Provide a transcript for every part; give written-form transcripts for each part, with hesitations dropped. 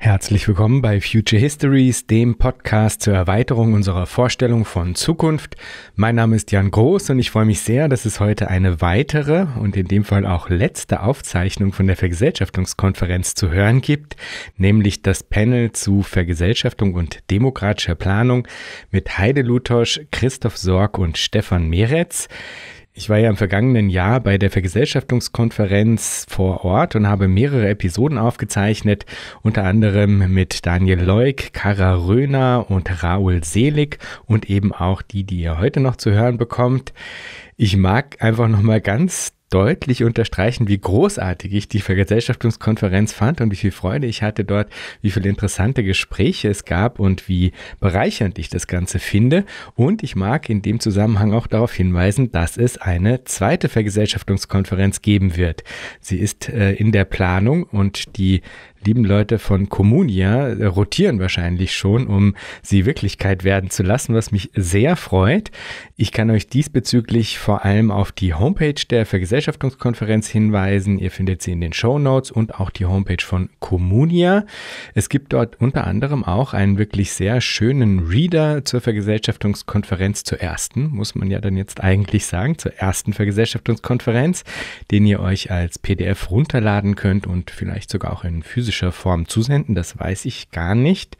Herzlich willkommen bei Future Histories, dem Podcast zur Erweiterung unserer Vorstellung von Zukunft. Mein Name ist Jan Groß und ich freue mich sehr, dass es heute eine weitere und in dem Fall auch letzte Aufzeichnung von der Vergesellschaftungskonferenz zu hören gibt, nämlich das Panel zu Vergesellschaftung und demokratischer Planung mit Heide Lutosch, Christoph Sorg und Stefan Meretz. Ich war ja im vergangenen Jahr bei der Vergesellschaftungskonferenz vor Ort und habe mehrere Episoden aufgezeichnet, unter anderem mit Daniel Loick, Cara Röhner und Raoul Selig und eben auch die, die ihr heute noch zu hören bekommt. Ich mag einfach nochmal ganz deutlich unterstreichen, wie großartig ich die Vergesellschaftungskonferenz fand und wie viel Freude ich hatte dort, wie viele interessante Gespräche es gab und wie bereichernd ich das Ganze finde. Und ich mag in dem Zusammenhang auch darauf hinweisen, dass es eine zweite Vergesellschaftungskonferenz geben wird. Sie ist in der Planung und die lieben Leute von Communia rotieren wahrscheinlich schon, um sie Wirklichkeit werden zu lassen, was mich sehr freut. Ich kann euch diesbezüglich vor allem auf die Homepage der Vergesellschaftungskonferenz hinweisen. Ihr findet sie in den Shownotes und auch die Homepage von Communia. Es gibt dort unter anderem auch einen wirklich sehr schönen Reader zur Vergesellschaftungskonferenz, zur ersten, muss man ja dann jetzt eigentlich sagen, zur ersten Vergesellschaftungskonferenz, den ihr euch als PDF runterladen könnt und vielleicht sogar auch in physischer Form zusenden, das weiß ich gar nicht.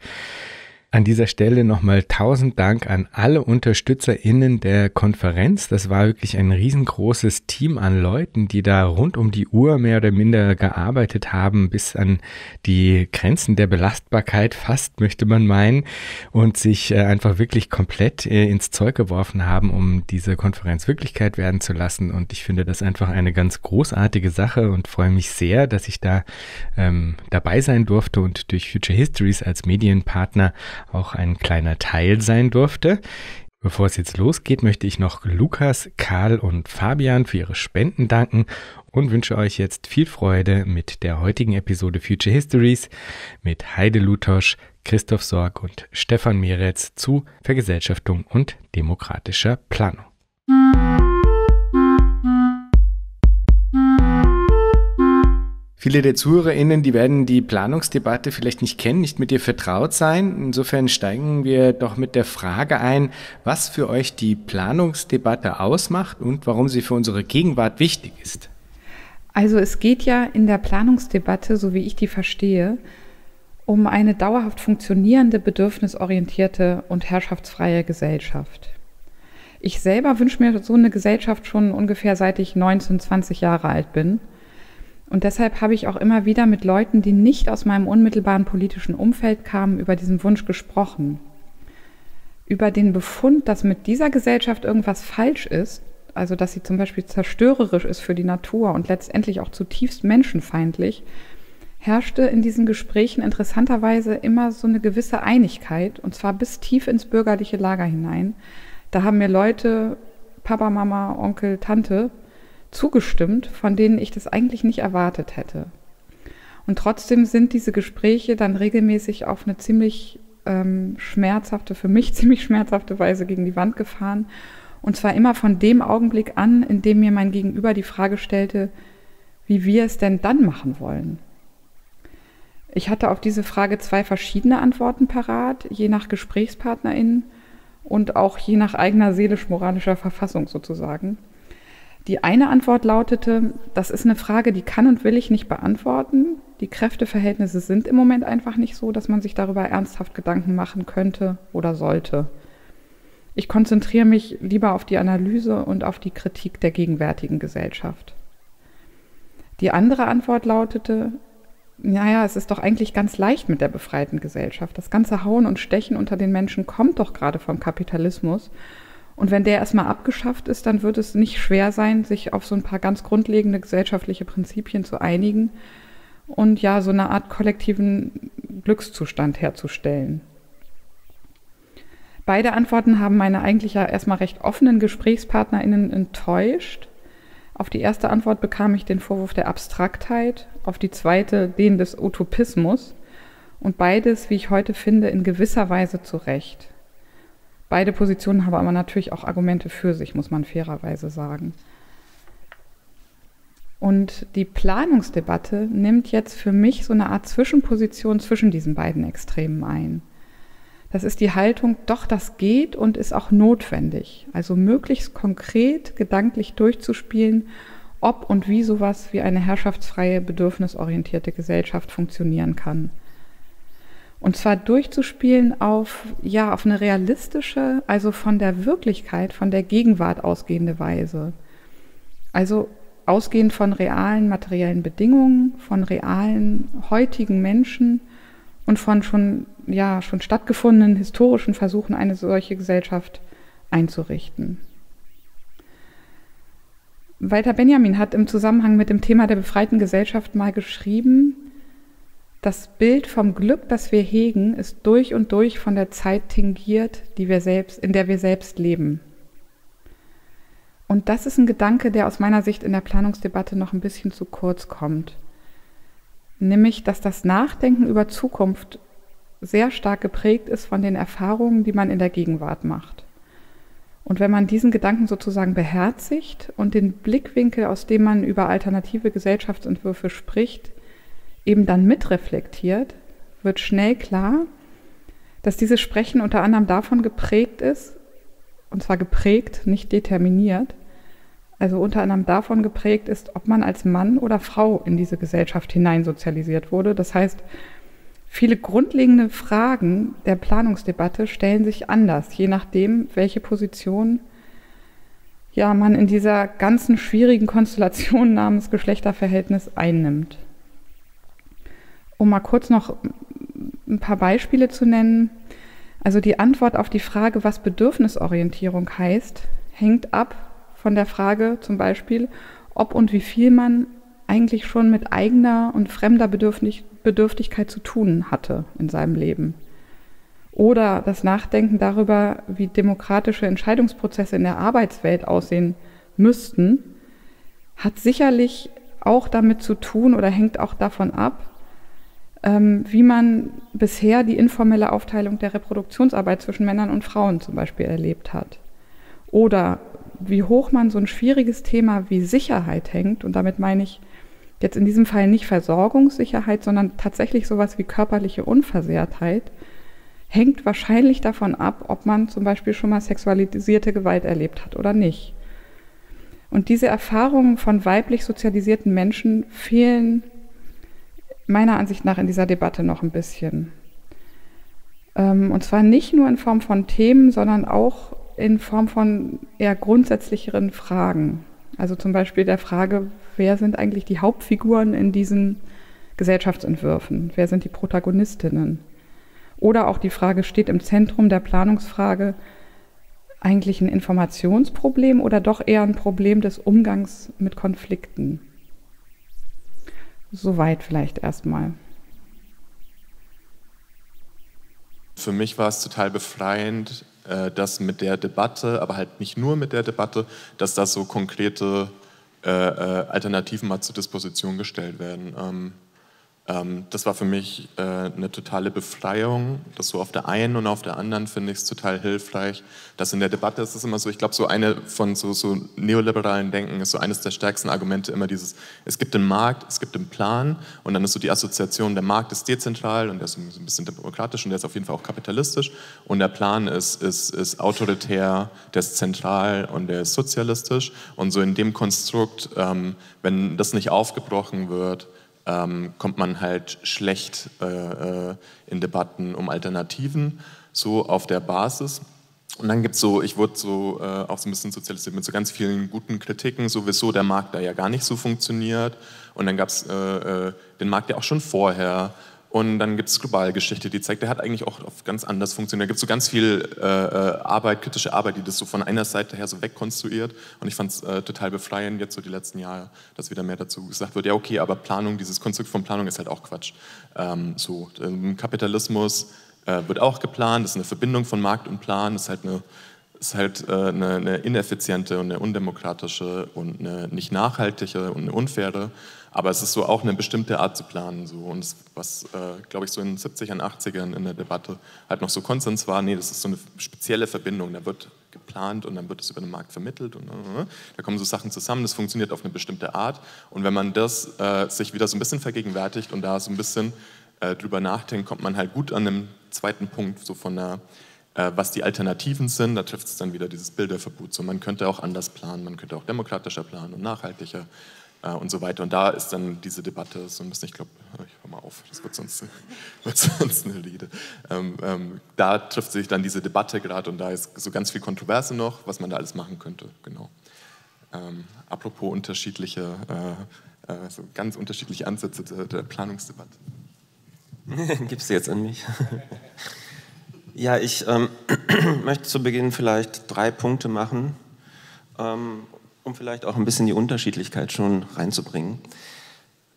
An dieser Stelle nochmal 1000 Dank an alle UnterstützerInnen der Konferenz. Das war wirklich ein riesengroßes Team an Leuten, die da rund um die Uhr mehr oder minder gearbeitet haben, bis an die Grenzen der Belastbarkeit fast, möchte man meinen, und sich einfach wirklich komplett ins Zeug geworfen haben, um diese Konferenz Wirklichkeit werden zu lassen. Und ich finde das einfach eine ganz großartige Sache und freue mich sehr, dass ich da dabei sein durfte und durch Future Histories als Medienpartner auch ein kleiner Teil sein durfte. Bevor es jetzt losgeht, möchte ich noch Lukas, Karl und Fabian für ihre Spenden danken und wünsche euch jetzt viel Freude mit der heutigen Episode Future Histories mit Heide Lutosch, Christoph Sorg und Stefan Meretz zu Vergesellschaftung und demokratischer Planung. Viele der ZuhörerInnen, die werden die Planungsdebatte vielleicht nicht kennen, nicht mit ihr vertraut sein. Insofern steigen wir doch mit der Frage ein, was für euch die Planungsdebatte ausmacht und warum sie für unsere Gegenwart wichtig ist. Also es geht ja in der Planungsdebatte, so wie ich die verstehe, um eine dauerhaft funktionierende, bedürfnisorientierte und herrschaftsfreie Gesellschaft. Ich selber wünsche mir so eine Gesellschaft schon ungefähr seit ich 19, 20 Jahre alt bin. Und deshalb habe ich auch immer wieder mit Leuten, die nicht aus meinem unmittelbaren politischen Umfeld kamen, über diesen Wunsch gesprochen. Über den Befund, dass mit dieser Gesellschaft irgendwas falsch ist, also dass sie zum Beispiel zerstörerisch ist für die Natur und letztendlich auch zutiefst menschenfeindlich, herrschte in diesen Gesprächen interessanterweise immer so eine gewisse Einigkeit, und zwar bis tief ins bürgerliche Lager hinein. Da haben mir Leute, Papa, Mama, Onkel, Tante, zugestimmt, von denen ich das eigentlich nicht erwartet hätte. Und trotzdem sind diese Gespräche dann regelmäßig auf eine ziemlich schmerzhafte, für mich ziemlich schmerzhafte Weise gegen die Wand gefahren. Und zwar immer von dem Augenblick an, in dem mir mein Gegenüber die Frage stellte, wie wir es denn dann machen wollen. Ich hatte auf diese Frage zwei verschiedene Antworten parat, je nach GesprächspartnerInnen und auch je nach eigener seelisch-moralischer Verfassung sozusagen. Die eine Antwort lautete, das ist eine Frage, die kann und will ich nicht beantworten. Die Kräfteverhältnisse sind im Moment einfach nicht so, dass man sich darüber ernsthaft Gedanken machen könnte oder sollte. Ich konzentriere mich lieber auf die Analyse und auf die Kritik der gegenwärtigen Gesellschaft. Die andere Antwort lautete, naja, es ist doch eigentlich ganz leicht mit der befreiten Gesellschaft. Das ganze Hauen und Stechen unter den Menschen kommt doch gerade vom Kapitalismus. Und wenn der erstmal abgeschafft ist, dann wird es nicht schwer sein, sich auf so ein paar ganz grundlegende gesellschaftliche Prinzipien zu einigen und ja, so eine Art kollektiven Glückszustand herzustellen. Beide Antworten haben meine eigentlich ja erstmal recht offenen GesprächspartnerInnen enttäuscht. Auf die erste Antwort bekam ich den Vorwurf der Abstraktheit, auf die zweite den des Utopismus, und beides, wie ich heute finde, in gewisser Weise zu Recht. Beide Positionen haben aber natürlich auch Argumente für sich, muss man fairerweise sagen. Und die Planungsdebatte nimmt jetzt für mich so eine Art Zwischenposition zwischen diesen beiden Extremen ein. Das ist die Haltung, doch das geht und ist auch notwendig. Also möglichst konkret gedanklich durchzuspielen, ob und wie sowas wie eine herrschaftsfreie, bedürfnisorientierte Gesellschaft funktionieren kann. Und zwar durchzuspielen auf eine realistische, also von der Wirklichkeit, von der Gegenwart ausgehende Weise. Also ausgehend von realen materiellen Bedingungen, von realen heutigen Menschen und von schon stattgefundenen historischen Versuchen, eine solche Gesellschaft einzurichten. Walter Benjamin hat im Zusammenhang mit dem Thema der befreiten Gesellschaft mal geschrieben, das Bild vom Glück, das wir hegen, ist durch und durch von der Zeit tingiert, in der wir selbst leben. Und das ist ein Gedanke, der aus meiner Sicht in der Planungsdebatte noch ein bisschen zu kurz kommt. Nämlich, dass das Nachdenken über Zukunft sehr stark geprägt ist von den Erfahrungen, die man in der Gegenwart macht. Und wenn man diesen Gedanken sozusagen beherzigt und den Blickwinkel, aus dem man über alternative Gesellschaftsentwürfe spricht, eben dann mitreflektiert, wird schnell klar, dass dieses Sprechen unter anderem davon geprägt ist, und zwar geprägt, nicht determiniert, also unter anderem davon geprägt ist, ob man als Mann oder Frau in diese Gesellschaft hineinsozialisiert wurde. Das heißt, viele grundlegende Fragen der Planungsdebatte stellen sich anders, je nachdem, welche Position man in dieser ganzen schwierigen Konstellation namens Geschlechterverhältnis einnimmt. Um mal kurz noch ein paar Beispiele zu nennen. Also die Antwort auf die Frage, was Bedürfnisorientierung heißt, hängt ab von der Frage zum Beispiel, ob und wie viel man eigentlich schon mit eigener und fremder Bedürftigkeit zu tun hatte in seinem Leben. Oder das Nachdenken darüber, wie demokratische Entscheidungsprozesse in der Arbeitswelt aussehen müssten, hat sicherlich auch damit zu tun oder hängt auch davon ab, wie man bisher die informelle Aufteilung der Reproduktionsarbeit zwischen Männern und Frauen zum Beispiel erlebt hat. Oder wie hoch man so ein schwieriges Thema wie Sicherheit hängt, und damit meine ich jetzt in diesem Fall nicht Versorgungssicherheit, sondern tatsächlich sowas wie körperliche Unversehrtheit, hängt wahrscheinlich davon ab, ob man zum Beispiel schon mal sexualisierte Gewalt erlebt hat oder nicht. Und diese Erfahrungen von weiblich sozialisierten Menschen fehlen meiner Ansicht nach in dieser Debatte noch ein bisschen. Und zwar nicht nur in Form von Themen, sondern auch in Form von eher grundsätzlicheren Fragen. Also zum Beispiel der Frage, wer sind eigentlich die Hauptfiguren in diesen Gesellschaftsentwürfen? Wer sind die Protagonistinnen? Oder auch die Frage, steht im Zentrum der Planungsfrage eigentlich ein Informationsproblem oder doch eher ein Problem des Umgangs mit Konflikten? Soweit vielleicht erstmal. Für mich war es total befreiend, dass mit der Debatte, aber halt nicht nur mit der Debatte, dass da so konkrete Alternativen mal zur Disposition gestellt werden. Das war für mich eine totale Befreiung, dass so auf der einen und auf der anderen finde ich es total hilfreich, dass in der Debatte, es ist immer so, ich glaube, so eine von so neoliberalen Denken ist so eines der stärksten Argumente immer dieses, es gibt den Markt, es gibt den Plan und dann ist so die Assoziation, der Markt ist dezentral und der ist ein bisschen demokratisch und der ist auf jeden Fall auch kapitalistisch und der Plan ist autoritär, der ist zentral und der ist sozialistisch und so in dem Konstrukt, wenn das nicht aufgebrochen wird, kommt man halt schlecht in Debatten um Alternativen, so auf der Basis. Und dann gibt es so, ich wurde so auch so ein bisschen sozialisiert mit so ganz vielen guten Kritiken, sowieso der Markt da ja gar nicht so funktioniert. Und dann gab es den Markt ja auch schon vorher. Und dann gibt es Globalgeschichte, die zeigt, der hat eigentlich auch oft ganz anders funktioniert. Da gibt es so ganz viel Arbeit, kritische Arbeit, die das so von einer Seite her so wegkonstruiert. Und ich fand es total befreiend, jetzt so die letzten Jahre, dass wieder mehr dazu gesagt wird, ja okay, aber Planung, dieses Konstrukt von Planung ist halt auch Quatsch. Kapitalismus wird auch geplant, das ist eine Verbindung von Markt und Plan, das ist halt eine ineffiziente und eine undemokratische und eine nicht nachhaltige und eine unfaire, aber es ist so auch eine bestimmte Art zu planen. So. Und das, was, glaube ich, so in den 70ern, 80ern in der Debatte halt noch so Konsens war, nee, das ist so eine spezielle Verbindung, da wird geplant und dann wird es über den Markt vermittelt und da kommen so Sachen zusammen, das funktioniert auf eine bestimmte Art und wenn man das sich wieder so ein bisschen vergegenwärtigt und da so ein bisschen drüber nachdenkt, kommt man halt gut an einem zweiten Punkt so von der, was die Alternativen sind, da trifft es dann wieder dieses Bilderverbot, so man könnte auch anders planen, man könnte auch demokratischer planen und nachhaltiger und so weiter und da ist dann diese Debatte so ein bisschen, ich glaube, ich hör mal auf, das wird sonst eine Rede, da trifft sich dann diese Debatte gerade und da ist so ganz viel Kontroverse noch, was man da alles machen könnte, genau. Apropos unterschiedliche, so ganz unterschiedliche Ansätze der Planungsdebatte. Gibst du jetzt an mich? Ja, ich möchte zu Beginn vielleicht 3 Punkte machen, um vielleicht auch ein bisschen die Unterschiedlichkeit schon reinzubringen.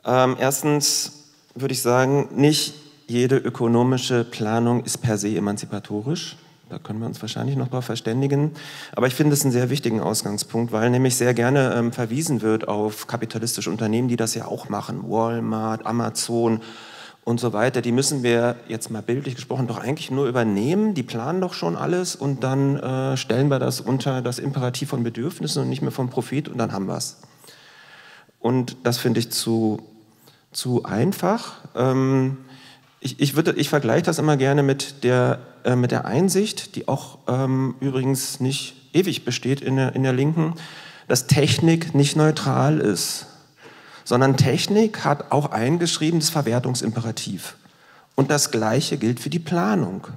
Erstens würde ich sagen, nicht jede ökonomische Planung ist per se emanzipatorisch. Da können wir uns wahrscheinlich noch drauf verständigen. Aber ich finde es einen sehr wichtigen Ausgangspunkt, weil nämlich sehr gerne verwiesen wird auf kapitalistische Unternehmen, die das ja auch machen. Walmart, Amazon und so weiter, die müssen wir jetzt mal bildlich gesprochen doch eigentlich nur übernehmen, die planen doch schon alles und dann stellen wir das unter das Imperativ von Bedürfnissen und nicht mehr von Profit und dann haben wir es. Und das finde ich zu einfach. Ich vergleiche das immer gerne mit der Einsicht, die auch übrigens nicht ewig besteht in der Linken, dass Technik nicht neutral ist. Sondern Technik hat auch eingeschriebenes Verwertungsimperativ. Und das Gleiche gilt für die Planung.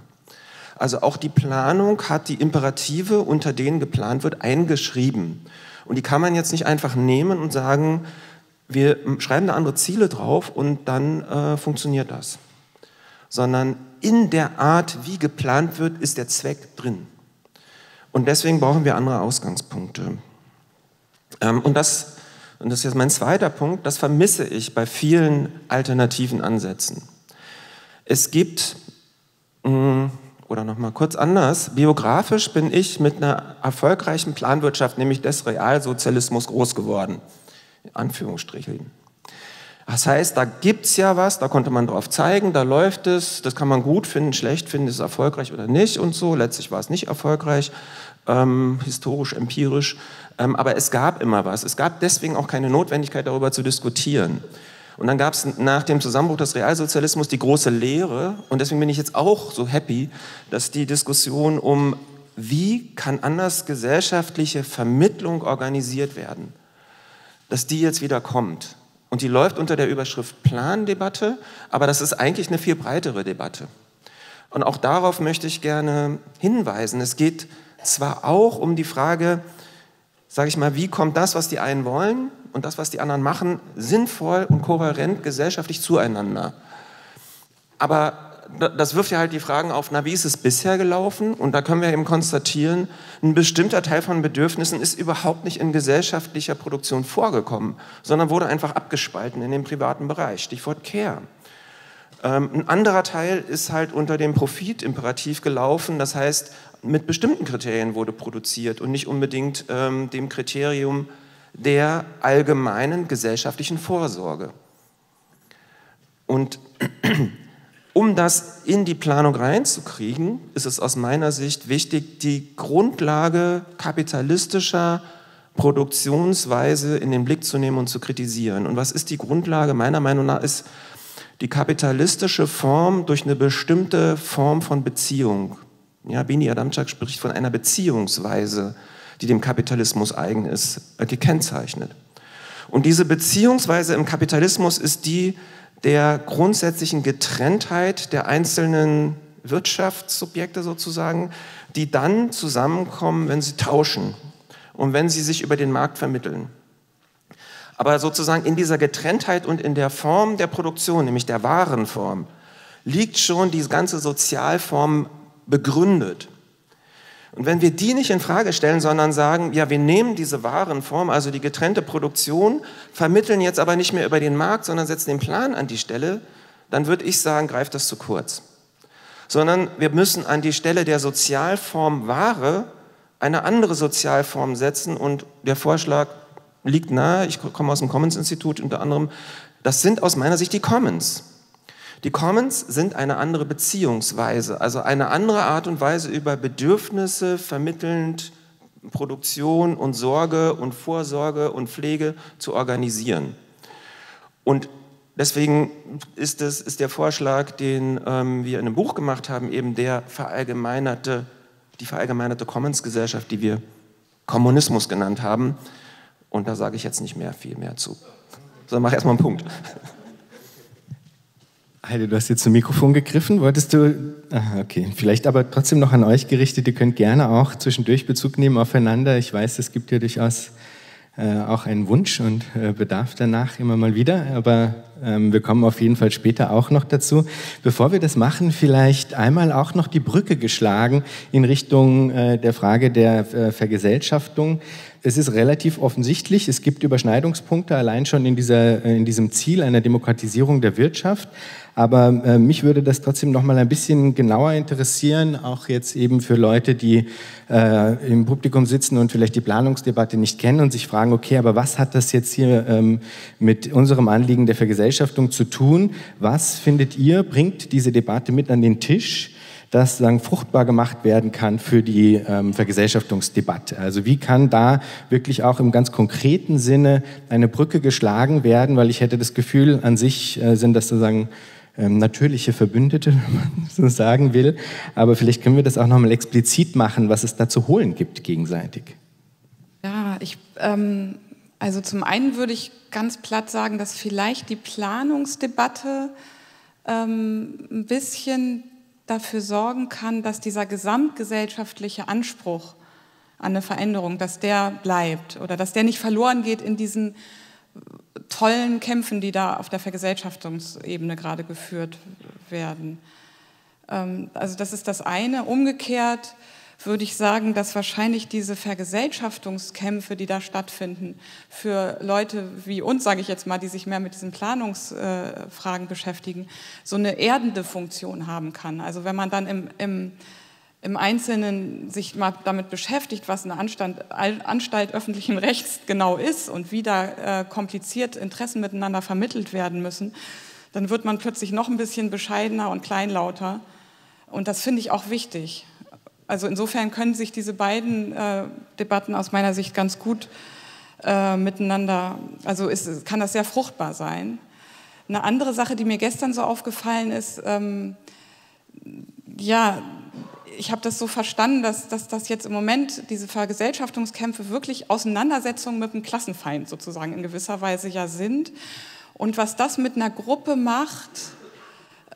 Also auch die Planung hat die Imperative, unter denen geplant wird, eingeschrieben. Und die kann man jetzt nicht einfach nehmen und sagen, wir schreiben da andere Ziele drauf und dann funktioniert das. Sondern in der Art, wie geplant wird, ist der Zweck drin. Und deswegen brauchen wir andere Ausgangspunkte. Und das ist jetzt mein zweiter Punkt, das vermisse ich bei vielen alternativen Ansätzen. Es gibt, oder nochmal kurz anders, biografisch bin ich mit einer erfolgreichen Planwirtschaft, nämlich des Realsozialismus, groß geworden. In Anführungsstrichen. Das heißt, da gibt es ja was, da konnte man drauf zeigen, da läuft es, das kann man gut finden, schlecht finden, ist es erfolgreich oder nicht und so. Letztlich war es nicht erfolgreich, historisch, empirisch. Aber es gab immer was. Es gab deswegen auch keine Notwendigkeit, darüber zu diskutieren. Und dann gab es nach dem Zusammenbruch des Realsozialismus die große Lehre. Und deswegen bin ich jetzt auch so happy, dass die Diskussion um, wie kann anders gesellschaftliche Vermittlung organisiert werden, dass die jetzt wieder kommt. Und die läuft unter der Überschrift Plandebatte, aber das ist eigentlich eine viel breitere Debatte. Und auch darauf möchte ich gerne hinweisen. Es geht zwar auch um die Frage, sage ich mal, wie kommt das, was die einen wollen und das, was die anderen machen, sinnvoll und kohärent gesellschaftlich zueinander. Aber das wirft ja halt die Fragen auf, na, wie ist es bisher gelaufen? Und da können wir eben konstatieren, ein bestimmter Teil von Bedürfnissen ist überhaupt nicht in gesellschaftlicher Produktion vorgekommen, sondern wurde einfach abgespalten in den privaten Bereich, Stichwort Care. Ein anderer Teil ist halt unter dem Profitimperativ gelaufen, das heißt, mit bestimmten Kriterien wurde produziert und nicht unbedingt dem Kriterium der allgemeinen gesellschaftlichen Vorsorge. Und um das in die Planung reinzukriegen, ist es aus meiner Sicht wichtig, die Grundlage kapitalistischer Produktionsweise in den Blick zu nehmen und zu kritisieren. Und was ist die Grundlage? Meiner Meinung nach ist die kapitalistische Form durch eine bestimmte Form von Beziehung. Ja, Bini Adamczak spricht von einer Beziehungsweise, die dem Kapitalismus eigen ist, gekennzeichnet. Und diese Beziehungsweise im Kapitalismus ist die der grundsätzlichen Getrenntheit der einzelnen Wirtschaftssubjekte sozusagen, die dann zusammenkommen, wenn sie tauschen und wenn sie sich über den Markt vermitteln. Aber sozusagen in dieser Getrenntheit und in der Form der Produktion, nämlich der Warenform, liegt schon diese ganze Sozialform begründet. Und wenn wir die nicht in Frage stellen, sondern sagen, ja, wir nehmen diese Warenform, also die getrennte Produktion, vermitteln jetzt aber nicht mehr über den Markt, sondern setzen den Plan an die Stelle, dann würde ich sagen, greift das zu kurz. Sondern wir müssen an die Stelle der Sozialform Ware eine andere Sozialform setzen und der Vorschlag liegt nahe, ich komme aus dem Commons-Institut unter anderem, das sind aus meiner Sicht die Commons. Die Commons sind eine andere Beziehungsweise, also eine andere Art und Weise, über Bedürfnisse vermittelnd Produktion und Sorge und Vorsorge und Pflege zu organisieren. Und deswegen ist der Vorschlag, den wir in einem Buch gemacht haben, eben die verallgemeinerte Commons-Gesellschaft, die wir Kommunismus genannt haben. Und da sage ich jetzt nicht mehr viel mehr zu. Sondern mach erstmal einen Punkt. Heide, du hast jetzt zum Mikrofon gegriffen. Wolltest du... Aha, okay. Vielleicht aber trotzdem noch an euch gerichtet. Ihr könnt gerne auch zwischendurch Bezug nehmen aufeinander. Ich weiß, es gibt ja durchaus auch einen Wunsch und Bedarf danach immer mal wieder. Aber wir kommen auf jeden Fall später auch noch dazu. Bevor wir das machen, vielleicht einmal auch noch die Brücke geschlagen in Richtung der Frage der Vergesellschaftung. Es ist relativ offensichtlich, es gibt Überschneidungspunkte, allein schon in diesem Ziel einer Demokratisierung der Wirtschaft. Aber mich würde das trotzdem noch mal ein bisschen genauer interessieren, auch jetzt eben für Leute, die im Publikum sitzen und vielleicht die Planungsdebatte nicht kennen und sich fragen, okay, aber was hat das jetzt hier mit unserem Anliegen der Vergesellschaftung zu tun? Was, findet ihr, bringt diese Debatte mit an den Tisch, das sozusagen fruchtbar gemacht werden kann für die Vergesellschaftungsdebatte? Also wie kann da wirklich auch im ganz konkreten Sinne eine Brücke geschlagen werden? Weil ich hätte das Gefühl, an sich sind das sozusagen natürliche Verbündete, wenn man so sagen will. Aber vielleicht können wir das auch nochmal explizit machen, was es da zu holen gibt gegenseitig. Ja, also zum einen würde ich ganz platt sagen, dass vielleicht die Planungsdebatte ein bisschen dafür sorgen kann, dass dieser gesamtgesellschaftliche Anspruch an eine Veränderung, dass der bleibt oder dass der nicht verloren geht in diesen tollen Kämpfen, die da auf der Vergesellschaftungsebene gerade geführt werden. Also das ist das eine. Umgekehrt würde ich sagen, dass wahrscheinlich diese Vergesellschaftungskämpfe, die da stattfinden, für Leute wie uns, sage ich jetzt mal, die sich mehr mit diesen Planungsfragen beschäftigen, so eine erdende Funktion haben kann. Also wenn man dann im Einzelnen sich mal damit beschäftigt, was eine Anstalt öffentlichen Rechts genau ist und wie da kompliziert Interessen miteinander vermittelt werden müssen, dann wird man plötzlich noch ein bisschen bescheidener und kleinlauter. Und das finde ich auch wichtig. Also insofern können sich diese beiden Debatten aus meiner Sicht ganz gut miteinander, also kann das sehr fruchtbar sein. Eine andere Sache, die mir gestern so aufgefallen ist, ja, ich habe das so verstanden, dass das jetzt im Moment diese Vergesellschaftungskämpfe wirklich Auseinandersetzungen mit dem Klassenfeind sozusagen in gewisser Weise ja sind. Und was das mit einer Gruppe macht,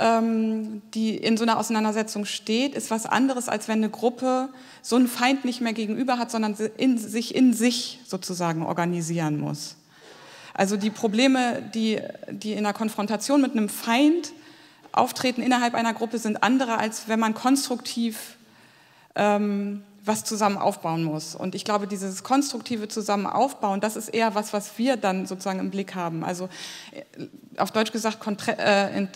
die in so einer Auseinandersetzung steht, ist was anderes, als wenn eine Gruppe so einen Feind nicht mehr gegenüber hat, sondern sich in sich sozusagen organisieren muss. Also die Probleme, die in einer Konfrontation mit einem Feind auftreten innerhalb einer Gruppe, sind andere, als wenn man konstruktiv was zusammen aufbauen muss. Und ich glaube, dieses konstruktive Zusammenaufbauen, das ist eher was, was wir dann sozusagen im Blick haben. Also auf Deutsch gesagt,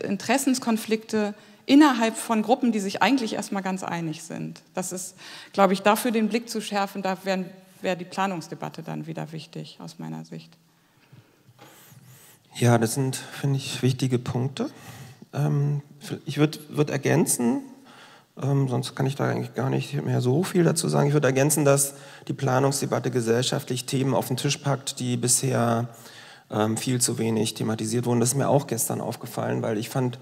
Interessenskonflikte innerhalb von Gruppen, die sich eigentlich erstmal ganz einig sind. Das ist, glaube ich, dafür den Blick zu schärfen, da wäre die Planungsdebatte dann wieder wichtig, aus meiner Sicht. Ja, das sind, finde ich, wichtige Punkte. Ich würde ergänzen, sonst kann ich da eigentlich gar nicht mehr so viel dazu sagen. Ich würde ergänzen, dass die Planungsdebatte gesellschaftlich Themen auf den Tisch packt, die bisher viel zu wenig thematisiert wurden. Das ist mir auch gestern aufgefallen, weil ich fand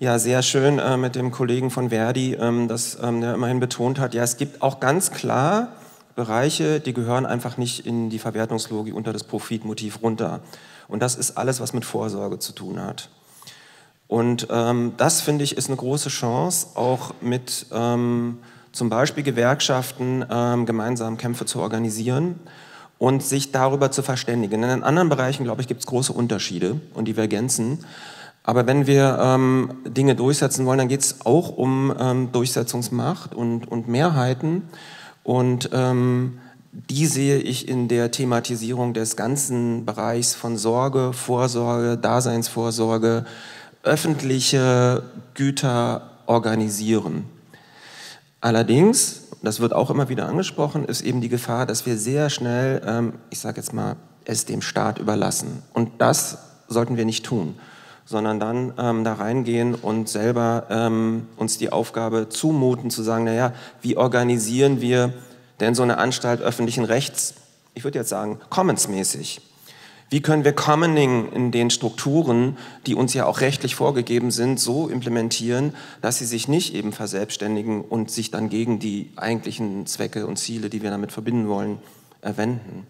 ja sehr schön mit dem Kollegen von Verdi, dass der immerhin betont hat, ja, es gibt auch ganz klar Bereiche, die gehören einfach nicht in die Verwertungslogik unter das Profitmotiv runter. Und das ist alles, was mit Vorsorge zu tun hat. Und das, finde ich, ist eine große Chance, auch mit zum Beispiel Gewerkschaften gemeinsam Kämpfe zu organisieren und sich darüber zu verständigen. In anderen Bereichen, glaube ich, gibt es große Unterschiede und Divergenzen. Aber wenn wir Dinge durchsetzen wollen, dann geht es auch um Durchsetzungsmacht und Mehrheiten. Und die sehe ich in der Thematisierung des ganzen Bereichs von Sorge, Vorsorge, Daseinsvorsorge, öffentliche Güter organisieren. Allerdings, das wird auch immer wieder angesprochen, ist eben die Gefahr, dass wir sehr schnell, ich sage jetzt mal, es dem Staat überlassen. Und das sollten wir nicht tun, sondern dann da reingehen und selber uns die Aufgabe zumuten, zu sagen, naja, wie organisieren wir denn so eine Anstalt öffentlichen Rechts, ich würde jetzt sagen, commons-mäßig? Wie können wir Commoning in den Strukturen, die uns ja auch rechtlich vorgegeben sind, so implementieren, dass sie sich nicht eben verselbstständigen und sich dann gegen die eigentlichen Zwecke und Ziele, die wir damit verbinden wollen, wenden?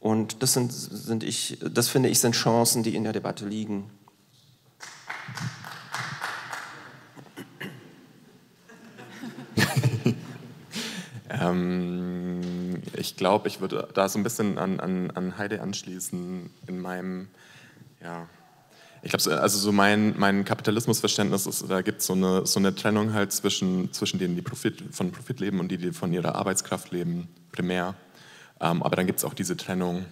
Und das finde ich, sind Chancen, die in der Debatte liegen. Ich glaube, ich würde da so ein bisschen an Heide anschließen in meinem, ja, ich glaube, also so mein Kapitalismusverständnis ist, da gibt es so eine Trennung halt zwischen denen, die von Profit leben und die, die von ihrer Arbeitskraft leben, primär. Aber dann gibt es auch diese Trennung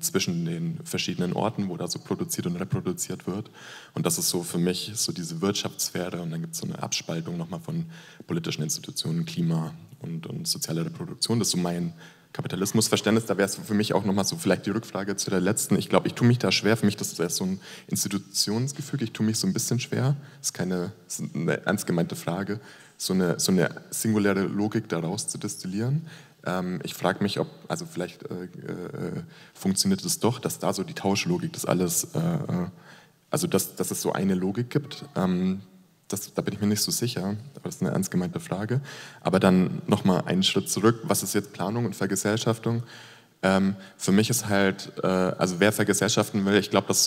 zwischen den verschiedenen Orten, wo da so produziert und reproduziert wird. Und das ist so für mich so diese Wirtschaftssphäre, und dann gibt es so eine Abspaltung nochmal von politischen Institutionen, Klima und soziale Reproduktion. Das ist so mein Kapitalismusverständnis. Da wäre es für mich auch nochmal so vielleicht die Rückfrage zu der letzten. Ich glaube, ich tue mich da schwer. Für mich das ist so ein Institutionsgefüge. Ich tue mich so ein bisschen schwer. Das ist eine ernst gemeinte Frage, so eine singuläre Logik daraus zu destillieren. Ich frage mich, ob, also vielleicht funktioniert es doch, dass da so die Tauschlogik, das alles, also dass es so eine Logik gibt. Da bin ich mir nicht so sicher, aber das ist eine ernst gemeinte Frage. Aber dann nochmal einen Schritt zurück, was ist jetzt Planung und Vergesellschaftung? Für mich ist halt, also wer vergesellschaften will, ich glaube, das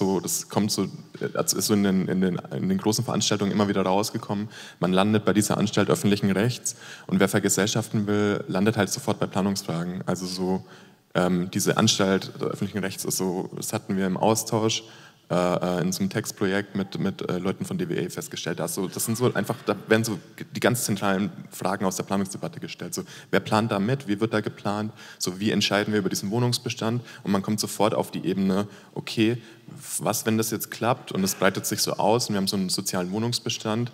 ist in den großen Veranstaltungen immer wieder rausgekommen, man landet bei dieser Anstalt öffentlichen Rechts, und wer vergesellschaften will, landet halt sofort bei Planungsfragen. Also so diese Anstalt öffentlichen Rechts ist so, das hatten wir im Austausch in so einem Textprojekt mit Leuten von DWE festgestellt. Also das sind so einfach, da werden so die ganz zentralen Fragen aus der Planungsdebatte gestellt. So, wer plant da mit? Wie wird da geplant? So, wie entscheiden wir über diesen Wohnungsbestand? Und man kommt sofort auf die Ebene, okay, was, wenn das jetzt klappt und es breitet sich so aus und wir haben so einen sozialen Wohnungsbestand,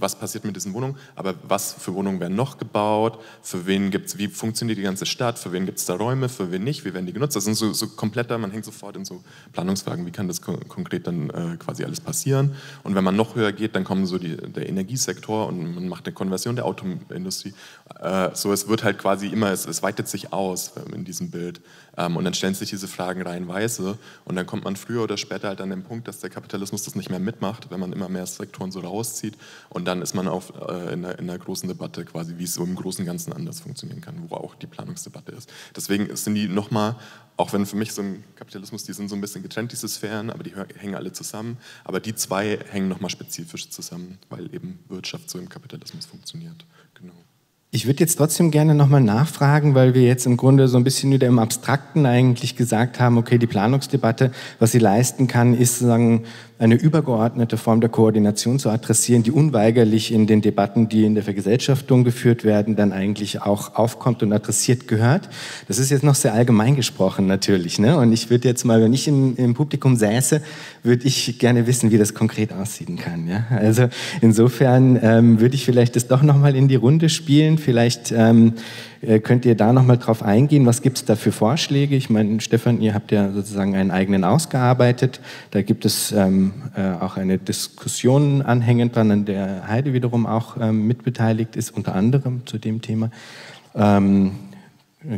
was passiert mit diesen Wohnungen, aber was für Wohnungen werden noch gebaut, für wen gibt es, wie funktioniert die ganze Stadt, für wen gibt es da Räume, für wen nicht, wie werden die genutzt, das sind so kompletter, man hängt sofort in so Planungsfragen, wie kann das konkret dann quasi alles passieren, und wenn man noch höher geht, dann kommen so der Energiesektor und man macht eine Konversion der Autoindustrie, so es wird halt quasi immer, es weitet sich aus in diesem Bild, und dann stellen sich diese Fragen reihenweise, und dann kommt man früher oder später halt an den Punkt, dass der Kapitalismus das nicht mehr mitmacht, wenn man immer mehr Sektoren so rauszieht. Und dann ist man in einer großen Debatte quasi, wie es so im Großen und Ganzen anders funktionieren kann, wo auch die Planungsdebatte ist. Deswegen sind die nochmal, auch wenn für mich so im Kapitalismus, die sind so ein bisschen getrennt, diese Sphären, aber die hängen alle zusammen. Aber die zwei hängen nochmal spezifisch zusammen, weil eben Wirtschaft so im Kapitalismus funktioniert. Genau. Ich würde jetzt trotzdem gerne nochmal nachfragen, weil wir jetzt im Grunde so ein bisschen wieder im Abstrakten eigentlich gesagt haben, okay, die Planungsdebatte, was sie leisten kann, ist sozusagen eine übergeordnete Form der Koordination zu adressieren, die unweigerlich in den Debatten, die in der Vergesellschaftung geführt werden, dann eigentlich auch aufkommt und adressiert gehört. Das ist jetzt noch sehr allgemein gesprochen natürlich, ne? Und ich würde jetzt mal, wenn ich im Publikum säße, würde ich gerne wissen, wie das konkret aussehen kann, ja? Also insofern würde ich vielleicht das doch nochmal in die Runde spielen. Vielleicht könnt ihr da nochmal drauf eingehen, was gibt es da für Vorschläge? Ich meine, Stefan, ihr habt ja sozusagen einen eigenen ausgearbeitet. Da gibt es auch eine Diskussion anhängend dran, an der Heide wiederum auch mitbeteiligt ist, unter anderem zu dem Thema.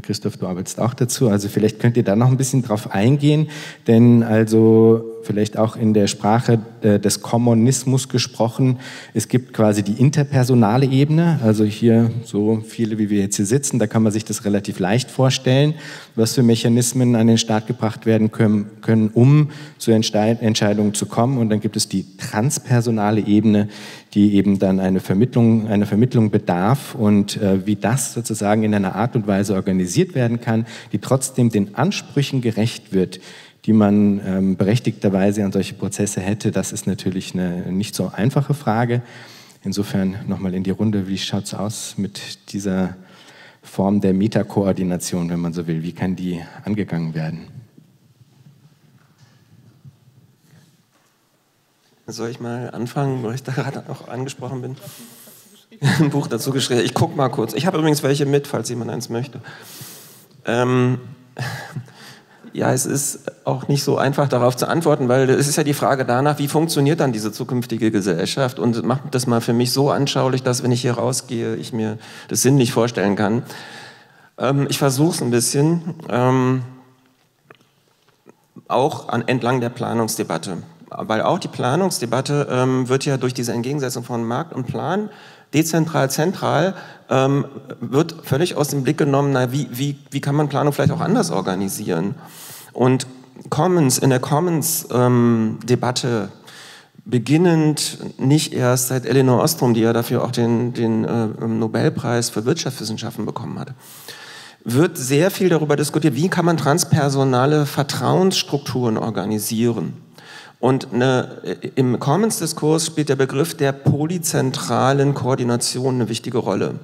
Christoph, du arbeitest auch dazu, also vielleicht könnt ihr da noch ein bisschen drauf eingehen, denn also vielleicht auch in der Sprache des Kommunismus gesprochen, es gibt quasi die interpersonale Ebene, also hier so viele, wie wir jetzt hier sitzen, da kann man sich das relativ leicht vorstellen, was für Mechanismen an den Start gebracht werden können, um zu Entscheidungen zu kommen, und dann gibt es die transpersonale Ebene, die eben dann eine Vermittlung bedarf, und wie das sozusagen in einer Art und Weise organisiert werden kann, die trotzdem den Ansprüchen gerecht wird, die man berechtigterweise an solche Prozesse hätte, das ist natürlich eine nicht so einfache Frage. Insofern nochmal in die Runde, wie schaut es aus mit dieser Form der Metakoordination, wenn man so will? Wie kann die angegangen werden? Soll ich mal anfangen, weil ich da gerade auch angesprochen bin? Ein Buch dazu geschrieben. Ich gucke mal kurz. Ich habe übrigens welche mit, falls jemand eins möchte. Ja, es ist auch nicht so einfach, darauf zu antworten, weil es ist ja die Frage danach, wie funktioniert dann diese zukünftige Gesellschaft, und macht das mal für mich so anschaulich, dass, wenn ich hier rausgehe, ich mir das sinnlich vorstellen kann. Ich versuche es ein bisschen, auch entlang der Planungsdebatte, weil auch die Planungsdebatte wird ja durch diese Entgegensetzung von Markt und Plan, dezentral, zentral, wird völlig aus dem Blick genommen, na, wie kann man Planung vielleicht auch anders organisieren? Und Commons, in der Commons-Debatte, beginnend nicht erst seit Eleanor Ostrom, die ja dafür auch den Nobelpreis für Wirtschaftswissenschaften bekommen hat, wird sehr viel darüber diskutiert, wie kann man transpersonale Vertrauensstrukturen organisieren. Und im Commons-Diskurs spielt der Begriff der polyzentralen Koordination eine wichtige Rolle.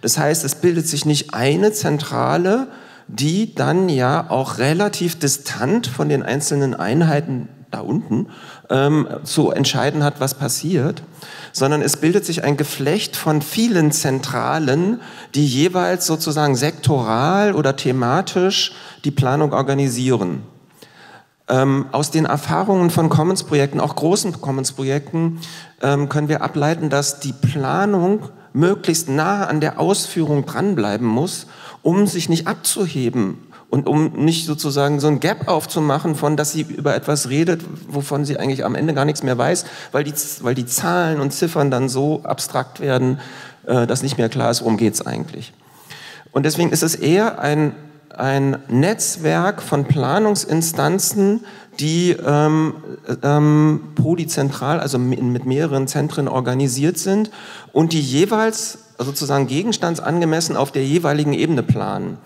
Das heißt, es bildet sich nicht eine Zentrale, die dann ja auch relativ distant von den einzelnen Einheiten da unten zu entscheiden hat, was passiert, sondern es bildet sich ein Geflecht von vielen Zentralen, die jeweils sozusagen sektoral oder thematisch die Planung organisieren. Aus den Erfahrungen von Commons-Projekten, auch großen Commons-Projekten, können wir ableiten, dass die Planung möglichst nah an der Ausführung dranbleiben muss, um sich nicht abzuheben und um nicht sozusagen so ein Gap aufzumachen, von dass sie über etwas redet, wovon sie eigentlich am Ende gar nichts mehr weiß, weil die Zahlen und Ziffern dann so abstrakt werden, dass nicht mehr klar ist, worum geht es eigentlich. Und deswegen ist es eher ein Netzwerk von Planungsinstanzen, die polyzentral, also mit mehreren Zentren organisiert sind und die jeweils sozusagen gegenstandsangemessen auf der jeweiligen Ebene planen.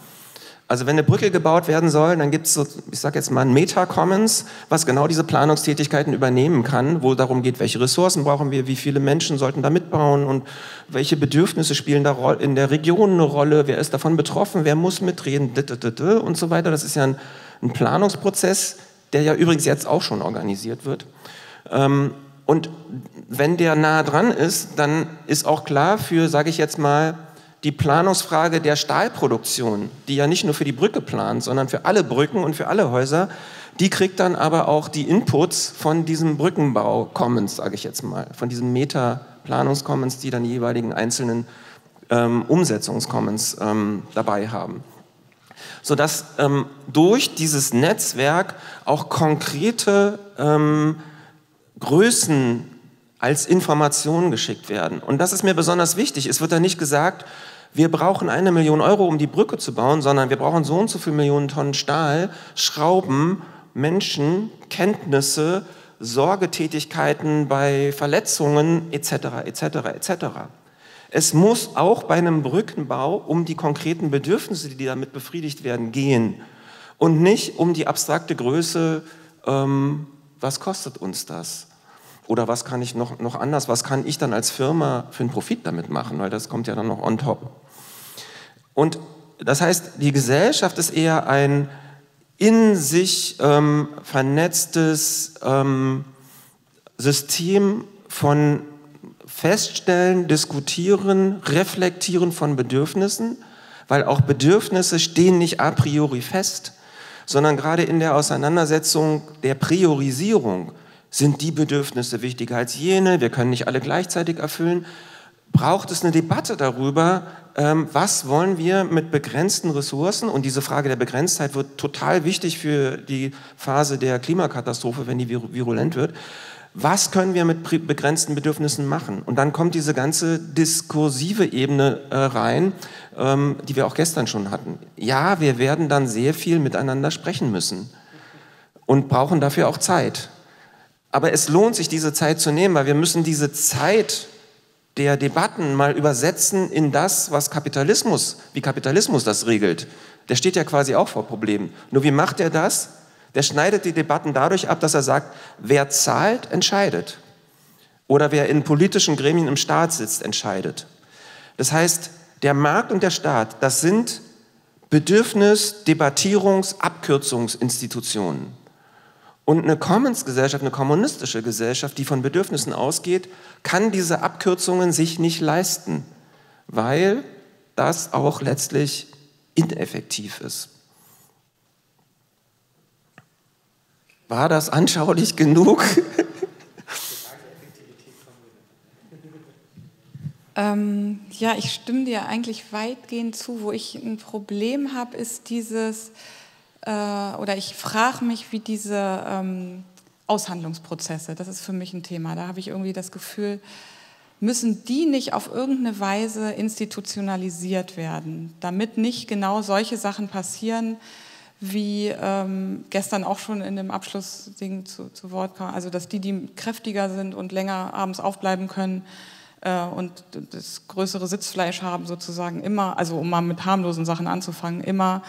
Also wenn eine Brücke gebaut werden soll, dann gibt es so, ich sage jetzt mal, ein Meta-Commons, was genau diese Planungstätigkeiten übernehmen kann, wo darum geht, welche Ressourcen brauchen wir, wie viele Menschen sollten da mitbauen und welche Bedürfnisse spielen da in der Region eine Rolle, wer ist davon betroffen, wer muss mitreden und so weiter. Das ist ja ein Planungsprozess, der ja übrigens jetzt auch schon organisiert wird. Und wenn der nah dran ist, dann ist auch klar für, sage ich jetzt mal, die Planungsfrage der Stahlproduktion, die ja nicht nur für die Brücke plant, sondern für alle Brücken und für alle Häuser, die kriegt dann aber auch die Inputs von diesem Brückenbau-Commons, sage ich jetzt mal, von diesem Meta-Planungs-Commons, die dann die jeweiligen einzelnen Umsetzungs-Commons dabei haben. Sodass durch dieses Netzwerk auch konkrete Größen als Informationen geschickt werden. Und das ist mir besonders wichtig. Es wird da nicht gesagt, wir brauchen 1 Million Euro, um die Brücke zu bauen, sondern wir brauchen so und so viele Millionen Tonnen Stahl, Schrauben, Menschen, Kenntnisse, Sorgetätigkeiten bei Verletzungen etc. etc. etc. Es muss auch bei einem Brückenbau um die konkreten Bedürfnisse, die damit befriedigt werden, gehen und nicht um die abstrakte Größe, was kostet uns das? Oder was kann ich noch anders, was kann ich dann als Firma für einen Profit damit machen? Weil das kommt ja dann noch on top. Und das heißt, die Gesellschaft ist eher ein in sich vernetztes System von Feststellen, Diskutieren, Reflektieren von Bedürfnissen, weil auch Bedürfnisse stehen nicht a priori fest, sondern gerade in der Auseinandersetzung der Priorisierung. Sind die Bedürfnisse wichtiger als jene? Wir können nicht alle gleichzeitig erfüllen. Braucht es eine Debatte darüber, was wollen wir mit begrenzten Ressourcen? Und diese Frage der Begrenztheit wird total wichtig für die Phase der Klimakatastrophe, wenn die virulent wird. Was können wir mit begrenzten Bedürfnissen machen? Und dann kommt diese ganze diskursive Ebene rein, die wir auch gestern schon hatten. Ja, wir werden dann sehr viel miteinander sprechen müssen und brauchen dafür auch Zeit. Aber es lohnt sich, diese Zeit zu nehmen, weil wir müssen diese Zeit der Debatten mal übersetzen in das, was Kapitalismus, wie Kapitalismus das regelt. Der steht ja quasi auch vor Problemen. Nur wie macht er das? Der schneidet die Debatten dadurch ab, dass er sagt, wer zahlt, entscheidet. Oder wer in politischen Gremien im Staat sitzt, entscheidet. Das heißt, der Markt und der Staat, das sind Bedürfnis-, Debattierungs-, Abkürzungsinstitutionen. Und eine Commons-Gesellschaft, eine kommunistische Gesellschaft, die von Bedürfnissen ausgeht, kann diese Abkürzungen sich nicht leisten, weil das auch letztlich ineffektiv ist. War das anschaulich genug? Ja, ich stimme dir eigentlich weitgehend zu. Wo ich ein Problem habe, ist dieses, oder ich frage mich, wie diese Aushandlungsprozesse, das ist für mich ein Thema, da habe ich irgendwie das Gefühl, müssen die nicht auf irgendeine Weise institutionalisiert werden, damit nicht genau solche Sachen passieren, wie gestern auch schon in dem Abschlussding zu Wort kam, also dass die kräftiger sind und länger abends aufbleiben können, und das größere Sitzfleisch haben sozusagen immer, also um mal mit harmlosen Sachen anzufangen, immer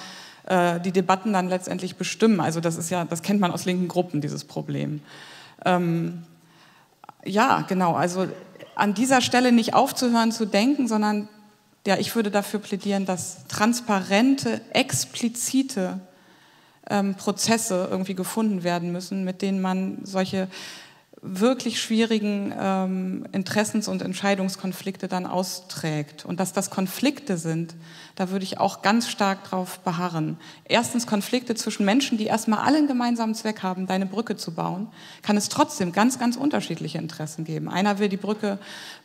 die Debatten dann letztendlich bestimmen. Also das ist ja, das kennt man aus linken Gruppen, dieses Problem. Ja, genau, also an dieser Stelle nicht aufzuhören zu denken, sondern ja, ich würde dafür plädieren, dass transparente, explizite Prozesse irgendwie gefunden werden müssen, mit denen man solche wirklich schwierigen Interessens- und Entscheidungskonflikte dann austrägt. Und dass das Konflikte sind, da würde ich auch ganz stark drauf beharren. Erstens Konflikte zwischen Menschen, die erstmal alle einen gemeinsamen Zweck haben, deine Brücke zu bauen, kann es trotzdem ganz, ganz unterschiedliche Interessen geben. Einer will die Brücke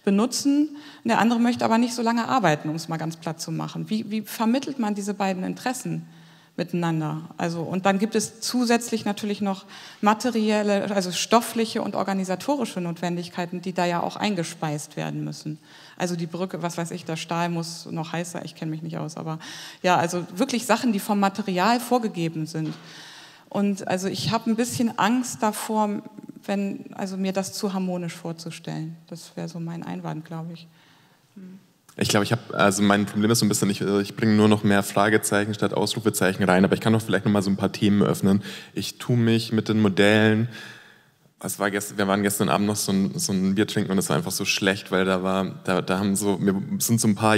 benutzen, der andere möchte aber nicht so lange arbeiten, um es mal ganz platt zu machen. Wie vermittelt man diese beiden Interessen miteinander? Also, und dann gibt es zusätzlich natürlich noch materielle, also stoffliche und organisatorische Notwendigkeiten, die da ja auch eingespeist werden müssen. Also die Brücke, was weiß ich, der Stahl muss noch heißer, ich kenne mich nicht aus, aber ja, also wirklich Sachen, die vom Material vorgegeben sind. Und also ich habe ein bisschen Angst davor, wenn, also mir das zu harmonisch vorzustellen. Das wäre so mein Einwand, glaube ich. Ich glaube, also mein Problem ist so ein bisschen, ich bringe nur noch mehr Fragezeichen statt Ausrufezeichen rein, aber ich kann doch vielleicht noch mal so ein paar Themen öffnen. Ich tue mich mit den Modellen, wir waren gestern Abend noch so ein Bier trinken und es war einfach so schlecht, weil ich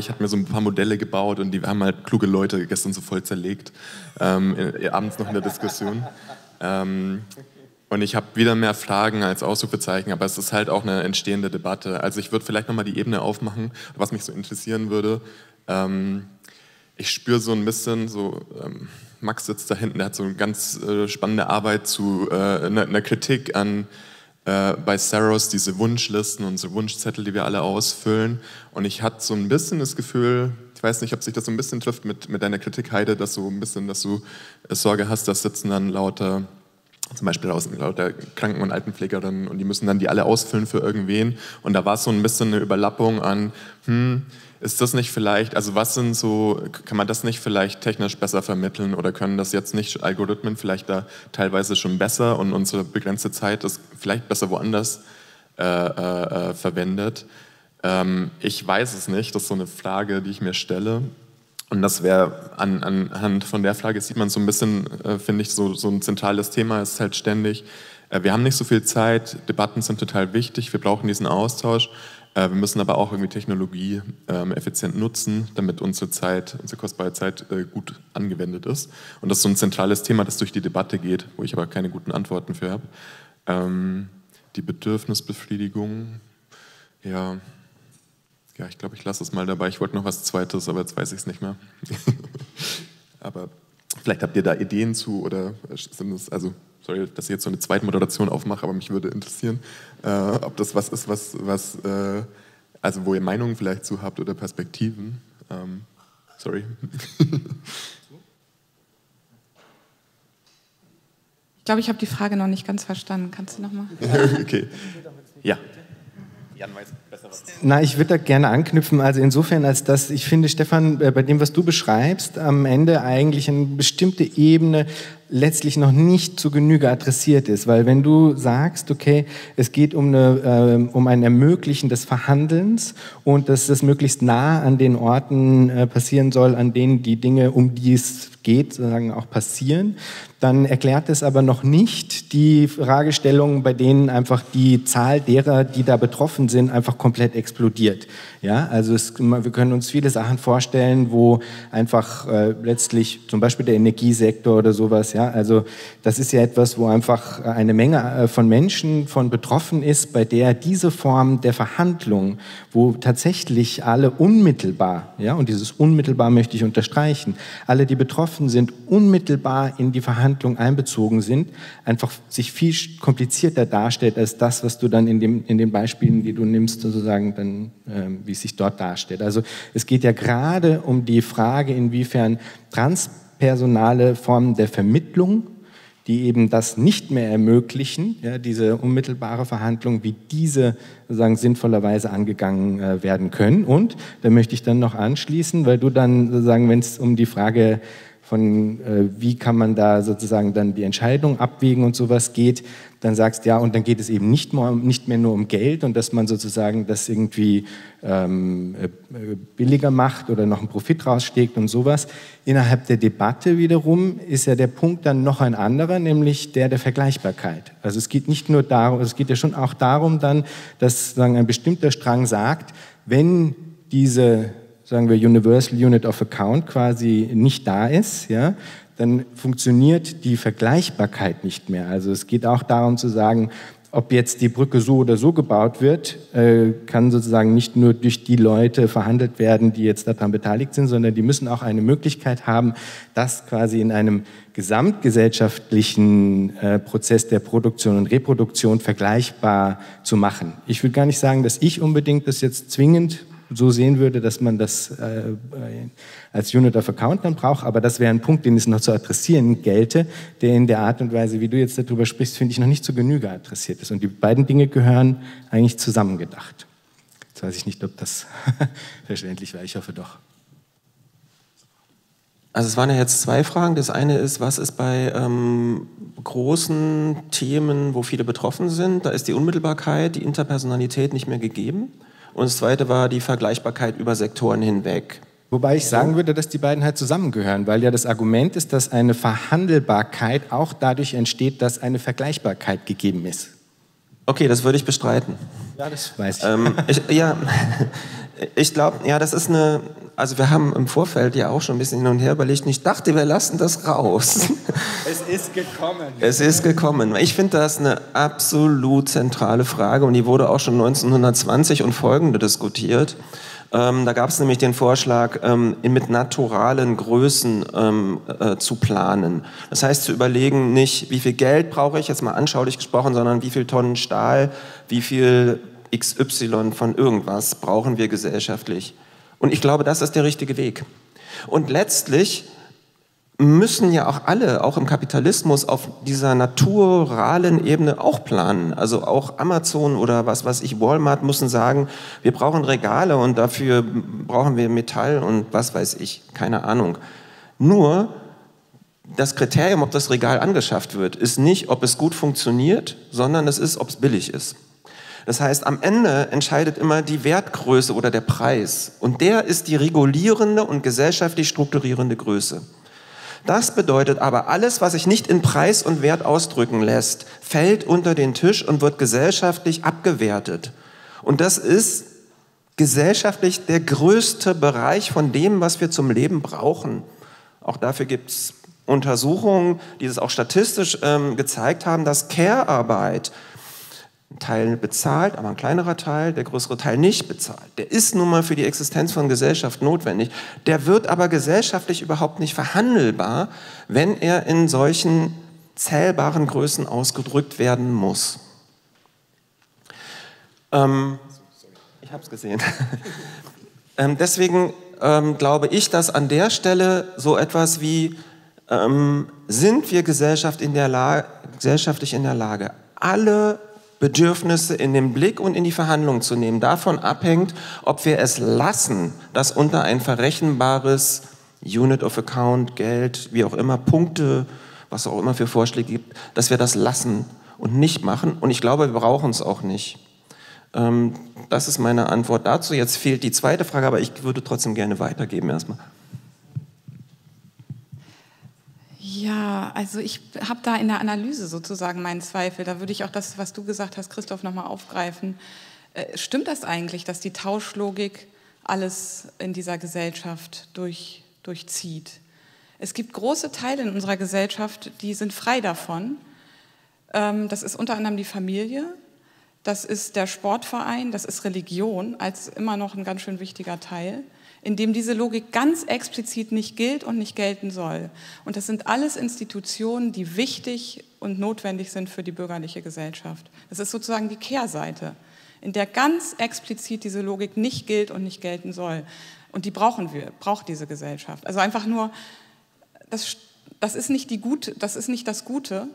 habe mir so ein paar Modelle gebaut und die haben halt kluge Leute gestern so voll zerlegt, abends noch in der Diskussion. Und ich habe wieder mehr Fragen als Ausrufezeichen, aber es ist halt auch eine entstehende Debatte. Also ich würde vielleicht nochmal die Ebene aufmachen, was mich so interessieren würde. Ich spüre so ein bisschen, Max sitzt da hinten, der hat so eine ganz spannende Arbeit zu einer Kritik an bei Saros, diese Wunschlisten, unsere Wunschzettel, die wir alle ausfüllen. Und ich hatte so ein bisschen das Gefühl, ich weiß nicht, ob sich das so ein bisschen trifft mit deiner Kritik, Heide, dass du Sorge hast, dass sitzen dann lauter... zum Beispiel lauter Kranken- und Altenpflegerinnen und die müssen dann die alle ausfüllen für irgendwen. Und da war so ein bisschen eine Überlappung an, ist das nicht vielleicht, also kann man das nicht vielleicht technisch besser vermitteln oder können das jetzt nicht Algorithmen vielleicht da teilweise schon besser und unsere begrenzte Zeit ist vielleicht besser woanders verwendet. Ich weiß es nicht, das ist so eine Frage, die ich mir stelle. Und das wäre anhand von der Frage, sieht man so ein bisschen, finde ich, so ein zentrales Thema ist halt ständig, wir haben nicht so viel Zeit, Debatten sind total wichtig, wir brauchen diesen Austausch, wir müssen aber auch irgendwie Technologie effizient nutzen, damit unsere kostbare Zeit gut angewendet ist. Und das ist so ein zentrales Thema, das durch die Debatte geht, wo ich aber keine guten Antworten für habe. Die Bedürfnisbefriedigung, ja... Ja, ich glaube, ich lasse es mal dabei. Ich wollte noch was Zweites, aber jetzt weiß ich es nicht mehr. Aber vielleicht habt ihr da Ideen zu oder sind es, also, sorry, dass ich jetzt so eine Zweitmoderation aufmache, aber mich würde interessieren, ob das was ist, also wo ihr Meinungen vielleicht zu habt oder Perspektiven. Sorry. Ich glaube, ich habe die Frage noch nicht ganz verstanden. Kannst du nochmal? Okay. Ja. Jan weiß besser was. Na, ich würde da gerne anknüpfen, also insofern, als dass ich finde, Stefan, bei dem, was du beschreibst, am Ende eigentlich eine bestimmte Ebene letztlich noch nicht zu Genüge adressiert ist, weil wenn du sagst, okay, es geht um ein Ermöglichen des Verhandelns und dass das möglichst nah an den Orten passieren soll, an denen die Dinge, um die es geht, sozusagen auch passieren, dann erklärt es aber noch nicht die Fragestellungen, bei denen einfach die Zahl derer, die da betroffen sind, einfach komplett explodiert. Ja, also wir können uns viele Sachen vorstellen, wo einfach letztlich zum Beispiel der Energiesektor oder sowas, ja, also das ist ja etwas, wo einfach eine Menge von Menschen von betroffen ist, bei der diese Form der Verhandlung, wo tatsächlich alle unmittelbar, ja, und dieses unmittelbar möchte ich unterstreichen, alle, die betroffen sind, unmittelbar in die Verhandlung einbezogen sind, einfach sich viel komplizierter darstellt als das, was du dann in den Beispielen, die du nimmst, sozusagen dann, wie es sich dort darstellt. Also es geht ja gerade um die Frage, inwiefern transpersonale Formen der Vermittlung, die eben das nicht mehr ermöglichen, ja, diese unmittelbare Verhandlung, wie diese sozusagen sinnvollerweise angegangen werden können. Und da möchte ich dann noch anschließen, weil du dann sozusagen, wenn es um die Frage von wie kann man da sozusagen dann die Entscheidung abwägen und sowas geht, dann sagst ja, und dann geht es eben nicht mehr nur um Geld und dass man sozusagen das irgendwie billiger macht oder noch einen Profit raussteckt und sowas. Innerhalb der Debatte wiederum ist ja der Punkt dann noch ein anderer, nämlich der der Vergleichbarkeit. Also es geht nicht nur darum, es geht ja schon auch darum dann, dass sozusagen ein bestimmter Strang sagt, wenn diese, sagen wir, Universal Unit of Account quasi nicht da ist, ja, dann funktioniert die Vergleichbarkeit nicht mehr. Also es geht auch darum zu sagen, ob jetzt die Brücke so oder so gebaut wird, kann sozusagen nicht nur durch die Leute verhandelt werden, die jetzt daran beteiligt sind, sondern die müssen auch eine Möglichkeit haben, das quasi in einem gesamtgesellschaftlichen Prozess der Produktion und Reproduktion vergleichbar zu machen. Ich will gar nicht sagen, dass ich unbedingt das jetzt zwingend so sehen würde, dass man das als Unit of Account dann braucht, aber das wäre ein Punkt, den es noch zu adressieren gelte, der in der Art und Weise, wie du jetzt darüber sprichst, finde ich, noch nicht zur Genüge adressiert ist. Und die beiden Dinge gehören eigentlich zusammengedacht. Jetzt weiß ich nicht, ob das verständlich war, ich hoffe doch. Also es waren ja jetzt zwei Fragen. Das eine ist, was ist bei großen Themen, wo viele betroffen sind, da ist die Unmittelbarkeit, die Interpersonalität nicht mehr gegeben. Und das Zweite war die Vergleichbarkeit über Sektoren hinweg. Wobei ich sagen würde, dass die beiden halt zusammengehören, weil ja das Argument ist, dass eine Verhandelbarkeit auch dadurch entsteht, dass eine Vergleichbarkeit gegeben ist. Okay, das würde ich bestreiten. Ja, das weiß ich. Ich glaube, ja, das ist eine... Also wir haben im Vorfeld ja auch schon ein bisschen hin und her überlegt und ich dachte, wir lassen das raus. Es ist gekommen. Es ist gekommen. Ich finde das eine absolut zentrale Frage und die wurde auch schon 1920 und folgende diskutiert. Da gab es nämlich den Vorschlag, mit naturalen Größen zu planen. Das heißt, zu überlegen, nicht wie viel Geld brauche ich, jetzt mal anschaulich gesprochen, sondern wie viel Tonnen Stahl, wie viel XY von irgendwas brauchen wir gesellschaftlich. Und ich glaube, das ist der richtige Weg. Und letztlich müssen ja auch alle, auch im Kapitalismus, auf dieser naturalen Ebene auch planen. Also auch Amazon oder was weiß ich, Walmart müssen sagen, wir brauchen Regale und dafür brauchen wir Metall und was weiß ich, keine Ahnung. Nur das Kriterium, ob das Regal angeschafft wird, ist nicht, ob es gut funktioniert, sondern es ist, ob es billig ist. Das heißt, am Ende entscheidet immer die Wertgröße oder der Preis. Und der ist die regulierende und gesellschaftlich strukturierende Größe. Das bedeutet aber, alles, was sich nicht in Preis und Wert ausdrücken lässt, fällt unter den Tisch und wird gesellschaftlich abgewertet. Und das ist gesellschaftlich der größte Bereich von dem, was wir zum Leben brauchen. Auch dafür gibt es Untersuchungen, die es auch statistisch gezeigt haben, dass Care-Arbeit, ein Teil bezahlt, aber ein kleinerer Teil, der größere Teil nicht bezahlt. Der ist nun mal für die Existenz von Gesellschaft notwendig. Der wird aber gesellschaftlich überhaupt nicht verhandelbar, wenn er in solchen zählbaren Größen ausgedrückt werden muss. Ich habe es gesehen. Deswegen glaube ich, dass an der Stelle so etwas wie, sind wir gesellschaftlich in der Lage, alle Bedürfnisse in den Blick und in die Verhandlung zu nehmen, davon abhängt, ob wir es lassen, dass unter ein verrechenbares Unit of Account, Geld, wie auch immer, Punkte, was auch immer für Vorschläge gibt, dass wir das lassen und nicht machen. Und ich glaube, wir brauchen es auch nicht. Das ist meine Antwort dazu. Jetzt fehlt die zweite Frage, aber ich würde trotzdem gerne weitergeben erstmal. Ja, also ich habe da in der Analyse sozusagen meinen Zweifel. Da würde ich auch das, was du gesagt hast, Christoph, nochmal aufgreifen. Stimmt das eigentlich, dass die Tauschlogik alles in dieser Gesellschaft durchzieht? Es gibt große Teile in unserer Gesellschaft, die sind frei davon. Das ist unter anderem die Familie, das ist der Sportverein, das ist Religion als immer noch ein ganz schön wichtiger Teil, in dem diese Logik ganz explizit nicht gilt und nicht gelten soll. Und das sind alles Institutionen, die wichtig und notwendig sind für die bürgerliche Gesellschaft. Das ist sozusagen die Kehrseite, in der ganz explizit diese Logik nicht gilt und nicht gelten soll. Und die braucht diese Gesellschaft. Also einfach nur, das ist nicht das Gute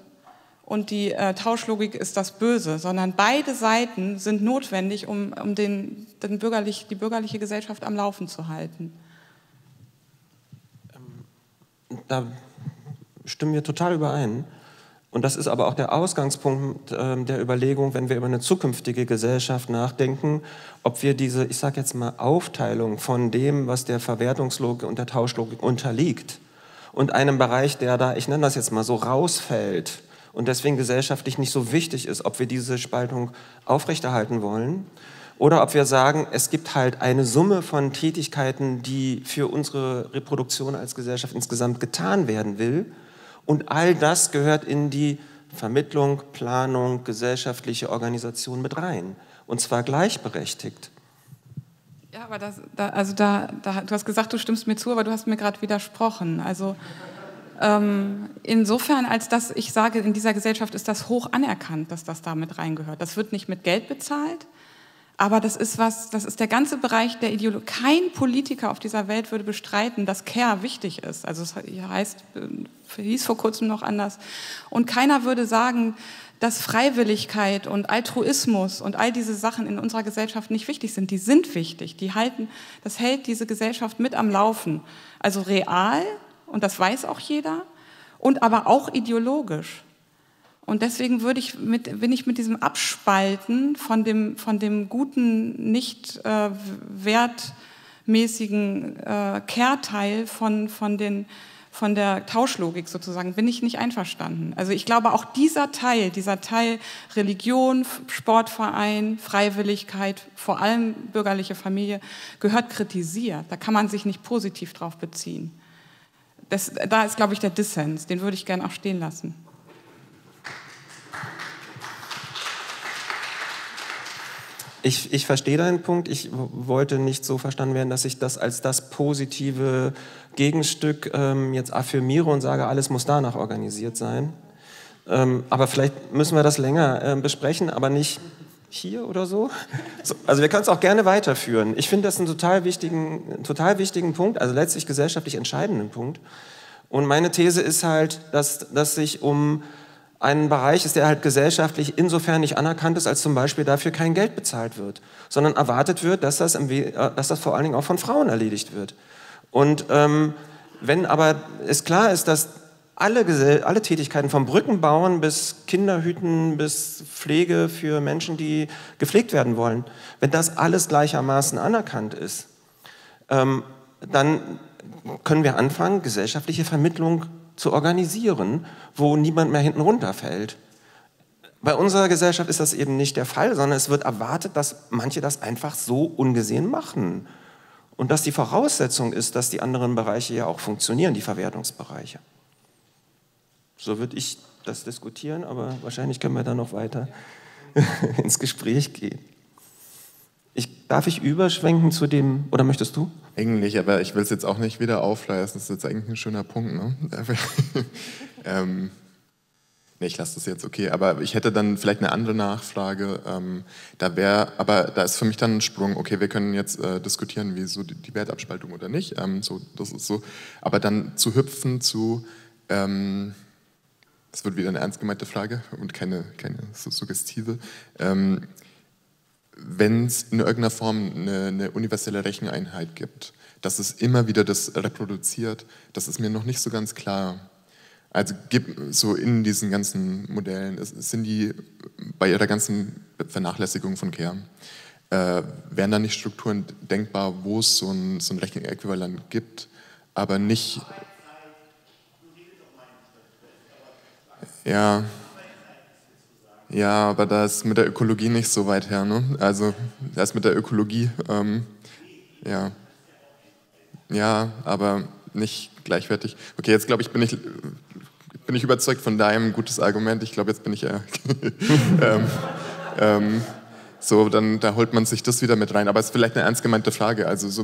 und die Tauschlogik ist das Böse, sondern beide Seiten sind notwendig, um die bürgerliche Gesellschaft am Laufen zu halten. Da stimmen wir total überein. Und das ist aber auch der Ausgangspunkt der Überlegung, wenn wir über eine zukünftige Gesellschaft nachdenken, ob wir diese, ich sage jetzt mal, Aufteilung von dem, was der Verwertungslogik und der Tauschlogik unterliegt und einem Bereich, der da, ich nenne das jetzt mal so, rausfällt und deswegen gesellschaftlich nicht so wichtig ist, ob wir diese Spaltung aufrechterhalten wollen oder ob wir sagen, es gibt halt eine Summe von Tätigkeiten, die für unsere Reproduktion als Gesellschaft insgesamt getan werden will. Und all das gehört in die Vermittlung, Planung, gesellschaftliche Organisation mit rein. Und zwar gleichberechtigt. Ja, aber du hast gesagt, du stimmst mir zu, aber du hast mir gerade widersprochen. Also insofern, als dass ich sage, in dieser Gesellschaft ist das hoch anerkannt, dass das da mit reingehört. Das wird nicht mit Geld bezahlt, aber das ist der ganze Bereich der Ideologie. Kein Politiker auf dieser Welt würde bestreiten, dass Care wichtig ist. Also es hieß vor kurzem noch anders. Und keiner würde sagen, dass Freiwilligkeit und Altruismus und all diese Sachen in unserer Gesellschaft nicht wichtig sind. Die sind wichtig. Das hält diese Gesellschaft mit am Laufen. Also real, und das weiß auch jeder, und aber auch ideologisch. Und deswegen bin ich mit diesem Abspalten von dem guten, nicht wertmäßigen Care-Teil von der Tauschlogik sozusagen, bin ich nicht einverstanden. Also ich glaube, auch dieser Teil Religion, Sportverein, Freiwilligkeit, vor allem bürgerliche Familie, gehört kritisiert. Da kann man sich nicht positiv drauf beziehen. Da ist, glaube ich, der Dissens. Den würde ich gerne auch stehen lassen. Ich verstehe deinen Punkt. Ich wollte nicht so verstanden werden, dass ich das als das positive Gegenstück jetzt affirmiere und sage, alles muss danach organisiert sein. Aber vielleicht müssen wir das länger besprechen, aber nicht hier oder so. Also wir können es auch gerne weiterführen. Ich finde das einen total wichtigen Punkt, also letztlich gesellschaftlich entscheidenden Punkt. Und meine These ist halt, dass sich um ein Bereich ist, der halt gesellschaftlich insofern nicht anerkannt ist, als zum Beispiel dafür kein Geld bezahlt wird, sondern erwartet wird, dass das vor allen Dingen auch von Frauen erledigt wird. Und wenn aber es klar ist, dass alle Tätigkeiten, vom Brückenbauen bis Kinderhüten, bis Pflege für Menschen, die gepflegt werden wollen, wenn das alles gleichermaßen anerkannt ist, dann können wir anfangen, gesellschaftliche Vermittlung zu organisieren, wo niemand mehr hinten runterfällt. Bei unserer Gesellschaft ist das eben nicht der Fall, sondern es wird erwartet, dass manche das einfach so ungesehen machen. Und dass die Voraussetzung ist, dass die anderen Bereiche ja auch funktionieren, die Verwertungsbereiche. So würde ich das diskutieren, aber wahrscheinlich können wir da noch weiter ins Gespräch gehen. Darf ich überschwenken zu dem, oder möchtest du? Eigentlich, aber ich will es jetzt auch nicht wieder aufleißen, das ist jetzt eigentlich ein schöner Punkt, ne? Nee, ich lasse das jetzt okay, aber ich hätte dann vielleicht eine andere Nachfrage, da ist für mich dann ein Sprung, okay, wir können jetzt diskutieren, wie so die Wertabspaltung oder nicht, das ist so, aber dann zu hüpfen zu, das wird wieder eine ernst gemeinte Frage und keine suggestive, wenn es in irgendeiner Form eine universelle Recheneinheit gibt, dass es immer wieder das reproduziert, das ist mir noch nicht so ganz klar. Also so in diesen ganzen Modellen, sind die bei ihrer ganzen Vernachlässigung von Care, wären da nicht Strukturen denkbar, wo es so ein Rechenäquivalent gibt, aber nicht... Ja, Ja, aber da ist mit der Ökologie nicht so weit her, ne? Also da ist mit der Ökologie, ja, aber nicht gleichwertig. Okay, jetzt glaube ich, bin ich überzeugt von deinem gutes Argument. Ich glaube, jetzt bin ich ja... so, dann da holt man sich das wieder mit rein. Aber es ist vielleicht eine ernst gemeinte Frage. Also so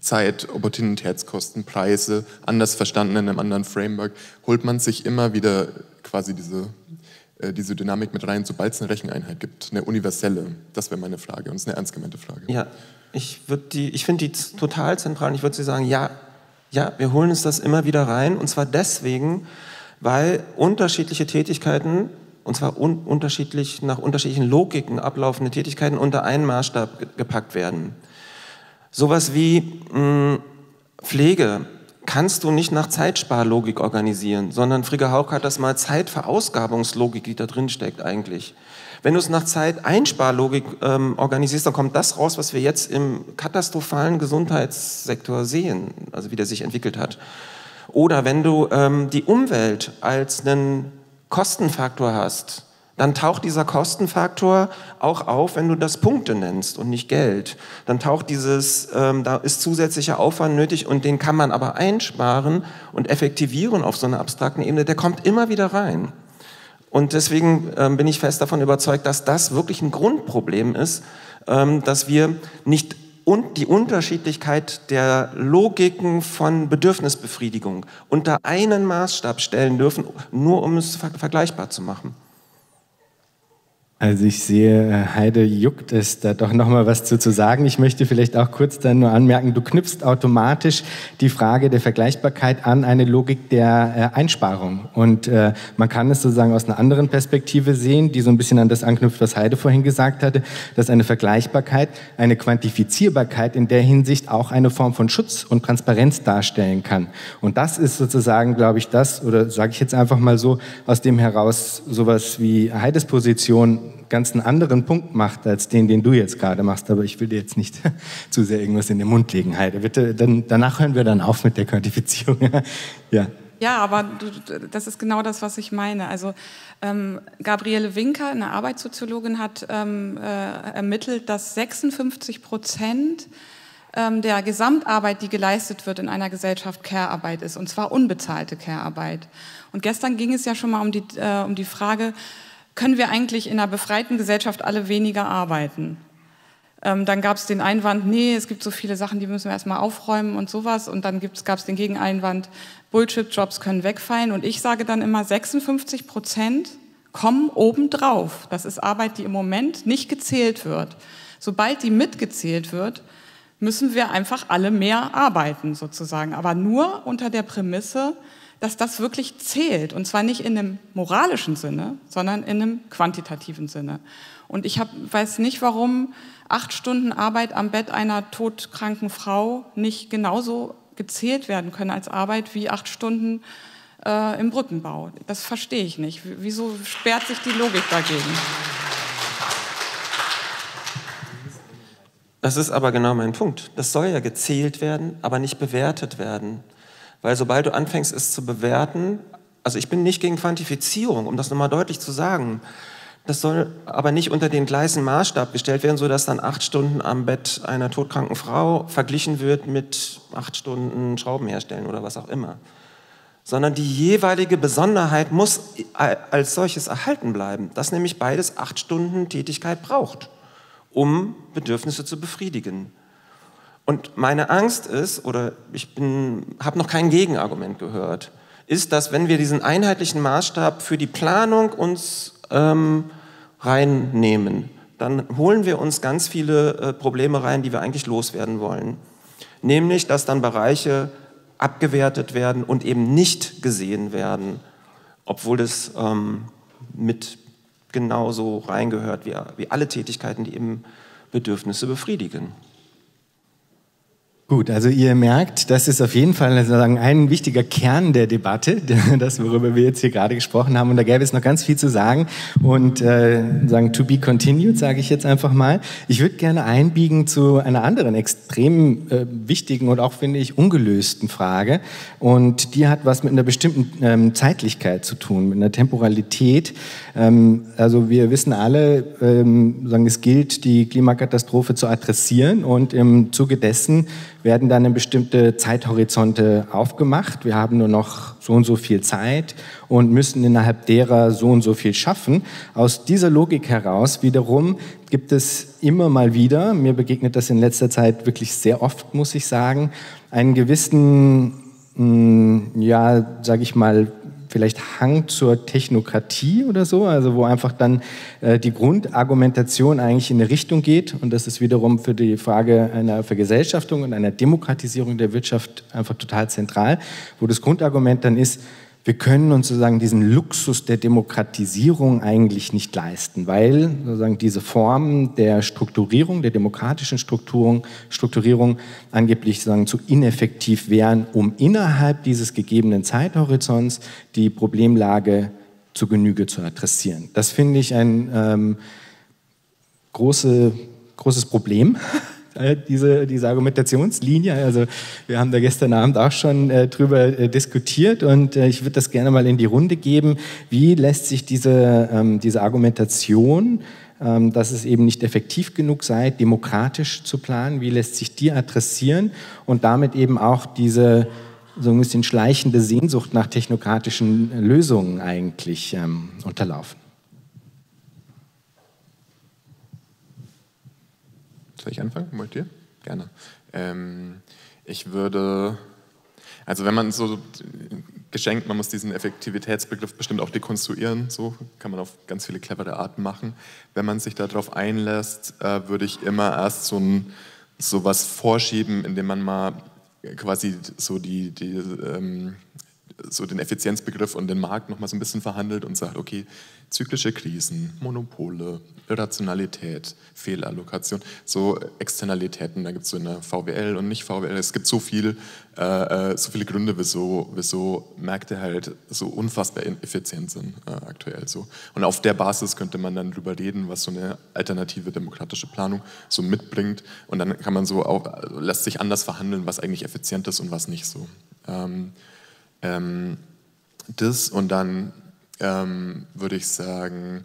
Zeit, Opportunitätskosten, Preise, anders verstanden in einem anderen Framework, holt man sich immer wieder quasi diese Dynamik mit rein, sobald es eine Recheneinheit gibt, eine universelle. Das wäre meine Frage und es ist eine ernst gemeinte Frage. Ja, ich finde die total zentral und ich würde sagen, ja, wir holen uns das immer wieder rein und zwar deswegen, weil unterschiedliche Tätigkeiten und zwar unterschiedlich nach unterschiedlichen Logiken ablaufende Tätigkeiten unter einen Maßstab gepackt werden. Sowas wie Pflege kannst du nicht nach Zeitsparlogik organisieren, sondern Frigg Hauck hat das mal Zeitverausgabungslogik, die da drin steckt eigentlich. Wenn du es nach Zeiteinsparlogik organisierst, dann kommt das raus, was wir jetzt im katastrophalen Gesundheitssektor sehen, also wie der sich entwickelt hat. Oder wenn du die Umwelt als einen Kostenfaktor hast, dann taucht dieser Kostenfaktor auch auf, wenn du das Punkte nennst und nicht Geld. Dann taucht dieses, da ist zusätzlicher Aufwand nötig und den kann man aber einsparen und effektivieren auf so einer abstrakten Ebene, der kommt immer wieder rein. Und deswegen bin ich fest davon überzeugt, dass das wirklich ein Grundproblem ist, dass wir nicht die Unterschiedlichkeit der Logiken von Bedürfnisbefriedigung unter einen Maßstab stellen dürfen, nur um es vergleichbar zu machen. Also ich sehe, Heide juckt es, da doch noch mal was zu sagen. Ich möchte vielleicht auch kurz dann nur anmerken, du knüpfst automatisch die Frage der Vergleichbarkeit an eine Logik der Einsparung. Und man kann es sozusagen aus einer anderen Perspektive sehen, die so ein bisschen an das anknüpft, was Heide vorhin gesagt hatte, dass eine Vergleichbarkeit, eine Quantifizierbarkeit in der Hinsicht auch eine Form von Schutz und Transparenz darstellen kann. Und das ist sozusagen, glaube ich, das, oder sage ich jetzt einfach mal so, aus dem heraus sowas wie Heides Position ganz einen anderen Punkt macht, als den du jetzt gerade machst. Aber ich will dir jetzt nicht zu sehr irgendwas in den Mund legen, Heide. Bitte, danach hören wir dann auf mit der Quantifizierung. Ja, aber das ist genau das, was ich meine. Also Gabriele Winker, eine Arbeitssoziologin, hat ermittelt, dass 56% der Gesamtarbeit, die geleistet wird in einer Gesellschaft, Care-Arbeit ist. Und zwar unbezahlte Care-Arbeit. Und gestern ging es ja schon mal um die Frage, können wir eigentlich in einer befreiten Gesellschaft alle weniger arbeiten? Dann gab es den Einwand, nee, es gibt so viele Sachen, die müssen wir erstmal aufräumen und sowas. Und dann gab es den Gegeneinwand, Bullshit-Jobs können wegfallen. Und ich sage dann immer, 56% kommen obendrauf. Das ist Arbeit, die im Moment nicht gezählt wird. Sobald die mitgezählt wird, müssen wir einfach alle mehr arbeiten sozusagen. Aber nur unter der Prämisse, dass das wirklich zählt und zwar nicht in einem moralischen Sinne, sondern in einem quantitativen Sinne. Und ich weiß nicht, warum 8 Stunden Arbeit am Bett einer todkranken Frau nicht genauso gezählt werden können als Arbeit wie 8 Stunden im Brückenbau. Das verstehe ich nicht. Wieso sperrt sich die Logik dagegen? Das ist aber genau mein Punkt. Das soll ja gezählt werden, aber nicht bewertet werden. Weil sobald du anfängst, es zu bewerten, also ich bin nicht gegen Quantifizierung, um das nochmal deutlich zu sagen, das soll aber nicht unter den gleichen Maßstab gestellt werden, sodass dann 8 Stunden am Bett einer todkranken Frau verglichen wird mit 8 Stunden Schrauben herstellen oder was auch immer. Sondern die jeweilige Besonderheit muss als solches erhalten bleiben, dass nämlich beides 8 Stunden Tätigkeit braucht, um Bedürfnisse zu befriedigen. Und meine Angst ist, oder ich habe noch kein Gegenargument gehört, ist, dass wenn wir diesen einheitlichen Maßstab für die Planung uns reinnehmen, dann holen wir uns ganz viele Probleme rein, die wir eigentlich loswerden wollen. Nämlich, dass dann Bereiche abgewertet werden und eben nicht gesehen werden, obwohl das mit genauso reingehört wie alle Tätigkeiten, die eben Bedürfnisse befriedigen. Gut, also ihr merkt, das ist auf jeden Fall sozusagen ein wichtiger Kern der Debatte, das, worüber wir jetzt hier gerade gesprochen haben. Und da gäbe es noch ganz viel zu sagen und sagen to be continued, sage ich jetzt einfach mal. Ich würde gerne einbiegen zu einer anderen extrem wichtigen und auch, finde ich, ungelösten Frage. Und die hat was mit einer bestimmten Zeitlichkeit zu tun, mit einer Temporalität. Also wir wissen alle, sagen, es gilt, die Klimakatastrophe zu adressieren und im Zuge dessen werden dann bestimmte Zeithorizonte aufgemacht. Wir haben nur noch so und so viel Zeit und müssen innerhalb derer so und so viel schaffen. Aus dieser Logik heraus wiederum gibt es immer mal wieder, mir begegnet das in letzter Zeit wirklich sehr oft, muss ich sagen, einen gewissen, ja, sage ich mal, vielleicht Hang zur Technokratie oder so, also wo einfach dann die Grundargumentation eigentlich in eine Richtung geht und das ist wiederum für die Frage einer Vergesellschaftung und einer Demokratisierung der Wirtschaft einfach total zentral, wo das Grundargument dann ist, wir können uns sozusagen diesen Luxus der Demokratisierung eigentlich nicht leisten, weil sozusagen diese Form der Strukturierung, der demokratischen Strukturierung angeblich sozusagen zu ineffektiv wären, um innerhalb dieses gegebenen Zeithorizonts die Problemlage zu Genüge zu adressieren. Das finde ich ein großes Problem. Diese Argumentationslinie, also wir haben da gestern Abend auch schon drüber diskutiert und ich würde das gerne mal in die Runde geben. Wie lässt sich diese Argumentation, dass es eben nicht effektiv genug sei, demokratisch zu planen, wie lässt sich die adressieren und damit eben auch diese so ein bisschen schleichende Sehnsucht nach technokratischen Lösungen eigentlich unterlaufen? Soll ich anfangen? Wollt ihr? Gerne. Ich würde, also wenn man so geschenkt, man muss diesen Effektivitätsbegriff bestimmt auch dekonstruieren, so kann man auf ganz viele clevere Arten machen. Wenn man sich darauf einlässt, würde ich immer erst so was vorschieben, indem man mal quasi so so den Effizienzbegriff und den Markt noch mal so ein bisschen verhandelt und sagt, okay, zyklische Krisen, Monopole, Irrationalität, Fehlallokation, so Externalitäten, da gibt es so eine VWL und nicht VWL, es gibt so viel, so viele Gründe, wieso Märkte halt so unfassbar ineffizient sind aktuell so. Und auf der Basis könnte man dann drüber reden, was so eine alternative demokratische Planung so mitbringt und dann kann man so auch, lässt sich anders verhandeln, was eigentlich effizient ist und was nicht so. Das und dann würde ich sagen,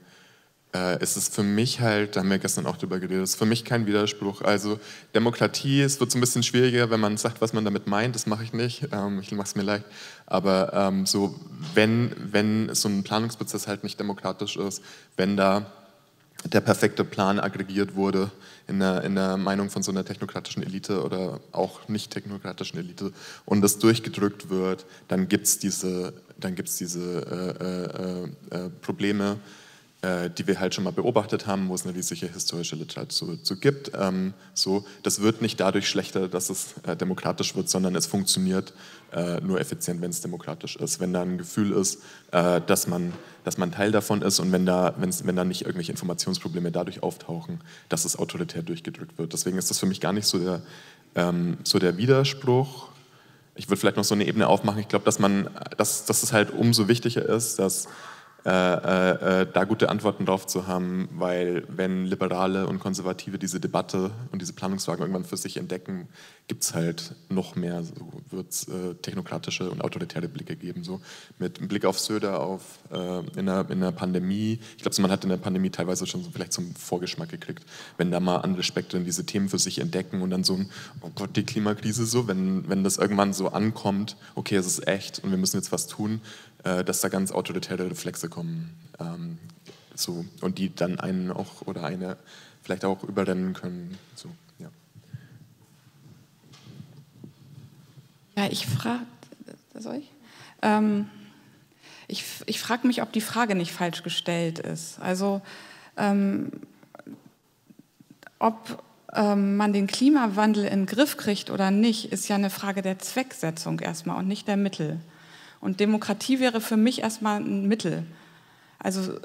ist es für mich halt, da haben wir gestern auch drüber geredet, ist für mich kein Widerspruch. Also Demokratie, es wird so ein bisschen schwieriger, wenn man sagt, was man damit meint, das mache ich nicht, ich mache es mir leicht. Aber so, wenn so ein Planungsprozess halt nicht demokratisch ist, wenn da der perfekte Plan aggregiert wurde in der Meinung von so einer technokratischen Elite oder auch nicht technokratischen Elite und das durchgedrückt wird, dann gibt es diese Probleme, die wir halt schon mal beobachtet haben, wo es eine riesige historische Literatur zu gibt. So, das wird nicht dadurch schlechter, dass es demokratisch wird, sondern es funktioniert nur effizient, wenn es demokratisch ist. Wenn da ein Gefühl ist, dass man Teil davon ist und wenn da nicht irgendwelche Informationsprobleme dadurch auftauchen, dass es autoritär durchgedrückt wird. Deswegen ist das für mich gar nicht so der Widerspruch. Ich würde vielleicht noch so eine Ebene aufmachen. Ich glaube, dass es halt umso wichtiger ist, dass da gute Antworten drauf zu haben, weil wenn Liberale und Konservative diese Debatte und diese Planungsfragen irgendwann für sich entdecken, gibt es halt noch mehr, so wird es technokratische und autoritäre Blicke geben, so mit einem Blick auf Söder, auf in der Pandemie, ich glaube, man hat in der Pandemie teilweise schon so vielleicht zum Vorgeschmack gekriegt, wenn da mal andere Spektren diese Themen für sich entdecken und dann so ein, oh Gott, die Klimakrise, so, wenn das irgendwann so ankommt, okay, es ist echt und wir müssen jetzt was tun, dass da ganz autoritäre Reflexe kommen so, und die dann einen auch oder eine vielleicht auch überrennen können. So, ja. Ja, ich frage, soll ich? Ich frage mich, ob die Frage nicht falsch gestellt ist. Also ob man den Klimawandel in den Griff kriegt oder nicht, ist ja eine Frage der Zwecksetzung erstmal und nicht der Mittel. Und Demokratie wäre für mich erstmal ein Mittel. Also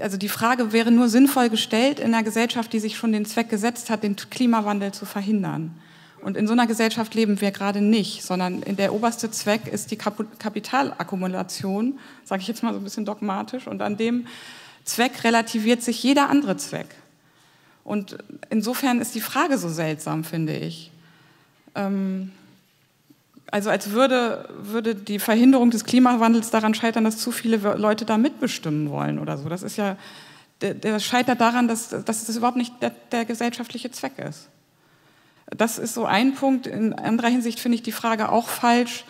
also die Frage wäre nur sinnvoll gestellt in einer Gesellschaft, die sich schon den Zweck gesetzt hat, den Klimawandel zu verhindern. Und in so einer Gesellschaft leben wir gerade nicht, sondern der oberste Zweck ist die Kapitalakkumulation, sage ich jetzt mal so ein bisschen dogmatisch, und an dem Zweck relativiert sich jeder andere Zweck. Und insofern ist die Frage so seltsam, finde ich. Also als würde die Verhinderung des Klimawandels daran scheitern, dass zu viele Leute da mitbestimmen wollen oder so. Das ist ja, das scheitert daran, dass das überhaupt nicht der gesellschaftliche Zweck ist. Das ist so ein Punkt. In anderer Hinsicht finde ich die Frage auch falsch,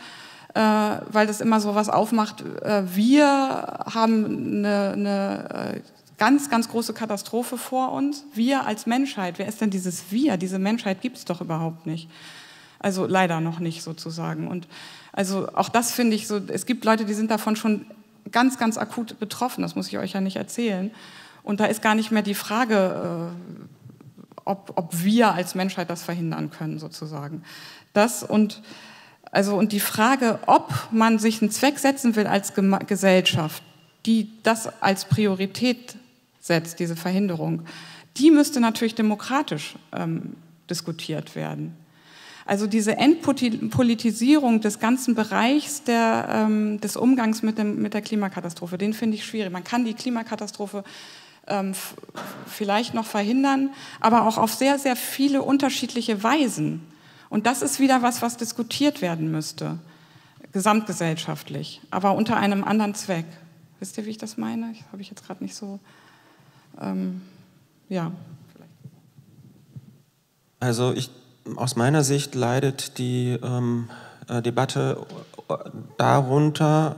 weil das immer so was aufmacht. Wir haben eine ganz, ganz große Katastrophe vor uns. Wir als Menschheit. Wer ist denn dieses Wir? Diese Menschheit gibt es doch überhaupt nicht. Also leider noch nicht sozusagen. Und also auch das finde ich so, es gibt Leute, die sind davon schon ganz, ganz akut betroffen. Das muss ich euch ja nicht erzählen. Und da ist gar nicht mehr die Frage, ob wir als Menschheit das verhindern können sozusagen. Das und die Frage, ob man sich einen Zweck setzen will als Gesellschaft, die das als Priorität setzt, diese Verhinderung, die müsste natürlich demokratisch diskutiert werden. Also diese Entpolitisierung des ganzen Bereichs des Umgangs mit der Klimakatastrophe, den finde ich schwierig. Man kann die Klimakatastrophe vielleicht noch verhindern, aber auch auf sehr, sehr viele unterschiedliche Weisen. Und das ist wieder was diskutiert werden müsste, gesamtgesellschaftlich, aber unter einem anderen Zweck. Wisst ihr, wie ich das meine? Das habe ich jetzt gerade nicht so... ja, vielleicht. Also aus meiner Sicht leidet die Debatte darunter,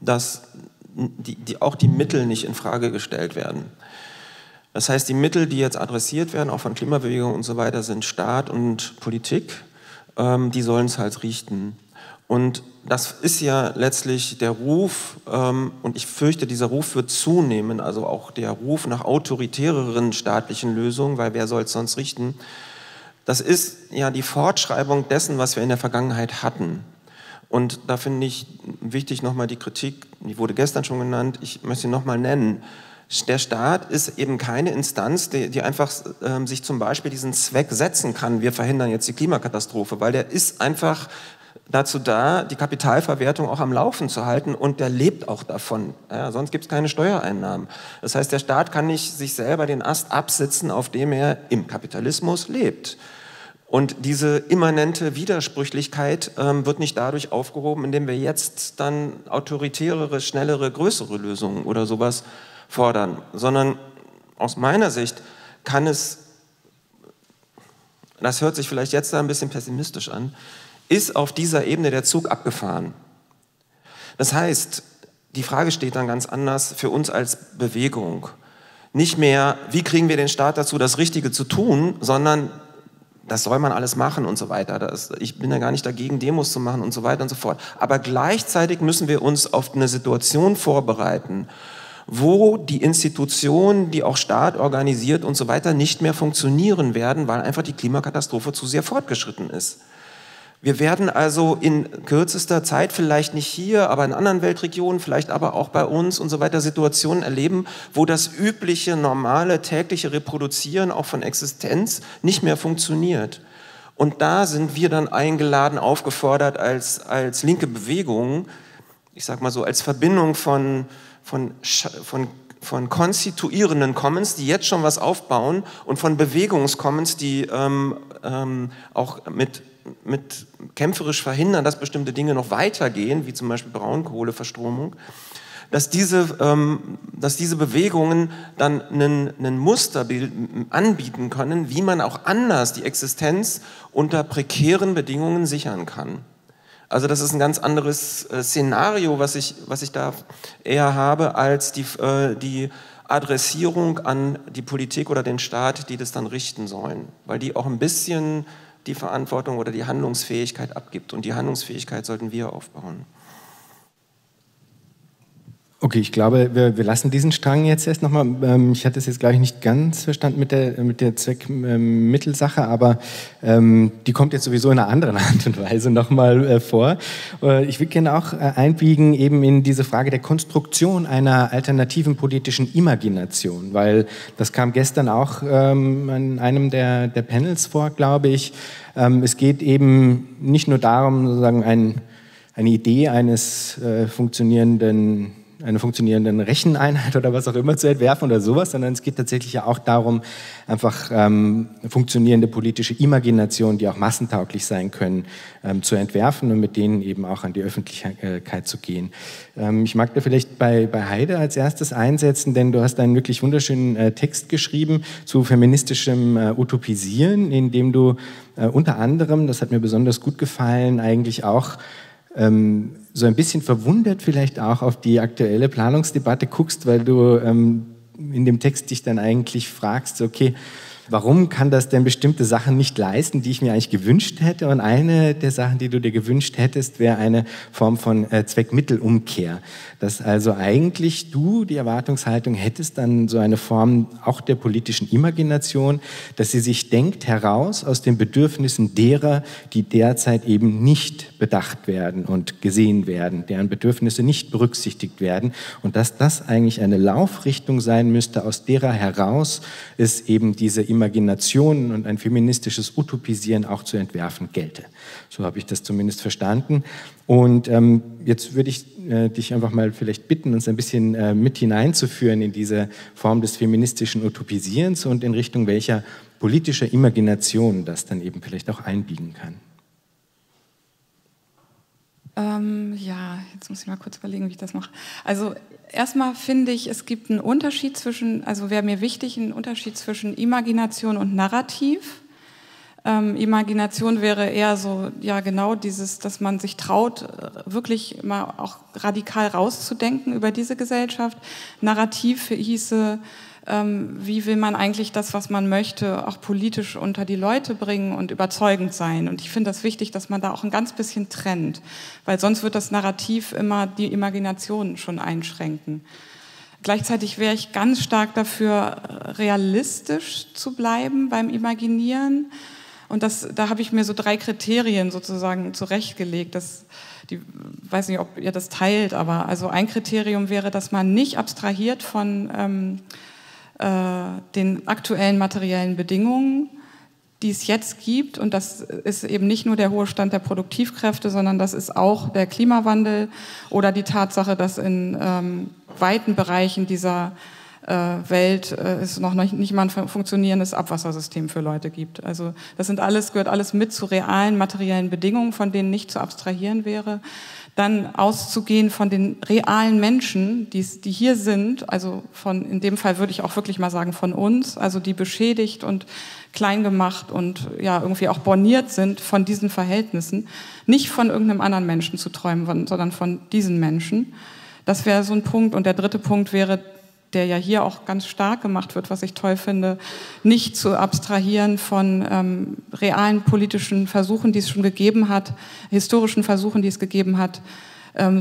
dass auch die Mittel nicht in Frage gestellt werden. Das heißt, die Mittel, die jetzt adressiert werden, auch von Klimabewegungen und so weiter, sind Staat und Politik, die sollen es halt richten. Und das ist ja letztlich der Ruf, und ich fürchte, dieser Ruf wird zunehmen, also auch der Ruf nach autoritäreren staatlichen Lösungen, weil wer soll es sonst richten? Das ist ja die Fortschreibung dessen, was wir in der Vergangenheit hatten. Und da finde ich wichtig nochmal die Kritik, die wurde gestern schon genannt, ich möchte sie nochmal nennen. Der Staat ist eben keine Instanz, die einfach sich zum Beispiel diesen Zweck setzen kann, wir verhindern jetzt die Klimakatastrophe, weil der ist einfach dazu da, die Kapitalverwertung auch am Laufen zu halten, und der lebt auch davon. Ja, sonst gibt es keine Steuereinnahmen. Das heißt, der Staat kann nicht sich selber den Ast absitzen, auf dem er im Kapitalismus lebt. Und diese immanente Widersprüchlichkeit wird nicht dadurch aufgehoben, indem wir jetzt dann autoritärere, schnellere, größere Lösungen oder sowas fordern, sondern aus meiner Sicht kann es, das hört sich vielleicht jetzt da ein bisschen pessimistisch an, ist auf dieser Ebene der Zug abgefahren. Das heißt, die Frage steht dann ganz anders für uns als Bewegung. Nicht mehr, wie kriegen wir den Staat dazu, das Richtige zu tun, sondern das soll man alles machen und so weiter. Ich bin ja gar nicht dagegen, Demos zu machen und so weiter und so fort. Aber gleichzeitig müssen wir uns auf eine Situation vorbereiten, wo die Institutionen, die auch Staat organisiert und so weiter, nicht mehr funktionieren werden, weil einfach die Klimakatastrophe zu sehr fortgeschritten ist. Wir werden also in kürzester Zeit, vielleicht nicht hier, aber in anderen Weltregionen, vielleicht aber auch bei uns und so weiter, Situationen erleben, wo das übliche, normale, tägliche Reproduzieren auch von Existenz nicht mehr funktioniert. Und da sind wir dann eingeladen, aufgefordert als linke Bewegung, ich sag mal so, als Verbindung von konstituierenden Commons, die jetzt schon was aufbauen, und von Bewegungscommons, die auch mit kämpferisch verhindern, dass bestimmte Dinge noch weitergehen, wie zum Beispiel Braunkohleverstromung, dass diese Bewegungen dann einen Muster anbieten können, wie man auch anders die Existenz unter prekären Bedingungen sichern kann. Also das ist ein ganz anderes Szenario, was ich da eher habe, als die Adressierung an die Politik oder den Staat, die das dann richten sollen, weil die auch ein bisschen die Verantwortung oder die Handlungsfähigkeit abgibt. Und die Handlungsfähigkeit sollten wir aufbauen. Okay, ich glaube, wir lassen diesen Strang jetzt erst nochmal. Ich hatte es jetzt gleich nicht ganz verstanden mit der Zweckmittelsache, aber die kommt jetzt sowieso in einer anderen Art und Weise nochmal vor. Ich würde gerne auch einbiegen eben in diese Frage der Konstruktion einer alternativen politischen Imagination, weil das kam gestern auch an einem der Panels vor, glaube ich. Es geht eben nicht nur darum, sozusagen eine Idee eines einer funktionierenden Recheneinheit oder was auch immer zu entwerfen oder sowas, sondern es geht tatsächlich ja auch darum, einfach funktionierende politische Imaginationen, die auch massentauglich sein können, zu entwerfen und mit denen eben auch an die Öffentlichkeit zu gehen. Ich mag da vielleicht bei Heide als erstes einsetzen, denn du hast einen wirklich wunderschönen Text geschrieben zu feministischem Utopisieren, in dem du unter anderem, das hat mir besonders gut gefallen, eigentlich auch so ein bisschen verwundert vielleicht auch auf die aktuelle Planungsdebatte guckst, weil du in dem Text dich dann eigentlich fragst, okay, warum kann das denn bestimmte Sachen nicht leisten, die ich mir eigentlich gewünscht hätte? Und eine der Sachen, die du dir gewünscht hättest, wäre eine Form von Zweckmittelumkehr. Dass also eigentlich du die Erwartungshaltung hättest, dann so eine Form auch der politischen Imagination, dass sie sich denkt heraus aus den Bedürfnissen derer, die derzeit eben nicht bedacht werden und gesehen werden, deren Bedürfnisse nicht berücksichtigt werden. Und dass das eigentlich eine Laufrichtung sein müsste, aus derer heraus ist eben diese Imaginationen und ein feministisches Utopisieren auch zu entwerfen gelte. So habe ich das zumindest verstanden. Und jetzt würde ich dich einfach mal vielleicht bitten, uns ein bisschen mit hineinzuführen in diese Form des feministischen Utopisierens und in Richtung welcher politischer Imagination das dann eben vielleicht auch einbiegen kann. Ja, jetzt muss ich mal kurz überlegen, wie ich das mache. Also erstmal finde ich, es gibt einen Unterschied zwischen, also wäre mir wichtig, einen Unterschied zwischen Imagination und Narrativ. Imagination wäre eher so, ja genau dieses, dass man sich traut, wirklich mal auch radikal rauszudenken über diese Gesellschaft. Narrativ hieße, wie will man eigentlich das, was man möchte, auch politisch unter die Leute bringen und überzeugend sein. Und ich finde das wichtig, dass man da auch ein ganz bisschen trennt, weil sonst wird das Narrativ immer die Imagination schon einschränken. Gleichzeitig wäre ich ganz stark dafür, realistisch zu bleiben beim Imaginieren. Und da habe ich mir so 3 Kriterien sozusagen zurechtgelegt. Ich weiß nicht, ob ihr das teilt, aber also ein Kriterium wäre, dass man nicht abstrahiert von den aktuellen materiellen Bedingungen, die es jetzt gibt. Und das ist eben nicht nur der hohe Stand der Produktivkräfte, sondern das ist auch der Klimawandel oder die Tatsache, dass in weiten Bereichen dieser Welt es noch nicht mal ein funktionierendes Abwassersystem für Leute gibt. Also das gehört alles mit zu realen materiellen Bedingungen, von denen nicht zu abstrahieren wäre. Dann auszugehen von den realen Menschen, die hier sind, also in dem Fall würde ich auch wirklich mal sagen von uns, also die beschädigt und klein gemacht und ja irgendwie auch borniert sind von diesen Verhältnissen, nicht von irgendeinem anderen Menschen zu träumen, sondern von diesen Menschen. Das wäre so ein Punkt. Und der dritte Punkt wäre, der ja hier auch ganz stark gemacht wird, was ich toll finde, nicht zu abstrahieren von realen politischen Versuchen, die es schon gegeben hat, historischen Versuchen, die es gegeben hat,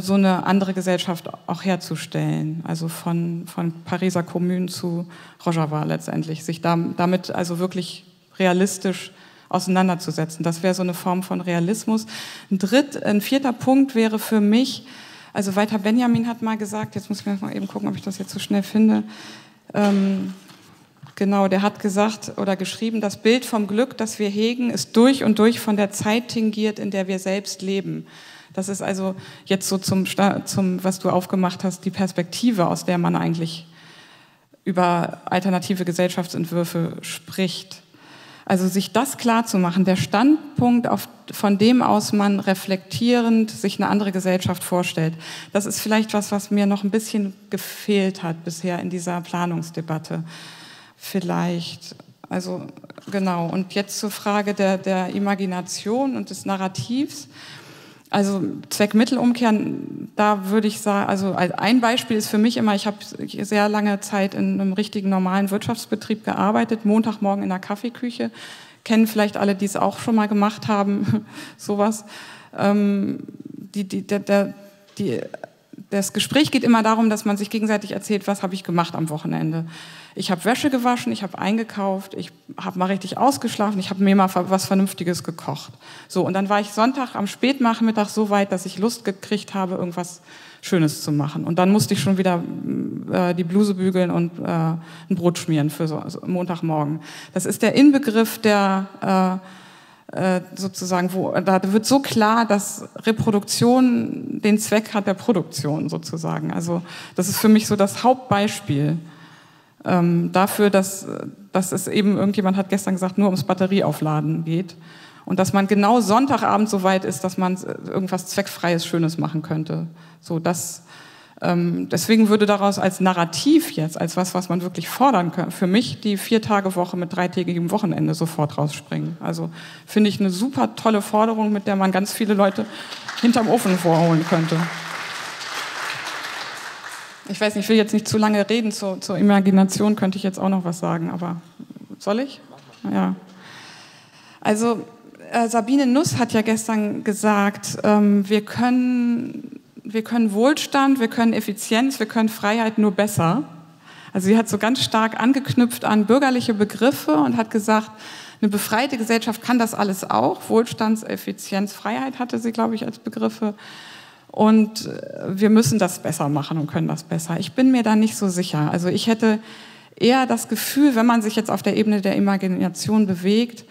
so eine andere Gesellschaft auch herzustellen. Also von Pariser Kommune zu Rojava letztendlich. Sich damit also wirklich realistisch auseinanderzusetzen. Das wäre so eine Form von Realismus. Ein vierter Punkt wäre für mich, also Walter Benjamin hat mal gesagt, jetzt muss ich mir mal eben gucken, ob ich das jetzt so schnell finde. Genau, der hat gesagt oder geschrieben, das Bild vom Glück, das wir hegen, ist durch und durch von der Zeit tingiert, in der wir selbst leben. Das ist also jetzt so zum was du aufgemacht hast, die Perspektive, aus der man eigentlich über alternative Gesellschaftsentwürfe spricht. Also sich das klar zu machen, der Standpunkt, von dem aus man reflektierend sich eine andere Gesellschaft vorstellt, das ist vielleicht was mir noch ein bisschen gefehlt hat bisher in dieser Planungsdebatte. Vielleicht, also genau. Und jetzt zur Frage der Imagination und des Narrativs. Also Zweckmittelumkehr, da würde ich sagen, also ein Beispiel ist für mich immer, ich habe sehr lange Zeit in einem richtigen normalen Wirtschaftsbetrieb gearbeitet, Montagmorgen in der Kaffeeküche, kennen vielleicht alle, die es auch schon mal gemacht haben, sowas. das Gespräch geht immer darum, dass man sich gegenseitig erzählt, was habe ich gemacht am Wochenende. Ich habe Wäsche gewaschen, ich habe eingekauft, ich habe mal richtig ausgeschlafen, ich habe mir mal was Vernünftiges gekocht. So, und dann war ich Sonntag am Spätnachmittag so weit, dass ich Lust gekriegt habe, irgendwas Schönes zu machen. Und dann musste ich schon wieder die Bluse bügeln und ein Brot schmieren für so Montagmorgen. Das ist der Inbegriff der sozusagen, da wird so klar, dass Reproduktion den Zweck hat der Produktion sozusagen. Also das ist für mich so das Hauptbeispiel dafür, dass es eben, irgendjemand hat gestern gesagt, nur ums Batterieaufladen geht. Und dass man genau Sonntagabend so weit ist, dass man irgendwas Zweckfreies, Schönes machen könnte. So, deswegen würde daraus als Narrativ jetzt, als was man wirklich fordern kann, für mich die 4-Tage-Woche mit 3-tägigem Wochenende sofort rausspringen. Also finde ich eine super tolle Forderung, mit der man ganz viele Leute hinterm Ofen vorholen könnte. Ich weiß nicht, ich will jetzt nicht zu lange reden, zur Imagination könnte ich jetzt auch noch was sagen, aber soll ich? Ja. Also Sabine Nuss hat ja gestern gesagt, wir können Wohlstand, wir können Effizienz, wir können Freiheit nur besser. Also sie hat so ganz stark angeknüpft an bürgerliche Begriffe und hat gesagt, eine befreite Gesellschaft kann das alles auch. Wohlstand, Effizienz, Freiheit hatte sie, glaube ich, als Begriffe. Und wir müssen das besser machen und können das besser. Ich bin mir da nicht so sicher. Also ich hätte eher das Gefühl, wenn man sich jetzt auf der Ebene der Imagination bewegt,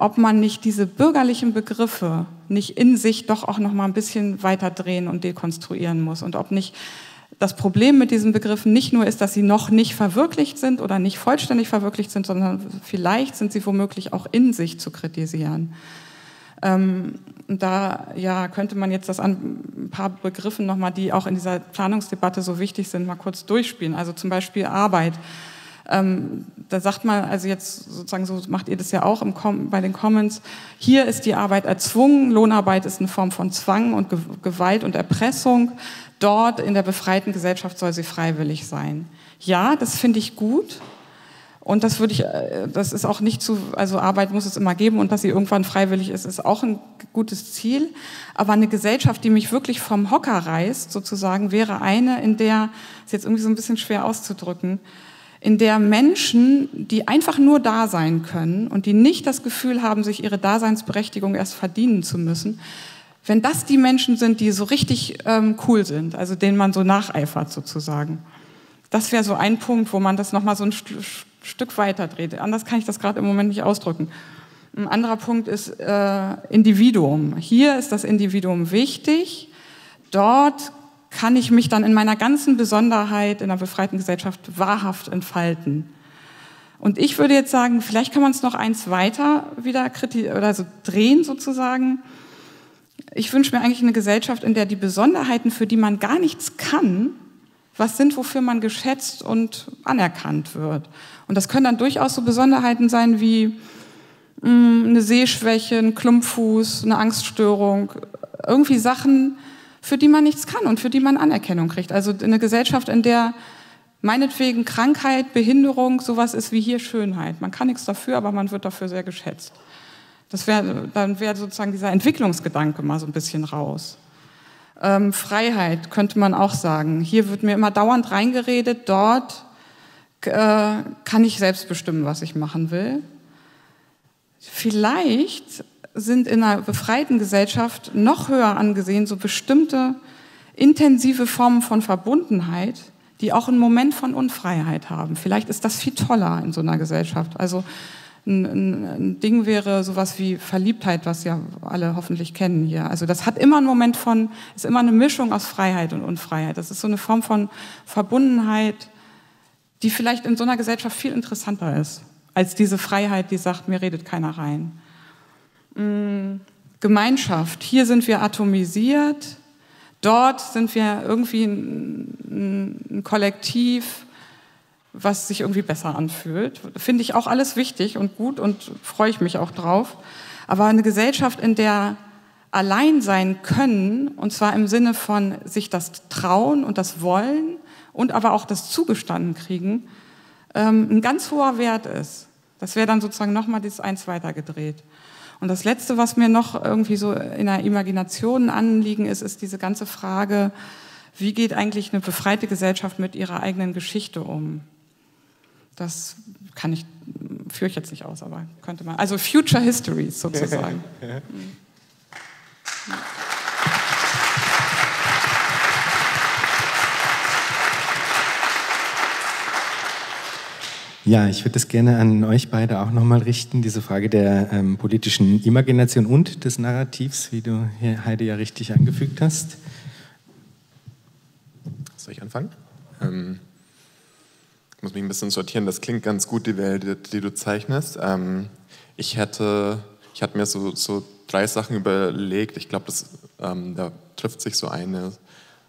ob man nicht diese bürgerlichen Begriffe nicht in sich doch auch noch mal ein bisschen weiter drehen und dekonstruieren muss. Und ob nicht das Problem mit diesen Begriffen nicht nur ist, dass sie noch nicht verwirklicht sind oder nicht vollständig verwirklicht sind, sondern vielleicht sind sie womöglich auch in sich zu kritisieren. Da ja, könnte man jetzt das an ein paar Begriffen noch mal, die auch in dieser Planungsdebatte so wichtig sind, mal kurz durchspielen. Also zum Beispiel Arbeit. Da sagt man, also jetzt sozusagen, so macht ihr das ja auch bei den Commons, hier ist die Arbeit erzwungen, Lohnarbeit ist eine Form von Zwang und Gewalt und Erpressung, dort in der befreiten Gesellschaft soll sie freiwillig sein. Ja, das finde ich gut und das ist auch nicht zu, also Arbeit muss es immer geben und dass sie irgendwann freiwillig ist, ist auch ein gutes Ziel, aber eine Gesellschaft, die mich wirklich vom Hocker reißt, sozusagen, wäre eine, in der, ist jetzt irgendwie so ein bisschen schwer auszudrücken, in der Menschen, die einfach nur da sein können und die nicht das Gefühl haben, sich ihre Daseinsberechtigung erst verdienen zu müssen, wenn das die Menschen sind, die so richtig cool sind, also denen man so nacheifert sozusagen. Das wäre so ein Punkt, wo man das nochmal so ein Stück weiter dreht. Anders kann ich das gerade im Moment nicht ausdrücken. Ein anderer Punkt ist Individuum. Hier ist das Individuum wichtig, dort kann ich mich dann in meiner ganzen Besonderheit in einer befreiten Gesellschaft wahrhaft entfalten. Und ich würde jetzt sagen, vielleicht kann man es noch eins weiter wieder drehen sozusagen. Ich wünsche mir eigentlich eine Gesellschaft, in der die Besonderheiten, für die man gar nichts kann, was sind, wofür man geschätzt und anerkannt wird. Und das können dann durchaus so Besonderheiten sein wie eine Sehschwäche, ein Klumpfuß, eine Angststörung, irgendwie Sachen, für die man nichts kann und für die man Anerkennung kriegt. Also eine Gesellschaft, in der meinetwegen Krankheit, Behinderung, sowas ist wie hier Schönheit. Man kann nichts dafür, aber man wird dafür sehr geschätzt. Dann wäre sozusagen dieser Entwicklungsgedanke mal so ein bisschen raus. Freiheit könnte man auch sagen. Hier wird mir immer dauernd reingeredet, dort kann ich selbst bestimmen, was ich machen will. Vielleicht sind in einer befreiten Gesellschaft noch höher angesehen, so bestimmte intensive Formen von Verbundenheit, die auch einen Moment von Unfreiheit haben. Vielleicht ist das viel toller in so einer Gesellschaft. Also ein Ding wäre sowas wie Verliebtheit, was ja alle hoffentlich kennen hier. Also das hat immer einen Moment von, ist immer eine Mischung aus Freiheit und Unfreiheit. Das ist so eine Form von Verbundenheit, die vielleicht in so einer Gesellschaft viel interessanter ist, als diese Freiheit, die sagt, mir redet keiner rein. Gemeinschaft, hier sind wir atomisiert, dort sind wir irgendwie ein Kollektiv, was sich irgendwie besser anfühlt. Finde ich auch alles wichtig und gut und freue ich mich auch drauf. Aber eine Gesellschaft, in der allein sein können, und zwar im Sinne von sich das trauen und das wollen und aber auch das zugestanden kriegen, ein ganz hoher Wert ist. Das wäre dann sozusagen nochmal das eins weitergedreht. Und das Letzte, was mir noch irgendwie so in der Imagination ein Anliegen ist, ist diese ganze Frage wie geht eigentlich eine befreite Gesellschaft mit ihrer eigenen Geschichte um? Das kann ich, führe ich jetzt nicht aus, aber könnte man. Also Future Histories sozusagen. Ja, ich würde das gerne an euch beide auch nochmal richten, diese Frage der politischen Imagination und des Narrativs, wie du hier, Heide, ja richtig angefügt hast. Soll ich anfangen? Ich muss mich ein bisschen sortieren, das klingt ganz gut, die Welt, die du zeichnest. Ich hatte mir so drei Sachen überlegt, ich glaube, da trifft sich so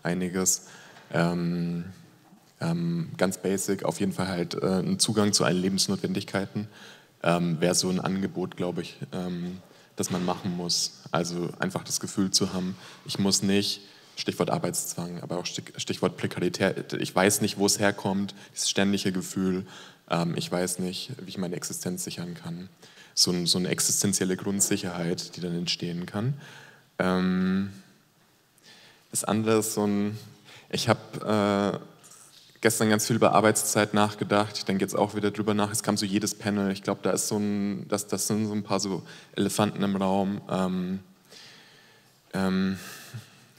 einiges. Ganz basic, auf jeden Fall halt ein Zugang zu allen Lebensnotwendigkeiten wäre so ein Angebot, glaube ich, das man machen muss. Also einfach das Gefühl zu haben, ich muss nicht, Stichwort Arbeitszwang, aber auch Stichwort Prekarität, ich weiß nicht, wo es herkommt, dieses ständige Gefühl, ich weiß nicht, wie ich meine Existenz sichern kann. So eine existenzielle Grundsicherheit, die dann entstehen kann. Das andere ist so ein, ich habe gestern ganz viel über Arbeitszeit nachgedacht. Ich denke jetzt auch wieder drüber nach. Es kam so jedes Panel. Ich glaube, da ist das sind so ein paar so Elefanten im Raum.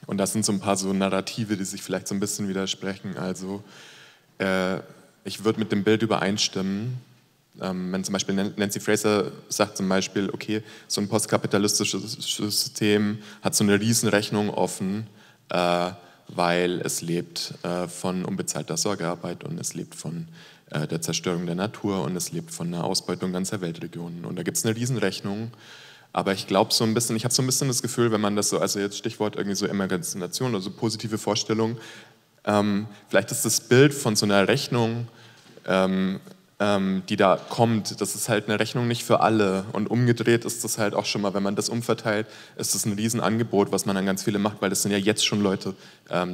Und das sind so ein paar so Narrative, die sich vielleicht so ein bisschen widersprechen. Also ich würde mit dem Bild übereinstimmen. Wenn zum Beispiel Nancy Fraser sagt zum Beispiel, okay, so ein postkapitalistisches System hat so eine Riesenrechnung offen, weil es lebt von unbezahlter Sorgearbeit und es lebt von der Zerstörung der Natur und es lebt von einer Ausbeutung ganzer Weltregionen. Und da gibt es eine Riesenrechnung, aber ich glaube so ein bisschen, ich habe so ein bisschen das Gefühl, wenn man das so, also jetzt Stichwort irgendwie so Imagination oder so positive Vorstellung, vielleicht ist das Bild von so einer Rechnung, die da kommt, das ist halt eine Rechnung nicht für alle und umgedreht ist das halt auch schon mal, wenn man das umverteilt, ist das ein Riesenangebot, was man an ganz viele macht, weil es sind ja jetzt schon Leute,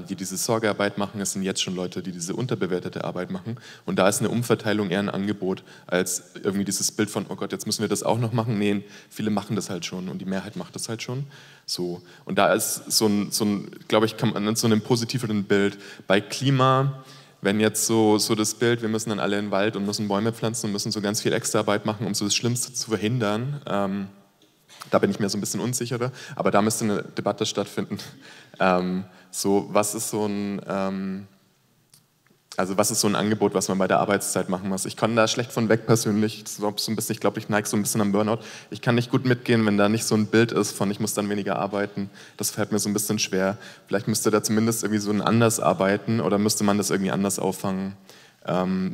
die diese Sorgearbeit machen, es sind jetzt schon Leute, die diese unterbewertete Arbeit machen und da ist eine Umverteilung eher ein Angebot, als irgendwie dieses Bild von, oh Gott, jetzt müssen wir das auch noch machen, nee, viele machen das halt schon und die Mehrheit macht das halt schon. So. Und da ist so ein glaube ich, kann man zu einem positiveren Bild bei Klima. Wenn jetzt so das Bild, wir müssen dann alle in den Wald und müssen Bäume pflanzen und müssen so ganz viel Extraarbeit machen, um so das Schlimmste zu verhindern, da bin ich mir so ein bisschen unsicherer, aber da müsste eine Debatte stattfinden. So, was ist so ein, also was ist so ein Angebot, was man bei der Arbeitszeit machen muss? Ich kann da schlecht von weg persönlich, so ein bisschen, ich glaube, ich neige so ein bisschen am Burnout. Ich kann nicht gut mitgehen, wenn da nicht so ein Bild ist von, ich muss dann weniger arbeiten. Das fällt mir so ein bisschen schwer. Vielleicht müsste da zumindest irgendwie so ein anders arbeiten oder müsste man das irgendwie anders auffangen.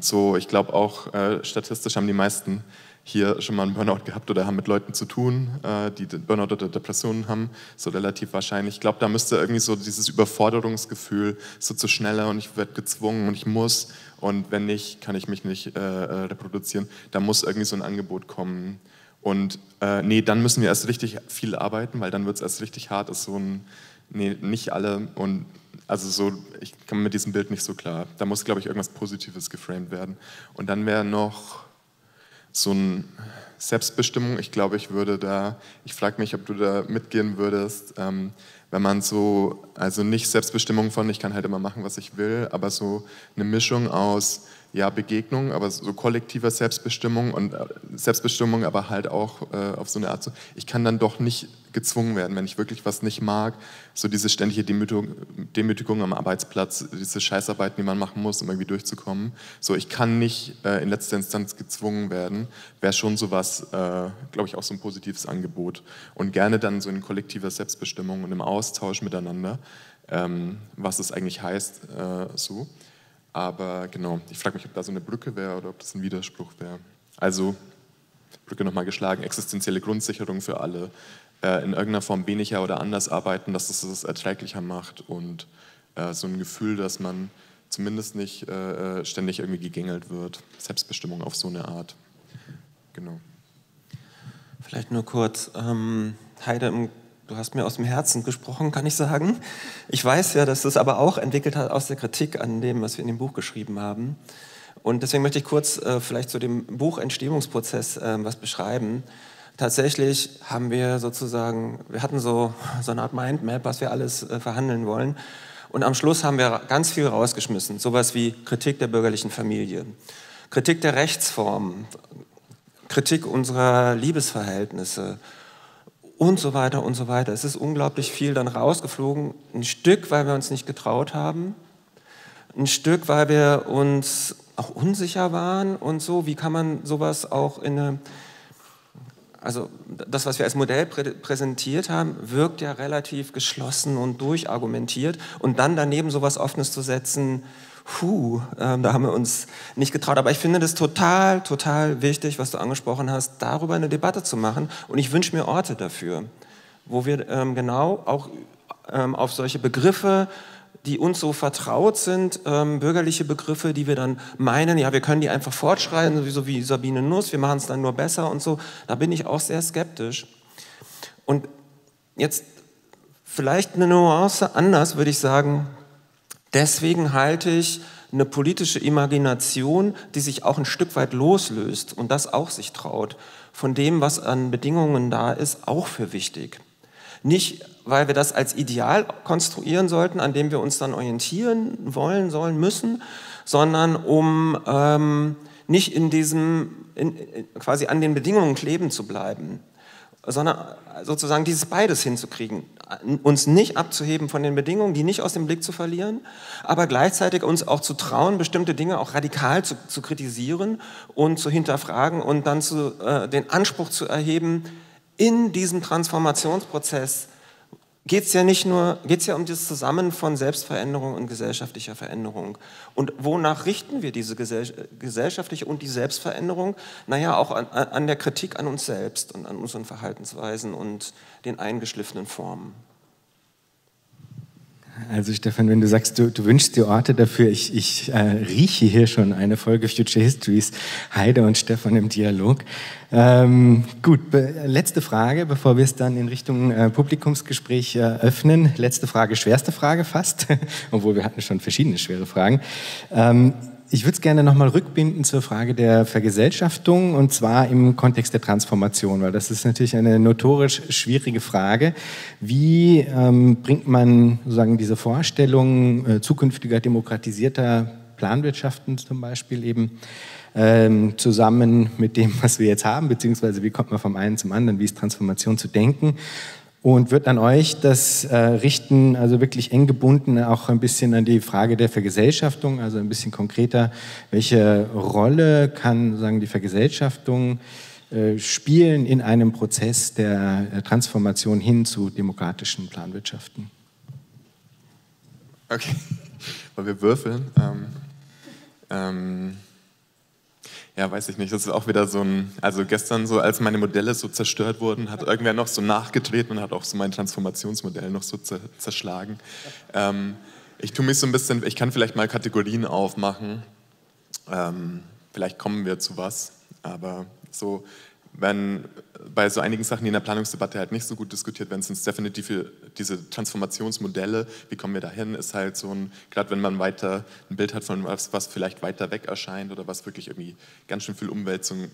So, ich glaube auch, statistisch haben die meisten hier schon mal einen Burnout gehabt oder haben mit Leuten zu tun, die Burnout oder Depressionen haben, so relativ wahrscheinlich. Ich glaube, da müsste irgendwie so dieses Überforderungsgefühl, so zu schneller und ich werde gezwungen und ich muss und wenn nicht, kann ich mich nicht reproduzieren. Da muss irgendwie so ein Angebot kommen. Und nee, dann müssen wir erst richtig viel arbeiten, weil dann wird es erst richtig hart, ist so ein, nee, nicht alle und also so, ich komme mit diesem Bild nicht so klar. Da muss, glaube ich, irgendwas Positives geframed werden. Und dann wäre noch so eine Selbstbestimmung, ich glaube, ich würde da, ich frage mich, ob du da mitgehen würdest, wenn man so, also nicht Selbstbestimmung von, ich kann halt immer machen, was ich will, aber so eine Mischung aus, ja, Begegnung, aber so kollektiver Selbstbestimmung und Selbstbestimmung, aber halt auch auf so eine Art, so, ich kann dann doch nicht gezwungen werden, wenn ich wirklich was nicht mag, so diese ständige Demütigung am Arbeitsplatz, diese Scheißarbeiten, die man machen muss, um irgendwie durchzukommen, so ich kann nicht in letzter Instanz gezwungen werden, wäre schon sowas, glaube ich, auch so ein positives Angebot und gerne dann so in kollektiver Selbstbestimmung und im Austausch miteinander, was es eigentlich heißt, so. Aber genau, ich frage mich, ob da so eine Brücke wäre oder ob das ein Widerspruch wäre. Also, Brücke nochmal geschlagen, existenzielle Grundsicherung für alle, in irgendeiner Form weniger oder anders arbeiten, dass es das erträglicher macht und so ein Gefühl, dass man zumindest nicht ständig irgendwie gegängelt wird. Selbstbestimmung auf so eine Art. Genau. Vielleicht nur kurz, Heide, du hast mir aus dem Herzen gesprochen, kann ich sagen. Ich weiß ja, dass das aber auch entwickelt hat aus der Kritik an dem, was wir in dem Buch geschrieben haben. Und deswegen möchte ich kurz vielleicht zu dem Buchentstehungsprozess was beschreiben. Tatsächlich haben wir sozusagen, wir hatten so eine Art Mindmap, was wir alles verhandeln wollen. Und am Schluss haben wir ganz viel rausgeschmissen, sowas wie Kritik der bürgerlichen Familie, Kritik der Rechtsformen, Kritik unserer Liebesverhältnisse und so weiter und so weiter. Es ist unglaublich viel dann rausgeflogen, ein Stück, weil wir uns nicht getraut haben, ein Stück, weil wir uns auch unsicher waren und so. Wie kann man sowas auch in eine, also das, was wir als Modell präsentiert haben, wirkt ja relativ geschlossen und durchargumentiert, und dann daneben sowas Offenes zu setzen, da haben wir uns nicht getraut. Aber ich finde das total, total wichtig, was du angesprochen hast, darüber eine Debatte zu machen. Und ich wünsche mir Orte dafür, wo wir genau auch auf solche Begriffe, die uns so vertraut sind, bürgerliche Begriffe, die wir dann meinen, ja, wir können die einfach fortschreien, so wie Sabine Nuss, wir machen es dann nur besser und so. Da bin ich auch sehr skeptisch. Und jetzt vielleicht eine Nuance anders, würde ich sagen. Deswegen halte ich eine politische Imagination, die sich auch ein Stück weit loslöst und das auch sich traut, von dem, was an Bedingungen da ist, auch für wichtig. Nicht, weil wir das als Ideal konstruieren sollten, an dem wir uns dann orientieren wollen, sollen, müssen, sondern um nicht in diesem, quasi an den Bedingungen kleben zu bleiben, sondern sozusagen dieses beides hinzukriegen, uns nicht abzuheben von den Bedingungen, die nicht aus dem Blick zu verlieren, aber gleichzeitig uns auch zu trauen, bestimmte Dinge auch radikal zu kritisieren und zu hinterfragen und dann den Anspruch zu erheben, in diesem Transformationsprozess geht es ja nicht nur, geht es ja um das Zusammen von Selbstveränderung und gesellschaftlicher Veränderung. Und wonach richten wir diese gesellschaftliche und die Selbstveränderung? Naja, auch an der Kritik an uns selbst und an unseren Verhaltensweisen und den eingeschliffenen Formen. Also Stefan, wenn du sagst, du wünschst dir Orte dafür, ich rieche hier schon eine Folge Future Histories, Heide und Stefan im Dialog. Gut, letzte Frage, bevor wir es dann in Richtung Publikumsgespräch öffnen. Letzte Frage, schwerste Frage fast, obwohl wir hatten schon verschiedene schwere Fragen. Ich würde es gerne nochmal rückbinden zur Frage der Vergesellschaftung, und zwar im Kontext der Transformation, weil das ist natürlich eine notorisch schwierige Frage. Wie bringt man sozusagen diese Vorstellung zukünftiger, demokratisierter Planwirtschaften zum Beispiel eben zusammen mit dem, was wir jetzt haben, beziehungsweise wie kommt man vom einen zum anderen, wie ist Transformation zu denken? Und wird an euch das richten, also wirklich eng gebunden, auch ein bisschen an die Frage der Vergesellschaftung, also ein bisschen konkreter, welche Rolle kann sozusagen die Vergesellschaftung spielen in einem Prozess der Transformation hin zu demokratischen Planwirtschaften? Okay, weil wir würfeln. Ja, weiß ich nicht, das ist auch wieder so ein, also gestern so, als meine Modelle so zerstört wurden, hat irgendwer noch so nachgetreten und hat auch so mein Transformationsmodell noch so zerschlagen. Ich tue mich so ein bisschen, ich kann vielleicht mal Kategorien aufmachen, vielleicht kommen wir zu was, aber so, wenn bei so einigen Sachen, die in der Planungsdebatte halt nicht so gut diskutiert werden, sind es definitiv diese Transformationsmodelle, wie kommen wir dahin, ist halt so ein, gerade wenn man weiter ein Bild hat von was vielleicht weiter weg erscheint oder was wirklich irgendwie ganz schön viel Umwälzung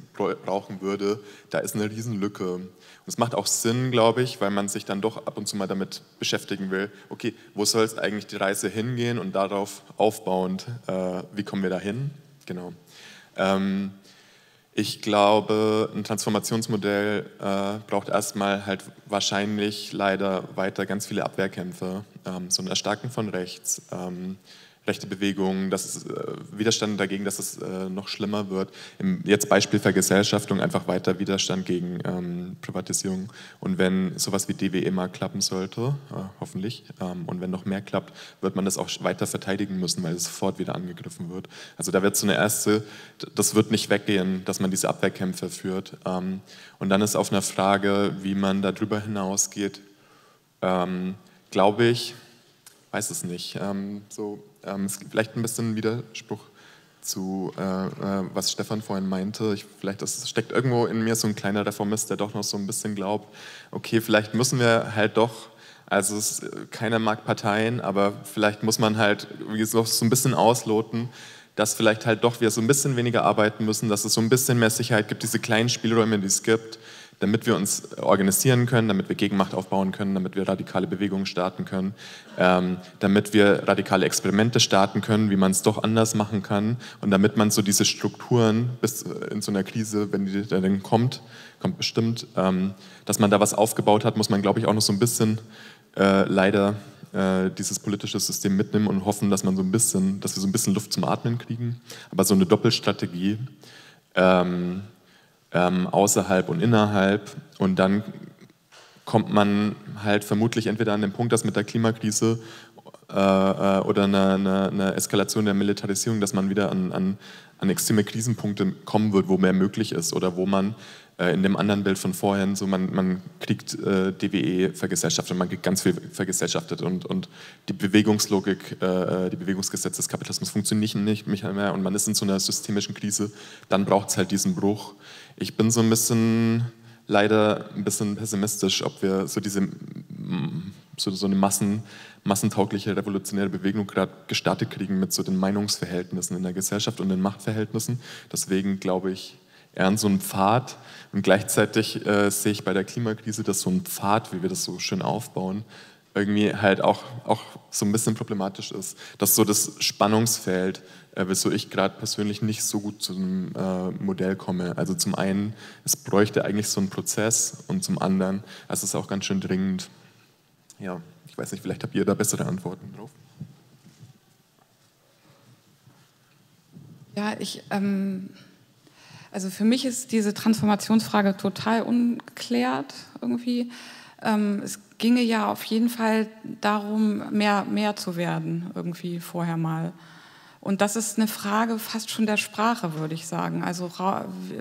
brauchen würde, da ist eine Riesenlücke. Und es macht auch Sinn, glaube ich, weil man sich dann doch ab und zu mal damit beschäftigen will, okay, wo soll es eigentlich die Reise hingehen, und darauf aufbauend, wie kommen wir dahin? Genau. Ich glaube, ein Transformationsmodell braucht erstmal halt wahrscheinlich leider weiter ganz viele Abwehrkämpfe, so ein Erstarken von rechts, rechte Bewegungen, Widerstand dagegen, dass es noch schlimmer wird. Jetzt Beispiel Vergesellschaftung, einfach weiter Widerstand gegen Privatisierung. Und wenn sowas wie DWE mal klappen sollte, hoffentlich, und wenn noch mehr klappt, wird man das auch weiter verteidigen müssen, weil es sofort wieder angegriffen wird. Also da wird so eine erste, das wird nicht weggehen, dass man diese Abwehrkämpfe führt. Und dann ist auf einer Frage, wie man darüber hinausgeht, glaube ich, weiß es nicht, es gibt vielleicht ein bisschen Widerspruch zu, was Stefan vorhin meinte. Vielleicht das steckt irgendwo in mir so ein kleiner Reformist, der doch noch so ein bisschen glaubt, okay, vielleicht müssen wir halt doch, also keiner mag Parteien, aber vielleicht muss man halt so ein bisschen ausloten, dass vielleicht halt doch wir so ein bisschen weniger arbeiten müssen, dass es so ein bisschen mehr Sicherheit gibt, diese kleinen Spielräume, die es gibt, damit wir uns organisieren können, damit wir Gegenmacht aufbauen können, damit wir radikale Bewegungen starten können, damit wir radikale Experimente starten können, wie man es doch anders machen kann, und damit man so diese Strukturen bis in so einer Krise, wenn die dann kommt bestimmt, dass man da was aufgebaut hat, muss man, glaube ich, auch noch so ein bisschen leider dieses politische System mitnehmen und hoffen, dass man so ein bisschen, dass wir so ein bisschen Luft zum Atmen kriegen. Aber so eine Doppelstrategie außerhalb und innerhalb, und dann kommt man halt vermutlich entweder an den Punkt, dass mit der Klimakrise oder eine Eskalation der Militarisierung, dass man wieder an extreme Krisenpunkte kommen wird, wo mehr möglich ist, oder wo man in dem anderen Bild von vorhin, so man kriegt DWE vergesellschaftet, man kriegt ganz viel vergesellschaftet, und die Bewegungslogik, die Bewegungsgesetze des Kapitalismus funktionieren nicht mehr, und man ist in so einer systemischen Krise, dann braucht es halt diesen Bruch. Ich bin so ein bisschen, leider ein bisschen pessimistisch, ob wir so diese eine massentaugliche revolutionäre Bewegung gerade gestartet kriegen mit so den Meinungsverhältnissen in der Gesellschaft und den Machtverhältnissen. Deswegen glaube ich eher an so einen Pfad, und gleichzeitig sehe ich bei der Klimakrise, dass so ein Pfad, wie wir das so schön aufbauen, irgendwie halt auch so ein bisschen problematisch ist, dass so das Spannungsfeld, wieso ich gerade persönlich nicht so gut zum Modell komme. Also zum einen, es bräuchte eigentlich so einen Prozess, und zum anderen, es ist auch ganz schön dringend. Ja, ich weiß nicht, vielleicht habt ihr da bessere Antworten drauf. Ja, also für mich ist diese Transformationsfrage total ungeklärt irgendwie. Es ginge ja auf jeden Fall darum, mehr zu werden irgendwie vorher mal. Und das ist eine Frage fast schon der Sprache, würde ich sagen. Also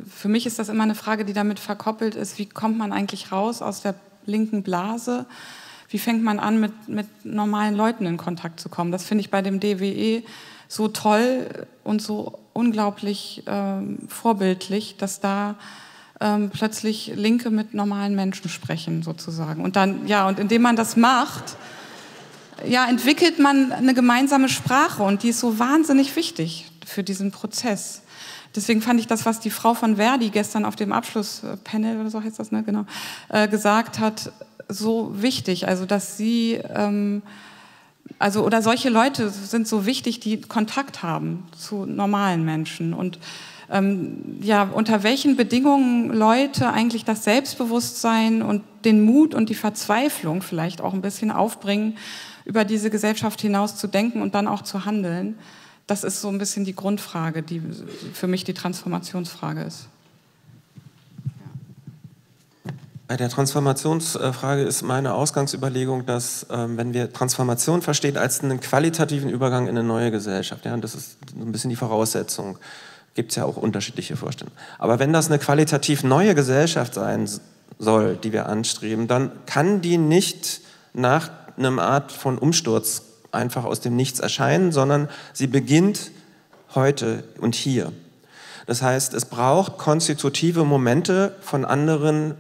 für mich ist das immer eine Frage, die damit verkoppelt ist, wie kommt man eigentlich raus aus der linken Blase? Wie fängt man an, mit normalen Leuten in Kontakt zu kommen? Das finde ich bei dem DWE so toll und so unglaublich vorbildlich, dass da plötzlich Linke mit normalen Menschen sprechen sozusagen. Und dann, ja, und indem man das macht, ja, entwickelt man eine gemeinsame Sprache, und die ist so wahnsinnig wichtig für diesen Prozess. Deswegen fand ich das, was die Frau von Verdi gestern auf dem Abschlusspanel, oder so heißt das, ne, genau, gesagt hat, so wichtig. Also dass sie, oder solche Leute sind so wichtig, die Kontakt haben zu normalen Menschen, und ja, unter welchen Bedingungen Leute eigentlich das Selbstbewusstsein und den Mut und die Verzweiflung vielleicht auch ein bisschen aufbringen, über diese Gesellschaft hinaus zu denken und dann auch zu handeln. Das ist so ein bisschen die Grundfrage, die für mich die Transformationsfrage ist. Bei der Transformationsfrage ist meine Ausgangsüberlegung, dass wenn wir Transformation verstehen als einen qualitativen Übergang in eine neue Gesellschaft, ja, und das ist ein bisschen die Voraussetzung, gibt es ja auch unterschiedliche Vorstellungen. Aber wenn das eine qualitativ neue Gesellschaft sein soll, die wir anstreben, dann kann die nicht nach einer Art von Umsturz einfach aus dem Nichts erscheinen, sondern sie beginnt heute und hier. Das heißt, es braucht konstitutive Momente von anderen,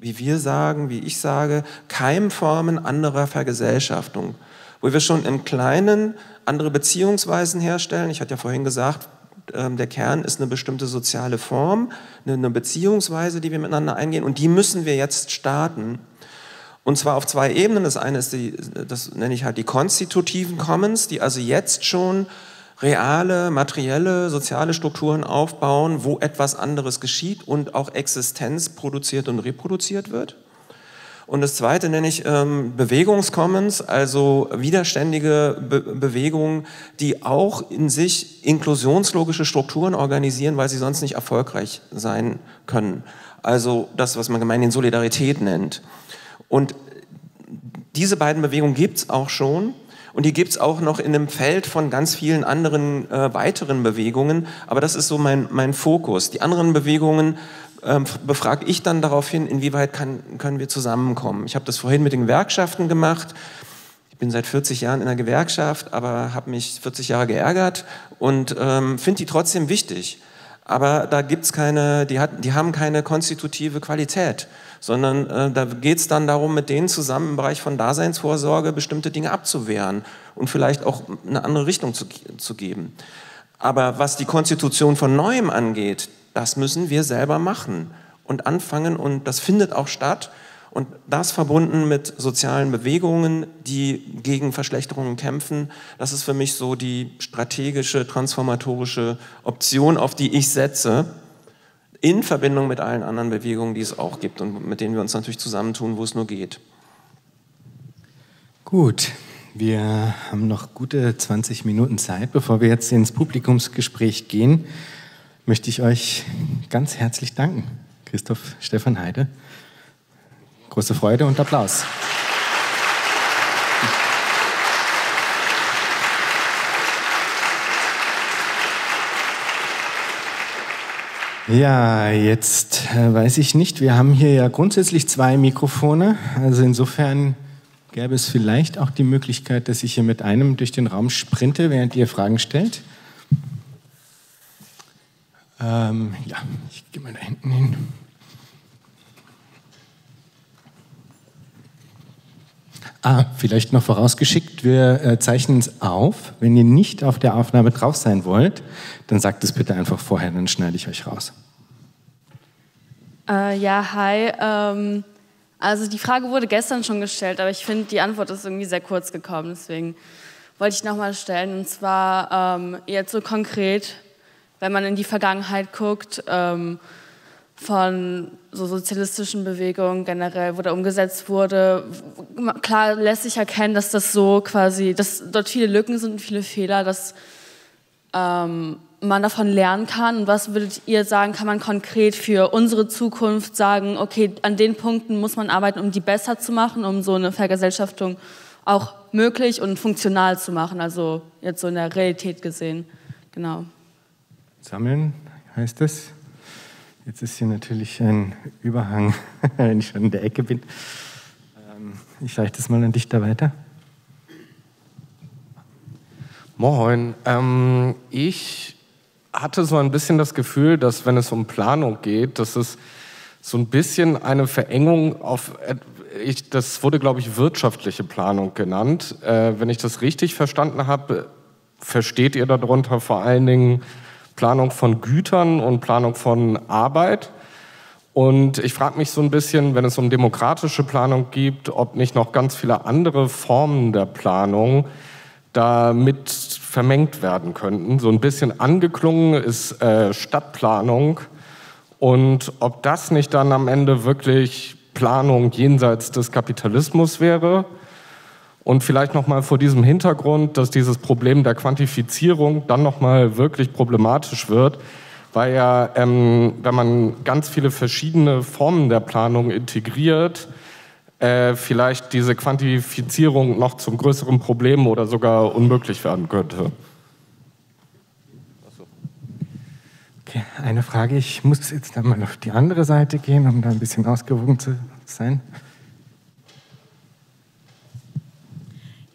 wie wir sagen, wie ich sage, Keimformen anderer Vergesellschaftung, wo wir schon im Kleinen andere Beziehungsweisen herstellen. Ich hatte ja vorhin gesagt, der Kern ist eine bestimmte soziale Form, eine Beziehungsweise, die wir miteinander eingehen, und die müssen wir jetzt starten. Und zwar auf zwei Ebenen. Das eine ist, das nenne ich halt die konstitutiven Commons, die also jetzt schon reale, materielle, soziale Strukturen aufbauen, wo etwas anderes geschieht und auch Existenz produziert und reproduziert wird. Und das zweite nenne ich Bewegungscommons, also widerständige Bewegungen, die auch in sich inklusionslogische Strukturen organisieren, weil sie sonst nicht erfolgreich sein können. Also das, was man gemeinhin Solidarität nennt. Und diese beiden Bewegungen gibt es auch schon. Und die gibt es auch noch in einem Feld von ganz vielen anderen weiteren Bewegungen. Aber das ist so mein Fokus. Die anderen Bewegungen befrage ich dann darauf hin, inwieweit können wir zusammenkommen. Ich habe das vorhin mit den Gewerkschaften gemacht. Ich bin seit 40 Jahren in der Gewerkschaft, aber habe mich 40 Jahre geärgert und finde die trotzdem wichtig. Aber da gibt's keine, die haben keine konstitutive Qualität, sondern da geht es dann darum, mit denen zusammen im Bereich von Daseinsvorsorge bestimmte Dinge abzuwehren und vielleicht auch eine andere Richtung zu geben. Aber was die Konstitution von Neuem angeht, das müssen wir selber machen. und anfangen, und das findet auch statt, und das verbunden mit sozialen Bewegungen, die gegen Verschlechterungen kämpfen, das ist für mich so die strategische, transformatorische Option, auf die ich setze, in Verbindung mit allen anderen Bewegungen, die es auch gibt und mit denen wir uns natürlich zusammentun, wo es nur geht. Gut, wir haben noch gute 20 Minuten Zeit. Bevor wir jetzt ins Publikumsgespräch gehen, möchte ich euch ganz herzlich danken. Christoph, Stefan, Heide. Große Freude und Applaus. Ja, jetzt weiß ich nicht, wir haben hier ja grundsätzlich 2 Mikrofone, also insofern gäbe es vielleicht auch die Möglichkeit, dass ich hier mit einem durch den Raum sprinte, während ihr Fragen stellt. Ja, ich gehe mal da hinten hin. Ah, vielleicht noch vorausgeschickt, wir zeichnen es auf. Wenn ihr nicht auf der Aufnahme drauf sein wollt, dann sagt es bitte einfach vorher, dann schneide ich euch raus. Ja, hi. Also die Frage wurde gestern schon gestellt, aber ich finde, die Antwort ist irgendwie sehr kurz gekommen. Deswegen wollte ich nochmal stellen, und zwar jetzt so konkret, wenn man in die Vergangenheit guckt, von so sozialistischen Bewegungen generell, wo da umgesetzt wurde. Klar lässt sich erkennen, dass das so quasi, dass dort viele Lücken sind und viele Fehler, dass man davon lernen kann. Und was würdet ihr sagen, kann man konkret für unsere Zukunft sagen, okay, an den Punkten muss man arbeiten, um die besser zu machen, um so eine Vergesellschaftung auch möglich und funktional zu machen, also jetzt so in der Realität gesehen. Genau. Sammeln heißt es. Jetzt ist hier natürlich ein Überhang, wenn ich schon in der Ecke bin. Ich reiche das mal an dich da weiter. Moin. Ich hatte so ein bisschen das Gefühl, dass wenn es um Planung geht, dass es so ein bisschen eine Verengung auf, das wurde, glaube ich, wirtschaftliche Planung genannt. Wenn ich das richtig verstanden habe, versteht ihr darunter vor allen Dingen Planung von Gütern und Planung von Arbeit. Und ich frage mich so ein bisschen, wenn es um demokratische Planung geht, ob nicht noch ganz viele andere Formen der Planung damit vermengt werden könnten. So ein bisschen angeklungen ist Stadtplanung, und ob das nicht dann am Ende wirklich Planung jenseits des Kapitalismus wäre. Und vielleicht nochmal vor diesem Hintergrund, dass dieses Problem der Quantifizierung dann nochmal wirklich problematisch wird, weil ja, wenn man ganz viele verschiedene Formen der Planung integriert, vielleicht diese Quantifizierung noch zum größeren Problem oder sogar unmöglich werden könnte. Okay, eine Frage, ich muss jetzt dann mal auf die andere Seite gehen, um da ein bisschen ausgewogen zu sein.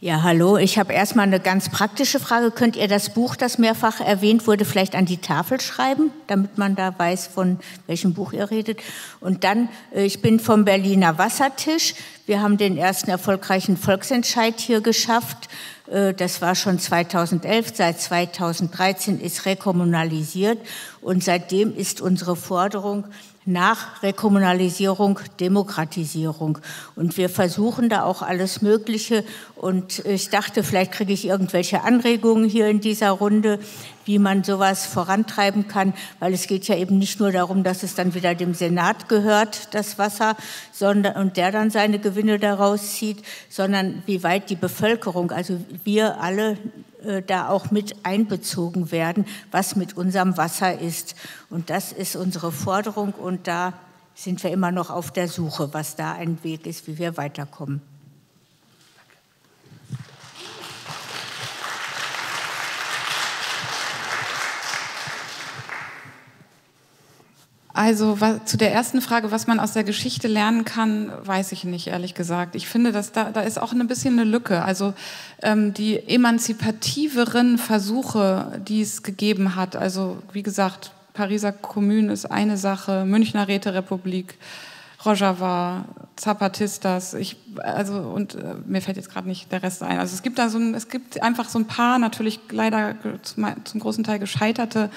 Ja, hallo. Ich habe erstmal eine ganz praktische Frage. Könnt ihr das Buch, das mehrfach erwähnt wurde, vielleicht an die Tafel schreiben, damit man da weiß, von welchem Buch ihr redet? Und dann, ich bin vom Berliner Wassertisch. Wir haben den ersten erfolgreichen Volksentscheid hier geschafft. Das war schon 2011. Seit 2013 ist rekommunalisiert. Und seitdem ist unsere Forderung nach Rekommunalisierung, Demokratisierung. Und wir versuchen da auch alles Mögliche. Und ich dachte, vielleicht kriege ich irgendwelche Anregungen hier in dieser Runde, wie man sowas vorantreiben kann. Weil es geht ja eben nicht nur darum, dass es dann wieder dem Senat gehört, das Wasser, sondern, und der dann seine Gewinne daraus zieht, sondern wie weit die Bevölkerung, also wir alle, da auch mit einbezogen werden, was mit unserem Wasser ist. Und das ist unsere Forderung, und da sind wir immer noch auf der Suche, was da ein Weg ist, wie wir weiterkommen. Also zu der ersten Frage, was man aus der Geschichte lernen kann, weiß ich nicht, ehrlich gesagt. Ich finde, dass da ist auch ein bisschen eine Lücke. Also die emanzipativeren Versuche, die es gegeben hat, also wie gesagt, Pariser Kommune ist eine Sache, Münchner Räterepublik, Rojava, Zapatistas, mir fällt jetzt gerade nicht der Rest ein. Also es gibt da es gibt einfach ein paar natürlich leider zum großen Teil gescheiterte,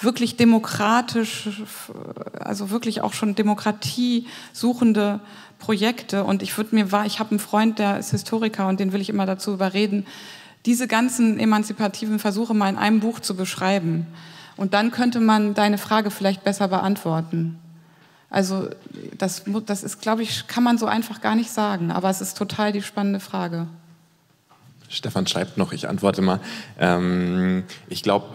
wirklich demokratisch, also wirklich auch schon Demokratie suchende Projekte. Und ich habe einen Freund, der ist Historiker, und den will ich immer dazu überreden, diese ganzen emanzipativen Versuche mal in einem Buch zu beschreiben. Und dann könnte man deine Frage vielleicht besser beantworten. Also das ist, glaube ich, kann man so einfach gar nicht sagen, aber es ist total die spannende Frage. Stefan schreibt noch, ich antworte mal. Ich glaube,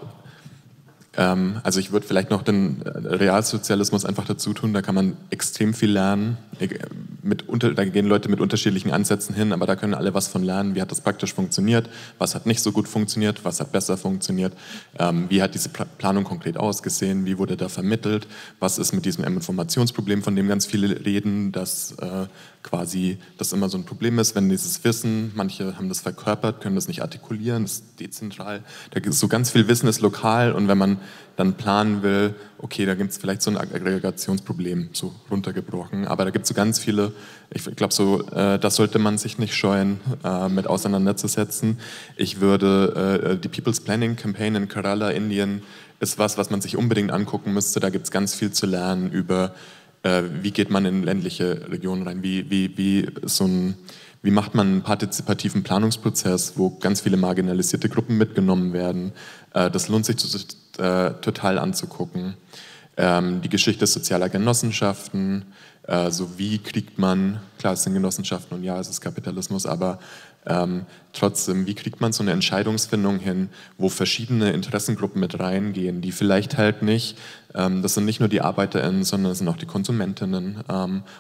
also ich würde vielleicht noch den Realsozialismus einfach dazu tun, da kann man extrem viel lernen. Da gehen Leute mit unterschiedlichen Ansätzen hin, aber da können alle was von lernen. Wie hat das praktisch funktioniert? Was hat nicht so gut funktioniert? Was hat besser funktioniert? Wie hat diese Planung konkret ausgesehen? Wie wurde da vermittelt? Was ist mit diesem Informationsproblem, von dem ganz viele reden, dass quasi das immer so ein Problem ist, wenn dieses Wissen, manche haben das verkörpert, können das nicht artikulieren, das ist dezentral. Da gibt es so ganz viel Wissen, ist lokal, und wenn man dann planen will, okay, da gibt es vielleicht so ein Aggregationsproblem, so runtergebrochen, aber da gibt es so ganz viele, ich glaube so, das sollte man sich nicht scheuen, mit auseinanderzusetzen. Ich würde die People's Planning Campaign in Kerala, Indien, ist was man sich unbedingt angucken müsste, da gibt es ganz viel zu lernen über, wie geht man in ländliche Regionen rein, wie macht man einen partizipativen Planungsprozess, wo ganz viele marginalisierte Gruppen mitgenommen werden. Das lohnt sich total anzugucken. Die Geschichte sozialer Genossenschaften, so wie kriegt man, klar, es sind Genossenschaften und ja, es ist Kapitalismus, aber trotzdem, wie kriegt man so eine Entscheidungsfindung hin, wo verschiedene Interessengruppen mit reingehen, die vielleicht halt nicht, das sind nicht nur die ArbeiterInnen, sondern das sind auch die KonsumentInnen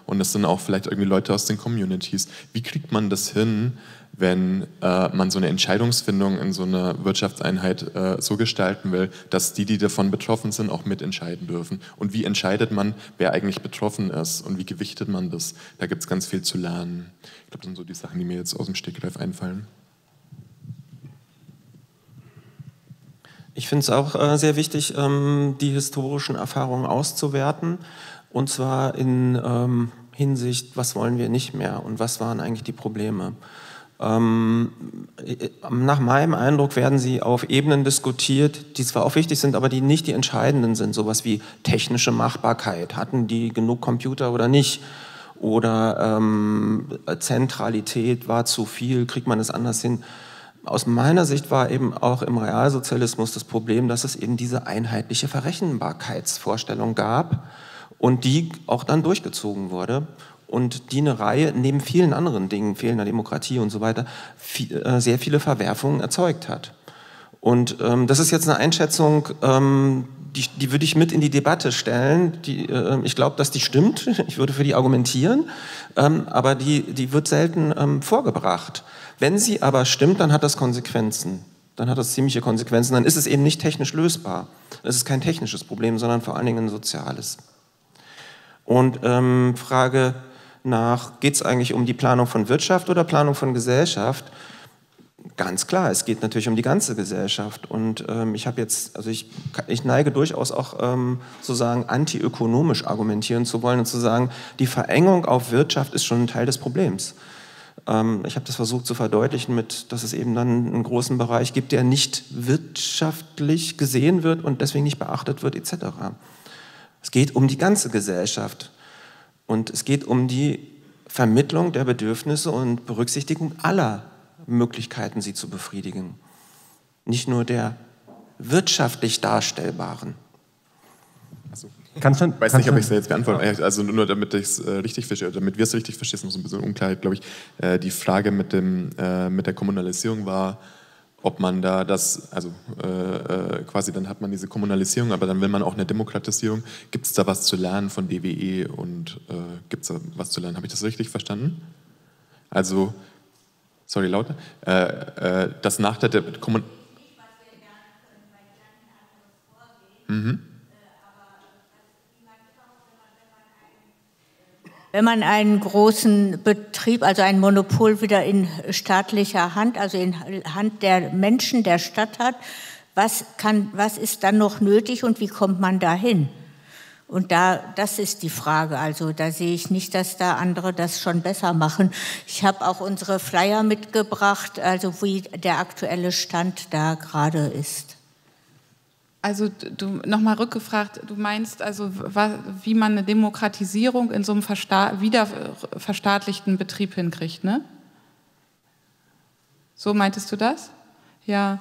und das sind auch vielleicht irgendwie Leute aus den Communities. Wie kriegt man das hin, wenn man so eine Entscheidungsfindung in so einer Wirtschaftseinheit so gestalten will, dass die davon betroffen sind, auch mitentscheiden dürfen? Und wie entscheidet man, wer eigentlich betroffen ist und wie gewichtet man das? Da gibt es ganz viel zu lernen. Ich glaube, das sind so die Sachen, die mir jetzt aus dem Stegreif einfallen. Ich finde es auch sehr wichtig, die historischen Erfahrungen auszuwerten, und zwar in Hinsicht, was wollen wir nicht mehr und was waren eigentlich die Probleme. Nach meinem Eindruck werden sie auf Ebenen diskutiert, die zwar auch wichtig sind, aber die nicht die entscheidenden sind. Sowas wie technische Machbarkeit, hatten die genug Computer oder nicht? Oder Zentralität war zu viel, kriegt man es anders hin? Aus meiner Sicht war eben auch im Realsozialismus das Problem, dass es eben diese einheitliche Verrechenbarkeitsvorstellung gab und die auch dann durchgezogen wurde. Und die eine Reihe, neben vielen anderen Dingen, fehlender Demokratie und so weiter, sehr viele Verwerfungen erzeugt hat. Und das ist jetzt eine Einschätzung, die würde ich mit in die Debatte stellen. Ich glaube, dass die stimmt, ich würde für die argumentieren, aber die wird selten vorgebracht. Wenn sie aber stimmt, dann hat das Konsequenzen. Dann hat das ziemliche Konsequenzen, dann ist es eben nicht technisch lösbar. Es ist kein technisches Problem, sondern vor allen Dingen ein soziales. Und Frage nach, geht es eigentlich um die Planung von Wirtschaft oder Planung von Gesellschaft? Ganz klar, es geht natürlich um die ganze Gesellschaft. Und ich neige durchaus auch sozusagen antiökonomisch argumentieren zu wollen und zu sagen, die Verengung auf Wirtschaft ist schon ein Teil des Problems. Ich habe das versucht zu verdeutlichen, dass es eben dann einen großen Bereich gibt, der nicht wirtschaftlich gesehen wird und deswegen nicht beachtet wird, etc. Es geht um die ganze Gesellschaft. Und es geht um die Vermittlung der Bedürfnisse und Berücksichtigung aller Möglichkeiten, sie zu befriedigen. Nicht nur der wirtschaftlich darstellbaren. Also, ich weiß nicht, ob ich es jetzt beantworte. Also nur damit ich es richtig verstehe, damit wir es richtig verstehen, ist noch so ein bisschen Unklarheit, glaube ich. Die Frage mit der Kommunalisierung war, ob man da quasi dann hat man diese Kommunalisierung, aber dann will man auch eine Demokratisierung. Gibt es da was zu lernen von DWE und gibt es da was zu lernen? Habe ich das richtig verstanden? Also, sorry, lauter. Das nach der Kommunalisierung. Mhm. Wenn man einen großen Betrieb, also ein Monopol wieder in staatlicher Hand, also in Hand der Menschen, der Stadt hat, was ist dann noch nötig und wie kommt man dahin? Und das ist die Frage. Also da sehe ich nicht, dass da andere das schon besser machen. Ich habe auch unsere Flyer mitgebracht, also wie der aktuelle Stand da gerade ist. Also du nochmal rückgefragt, du meinst also, wie man eine Demokratisierung in so einem wieder verstaatlichten Betrieb hinkriegt, ne? So meintest du das? Ja,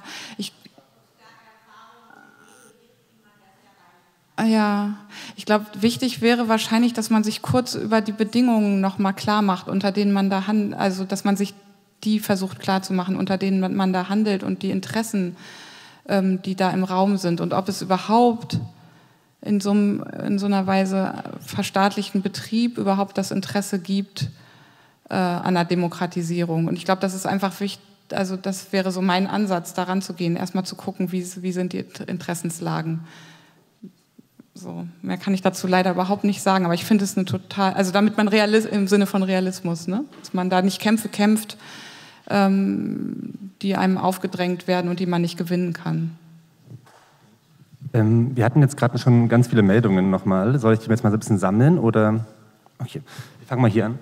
ich glaube, wichtig wäre wahrscheinlich, dass man sich kurz über die Bedingungen nochmal klar macht, unter denen man da handelt, also dass man sich die versucht klarzumachen, unter denen man da handelt und die Interessen, die da im Raum sind und ob es überhaupt in so einer Weise verstaatlichten Betrieb überhaupt das Interesse gibt an der Demokratisierung. Und ich glaube, das ist einfach wichtig, also das wäre so mein Ansatz, daran zu gehen, erstmal zu gucken, wie sind die Interessenslagen. So, mehr kann ich dazu leider überhaupt nicht sagen, aber ich finde es eine total, also damit man im Sinne von Realismus, ne? Dass man da nicht Kämpfe kämpft, die einem aufgedrängt werden und die man nicht gewinnen kann. Wir hatten jetzt gerade schon ganz viele Meldungen nochmal. Soll ich die jetzt mal so ein bisschen sammeln oder? Okay, wir fangen mal hier an.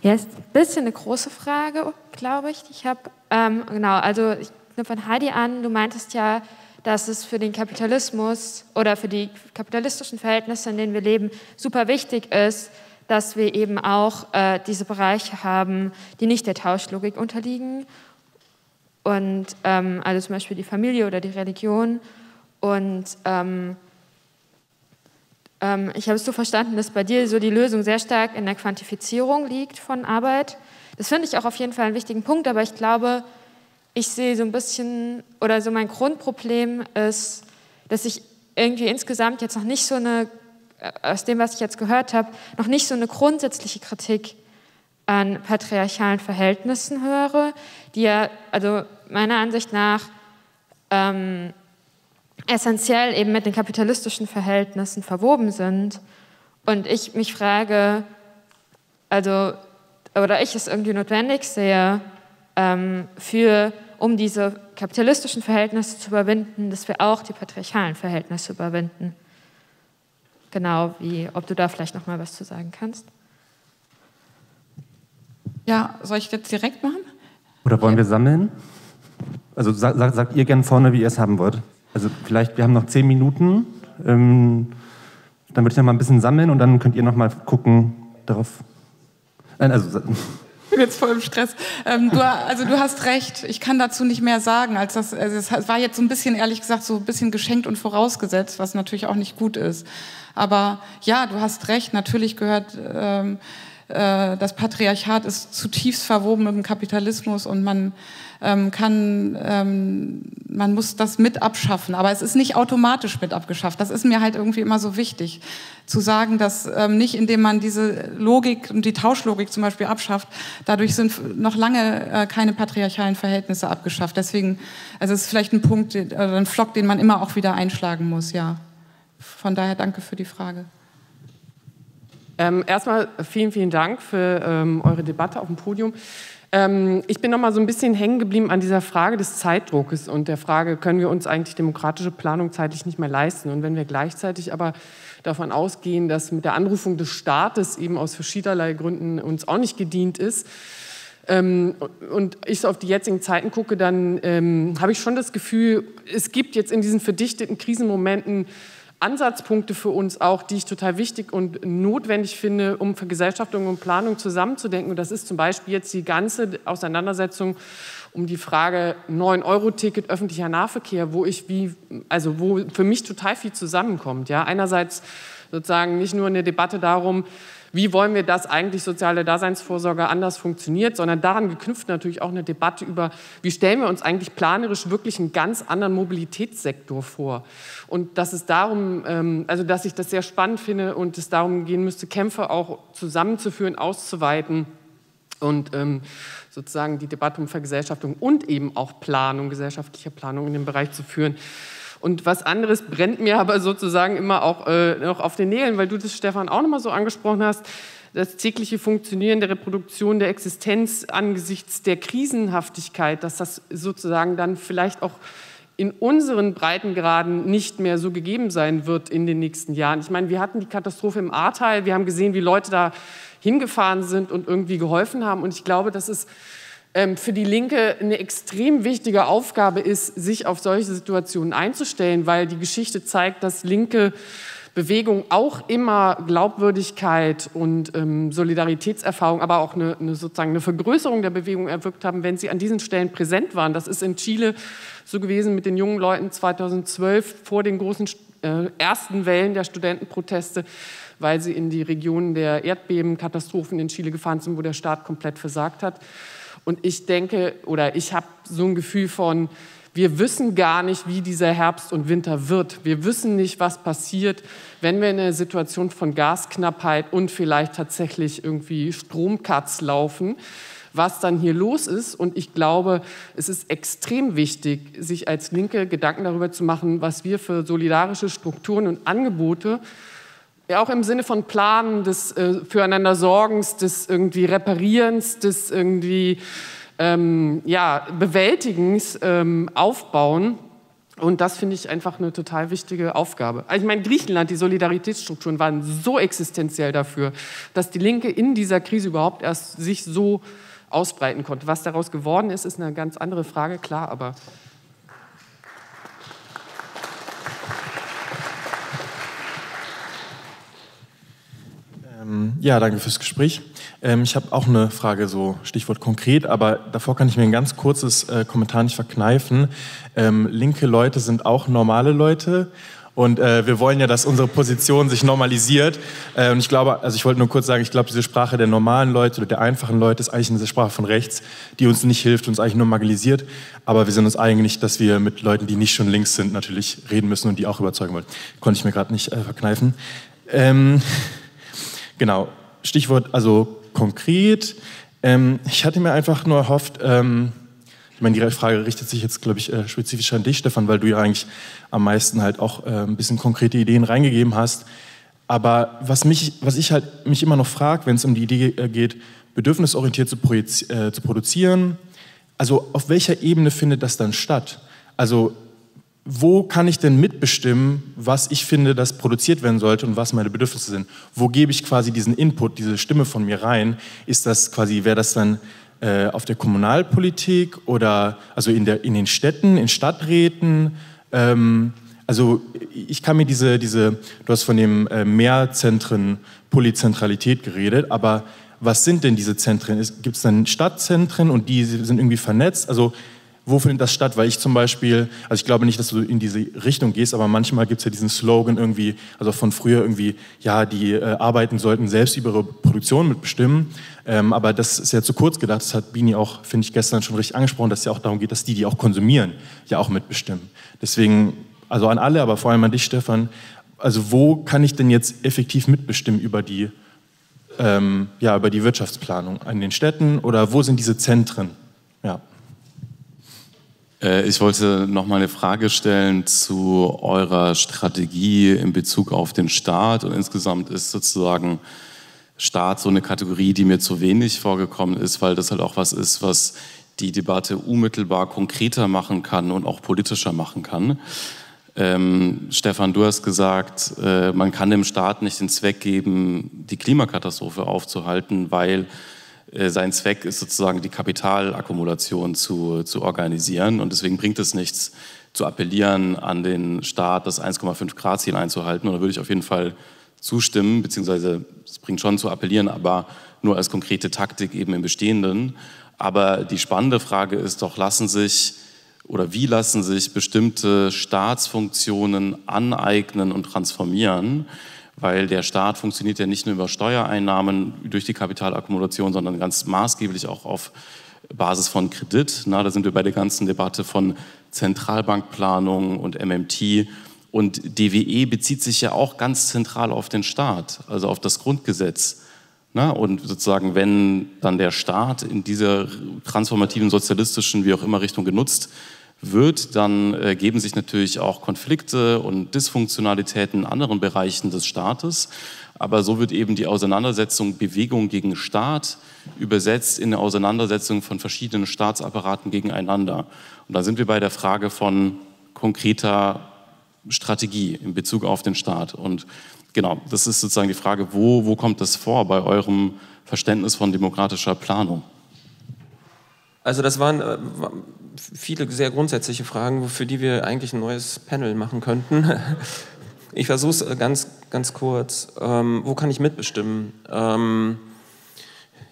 Ja, ist ein bisschen eine große Frage, glaube ich. Ich habe, also ich nehme von Heidi an, du meintest ja, dass es für den Kapitalismus oder für die kapitalistischen Verhältnisse, in denen wir leben, super wichtig ist, dass wir eben auch diese Bereiche haben, die nicht der Tauschlogik unterliegen. Und also zum Beispiel die Familie oder die Religion. Und ich habe es so verstanden, dass bei dir so die Lösung sehr stark in der Quantifizierung liegt von Arbeit. Das finde ich auch auf jeden Fall einen wichtigen Punkt, aber ich glaube, ich sehe so ein bisschen, oder so mein Grundproblem ist, dass ich irgendwie insgesamt jetzt noch nicht so eine, aus dem, was ich jetzt gehört habe, noch nicht so eine grundsätzliche Kritik an patriarchalen Verhältnissen höre, die ja, also meiner Ansicht nach, essentiell eben mit den kapitalistischen Verhältnissen verwoben sind. Und ich mich frage, also, oder ich es irgendwie notwendig sehe, um diese kapitalistischen Verhältnisse zu überwinden, dass wir auch die patriarchalen Verhältnisse überwinden. Genau, ob du da vielleicht noch mal was zu sagen kannst. Ja, soll ich jetzt direkt machen? Oder wollen wir sammeln? Also sagt ihr gern vorne, wie ihr es haben wollt. Also vielleicht, wir haben noch 10 Minuten. Dann würde ich noch mal ein bisschen sammeln und dann könnt ihr noch mal gucken darauf. Nein, also... Ich bin jetzt voll im Stress. Du hast recht, ich kann dazu nicht mehr sagen, als das, also es war jetzt so ein bisschen, ehrlich gesagt, so ein bisschen geschenkt und vorausgesetzt, was natürlich auch nicht gut ist. Aber ja, du hast recht, natürlich gehört, das Patriarchat ist zutiefst verwoben mit dem Kapitalismus und man man muss das mit abschaffen. Aber es ist nicht automatisch mit abgeschafft. Das ist mir halt irgendwie immer so wichtig, zu sagen, dass nicht, indem man diese Logik und die Tauschlogik zum Beispiel abschafft, dadurch sind noch lange keine patriarchalen Verhältnisse abgeschafft. Deswegen, also es ist vielleicht ein Punkt, ein Flock, den man immer auch wieder einschlagen muss, ja. Von daher danke für die Frage. Erstmal vielen, vielen Dank für eure Debatte auf dem Podium. Ich bin noch mal so ein bisschen hängen geblieben an dieser Frage des Zeitdruckes und der Frage, können wir uns eigentlich demokratische Planung zeitlich nicht mehr leisten? Und wenn wir gleichzeitig aber davon ausgehen, dass mit der Anrufung des Staates eben aus verschiedenerlei Gründen uns auch nicht gedient ist, und ich so auf die jetzigen Zeiten gucke, dann habe ich schon das Gefühl, es gibt jetzt in diesen verdichteten Krisenmomenten Ansatzpunkte für uns auch, die ich total wichtig und notwendig finde, um Vergesellschaftung und Planung zusammenzudenken. Und das ist zum Beispiel jetzt die ganze Auseinandersetzung um die Frage 9-Euro-Ticket öffentlicher Nahverkehr, wo für mich total viel zusammenkommt. Ja? Einerseits sozusagen nicht nur eine Debatte darum, wie wollen wir, dass eigentlich soziale Daseinsvorsorge anders funktioniert, sondern daran geknüpft natürlich auch eine Debatte über, wie stellen wir uns eigentlich planerisch wirklich einen ganz anderen Mobilitätssektor vor. Und dass es darum, also dass ich das sehr spannend finde und es darum gehen müsste, Kämpfe auch zusammenzuführen, auszuweiten und sozusagen die Debatte um Vergesellschaftung und eben auch Planung, gesellschaftliche Planung in dem Bereich zu führen. Und was anderes brennt mir aber sozusagen immer auch noch auf den Nägeln, weil du das, Stefan, auch nochmal so angesprochen hast, das tägliche Funktionieren der Reproduktion der Existenz angesichts der Krisenhaftigkeit, dass das sozusagen dann vielleicht auch in unseren Breitengraden nicht mehr so gegeben sein wird in den nächsten Jahren. Ich meine, wir hatten die Katastrophe im Ahrtal, wir haben gesehen, wie Leute da hingefahren sind und irgendwie geholfen haben. Und ich glaube, dass es für die Linke eine extrem wichtige Aufgabe ist, sich auf solche Situationen einzustellen, weil die Geschichte zeigt, dass linke Bewegung auch immer Glaubwürdigkeit und Solidaritätserfahrung, aber auch sozusagen eine Vergrößerung der Bewegung erwirkt haben, wenn sie an diesen Stellen präsent waren. Das ist in Chile so gewesen mit den jungen Leuten 2012 vor den großen ersten Wellen der Studentenproteste, weil sie in die Regionen der Erdbebenkatastrophen in Chile gefahren sind, wo der Staat komplett versagt hat. Und ich denke, oder ich habe so ein Gefühl von, wir wissen gar nicht, wie dieser Herbst und Winter wird. Wir wissen nicht, was passiert, wenn wir in eine Situation von Gasknappheit und vielleicht tatsächlich irgendwie Stromcuts laufen, was dann hier los ist. Und ich glaube, es ist extrem wichtig, sich als Linke Gedanken darüber zu machen, was wir für solidarische Strukturen und Angebote, ja, auch im Sinne von Planen, des füreinander Sorgens, des irgendwie Reparierens, des irgendwie Bewältigens aufbauen. Und das finde ich einfach eine total wichtige Aufgabe. Also ich meine, Griechenland, die Solidaritätsstrukturen waren so existenziell dafür, dass die Linke in dieser Krise überhaupt erst sich so ausbreiten konnte. Was daraus geworden ist, ist eine ganz andere Frage, klar, aber... Ja, danke fürs Gespräch. Ich habe auch eine Frage, so Stichwort konkret, aber davor kann ich mir ein ganz kurzes Kommentar nicht verkneifen. Linke Leute sind auch normale Leute und wir wollen ja, dass unsere Position sich normalisiert. Und ich glaube, also ich wollte nur kurz sagen, ich glaube, diese Sprache der normalen Leute oder der einfachen Leute ist eigentlich eine Sprache von rechts, die uns nicht hilft, uns eigentlich nur marginalisiert. Aber wir sind uns eigentlich, dass wir mit Leuten, die nicht schon links sind, natürlich reden müssen und die auch überzeugen wollen. Konnte ich mir gerade nicht verkneifen. Genau, Stichwort also konkret. Ich hatte mir einfach nur erhofft, ich meine, die Frage richtet sich jetzt, glaube ich, spezifisch an dich, Stefan, weil du ja eigentlich am meisten halt auch ein bisschen konkrete Ideen reingegeben hast. Aber was ich mich immer noch frage, wenn es um die Idee geht, bedürfnisorientiert zu produzieren, also auf welcher Ebene findet das dann statt? Also wo kann ich denn mitbestimmen, was ich finde, das produziert werden sollte und was meine Bedürfnisse sind? Wo gebe ich quasi diesen Input, diese Stimme von mir rein? Ist das quasi, wäre das dann auf der Kommunalpolitik oder also in den Städten, in Stadträten? Also ich kann mir du hast von dem Mehrzentren, Polyzentralität geredet, aber was sind denn diese Zentren? Gibt es dann Stadtzentren und die sind irgendwie vernetzt? Also wo findet das statt? Weil ich zum Beispiel, also ich glaube nicht, dass du in diese Richtung gehst, aber manchmal gibt es ja diesen Slogan irgendwie, also von früher irgendwie, ja, die Arbeiten sollten selbst über ihre Produktion mitbestimmen. Aber das ist ja zu kurz gedacht, das hat Bini auch, finde ich, gestern schon richtig angesprochen, dass es ja auch darum geht, dass die auch konsumieren, ja auch mitbestimmen. Deswegen, also an alle, aber vor allem an dich, Stefan, also wo kann ich denn jetzt effektiv mitbestimmen über die, über die Wirtschaftsplanung in den Städten oder wo sind diese Zentren? Ja. Ich wollte noch mal eine Frage stellen zu eurer Strategie in Bezug auf den Staat. Und insgesamt ist sozusagen Staat so eine Kategorie, die mir zu wenig vorgekommen ist, weil das halt auch was ist, was die Debatte unmittelbar konkreter machen kann und auch politischer machen kann. Stefan, du hast gesagt, man kann dem Staat nicht den Zweck geben, die Klimakatastrophe aufzuhalten, weil sein Zweck ist sozusagen, die Kapitalakkumulation zu organisieren. Und deswegen bringt es nichts, zu appellieren an den Staat, das 1,5-Grad-Ziel einzuhalten. Und da würde ich auf jeden Fall zustimmen, beziehungsweise es bringt schon zu appellieren, aber nur als konkrete Taktik eben im Bestehenden. Aber die spannende Frage ist doch, wie lassen sich bestimmte Staatsfunktionen aneignen und transformieren? Weil der Staat funktioniert ja nicht nur über Steuereinnahmen durch die Kapitalakkumulation, sondern ganz maßgeblich auch auf Basis von Kredit. Na, da sind wir bei der ganzen Debatte von Zentralbankplanung und MMT. Und DWE bezieht sich ja auch ganz zentral auf den Staat, also auf das Grundgesetz. Na, und sozusagen, wenn dann der Staat in dieser transformativen, sozialistischen, wie auch immer, Richtung genutzt wird, dann geben sich natürlich auch Konflikte und Dysfunktionalitäten in anderen Bereichen des Staates. Aber so wird eben die Auseinandersetzung Bewegung gegen Staat übersetzt in eine Auseinandersetzung von verschiedenen Staatsapparaten gegeneinander. Und da sind wir bei der Frage von konkreter Strategie in Bezug auf den Staat. Und genau, das ist sozusagen die Frage, wo kommt das vor bei eurem Verständnis von demokratischer Planung? Also das waren viele sehr grundsätzliche Fragen, für die wir eigentlich ein neues Panel machen könnten. Ich versuche es ganz kurz. Wo kann ich mitbestimmen?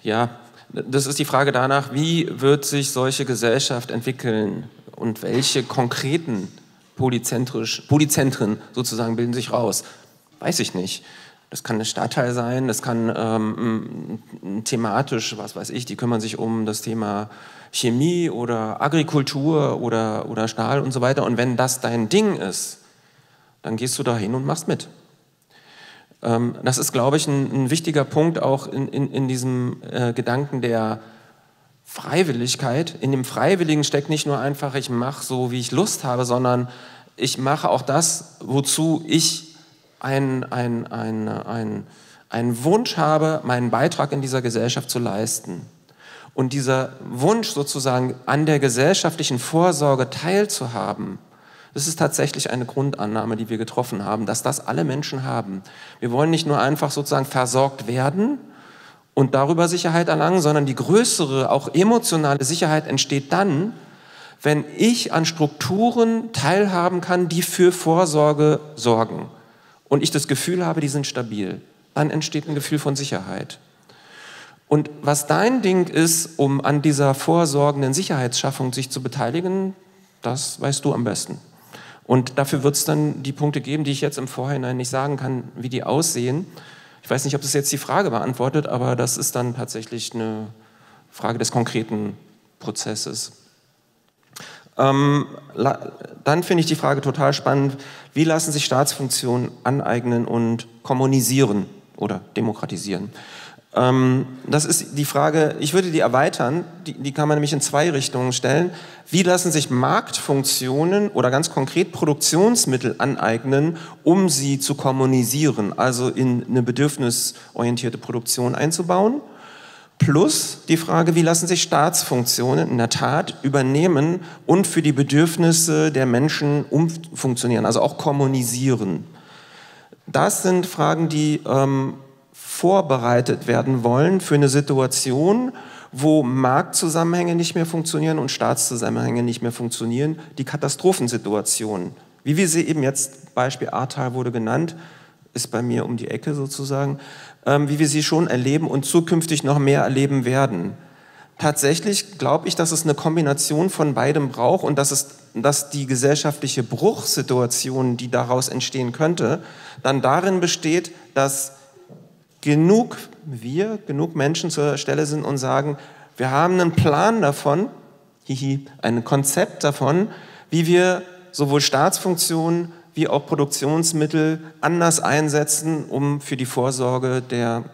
Ja, das ist die Frage danach, wie wird sich solche Gesellschaft entwickeln und welche konkreten Polyzentren sozusagen bilden sich raus? Weiß ich nicht. Das kann ein Stadtteil sein, das kann thematisch, was weiß ich, die kümmern sich um das Thema Chemie oder Agrikultur oder Stahl und so weiter. Und wenn das dein Ding ist, dann gehst du da hin und machst mit. Das ist, glaube ich, ein wichtiger Punkt auch in diesem Gedanken der Freiwilligkeit. In dem Freiwilligen steckt nicht nur einfach, ich mache so, wie ich Lust habe, sondern ich mache auch das, wozu ich einen Wunsch habe, meinen Beitrag in dieser Gesellschaft zu leisten. Und dieser Wunsch sozusagen an der gesellschaftlichen Vorsorge teilzuhaben, das ist tatsächlich eine Grundannahme, die wir getroffen haben, dass das alle Menschen haben. Wir wollen nicht nur einfach sozusagen versorgt werden und darüber Sicherheit erlangen, sondern die größere, auch emotionale Sicherheit entsteht dann, wenn ich an Strukturen teilhaben kann, die für Vorsorge sorgen. Und ich das Gefühl habe, die sind stabil. Dann entsteht ein Gefühl von Sicherheit. Und was dein Ding ist, um an dieser vorsorgenden Sicherheitsschaffung sich zu beteiligen, das weißt du am besten. Und dafür wird es dann die Punkte geben, die ich jetzt im Vorhinein nicht sagen kann, wie die aussehen. Ich weiß nicht, ob das jetzt die Frage beantwortet, aber das ist dann tatsächlich eine Frage des konkreten Prozesses. Dann finde ich die Frage total spannend, wie lassen sich Staatsfunktionen aneignen und kommunisieren oder demokratisieren? Das ist die Frage, ich würde die erweitern, die kann man nämlich in zwei Richtungen stellen. Wie lassen sich Marktfunktionen oder ganz konkret Produktionsmittel aneignen, um sie zu kommunisieren, also in eine bedürfnisorientierte Produktion einzubauen? Plus die Frage, wie lassen sich Staatsfunktionen in der Tat übernehmen und für die Bedürfnisse der Menschen umfunktionieren, also auch kommunisieren? Das sind Fragen, die vorbereitet werden wollen für eine Situation, wo Marktzusammenhänge nicht mehr funktionieren und Staatszusammenhänge nicht mehr funktionieren, die Katastrophensituation. Wie wir sie eben jetzt, Beispiel Ahrtal wurde genannt, ist bei mir um die Ecke sozusagen, wie wir sie schon erleben und zukünftig noch mehr erleben werden. Tatsächlich glaube ich, dass es eine Kombination von beidem braucht und dass die gesellschaftliche Bruchsituation, die daraus entstehen könnte, dann darin besteht, dass genug Menschen zur Stelle sind und sagen, wir haben einen Plan davon, ein Konzept davon, wie wir sowohl Staatsfunktionen wie auch Produktionsmittel anders einsetzen, um für die Vorsorge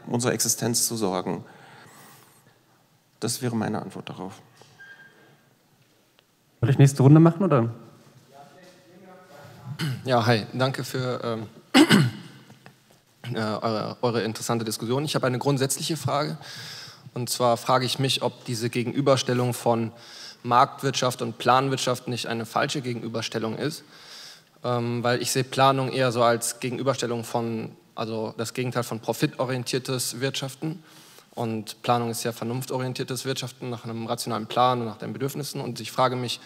unserer Existenz zu sorgen. Das wäre meine Antwort darauf. Soll ich nächste Runde machen, oder? Ja, hi, danke für eure interessante Diskussion. Ich habe eine grundsätzliche Frage. Und zwar frage ich mich, ob diese Gegenüberstellung von Marktwirtschaft und Planwirtschaft nicht eine falsche Gegenüberstellung ist. Weil ich sehe Planung eher so als Gegenüberstellung von, also das Gegenteil von profitorientiertes Wirtschaften. Und Planung ist ja vernunftorientiertes Wirtschaften nach einem rationalen Plan und nach den Bedürfnissen. Und ich frage mich,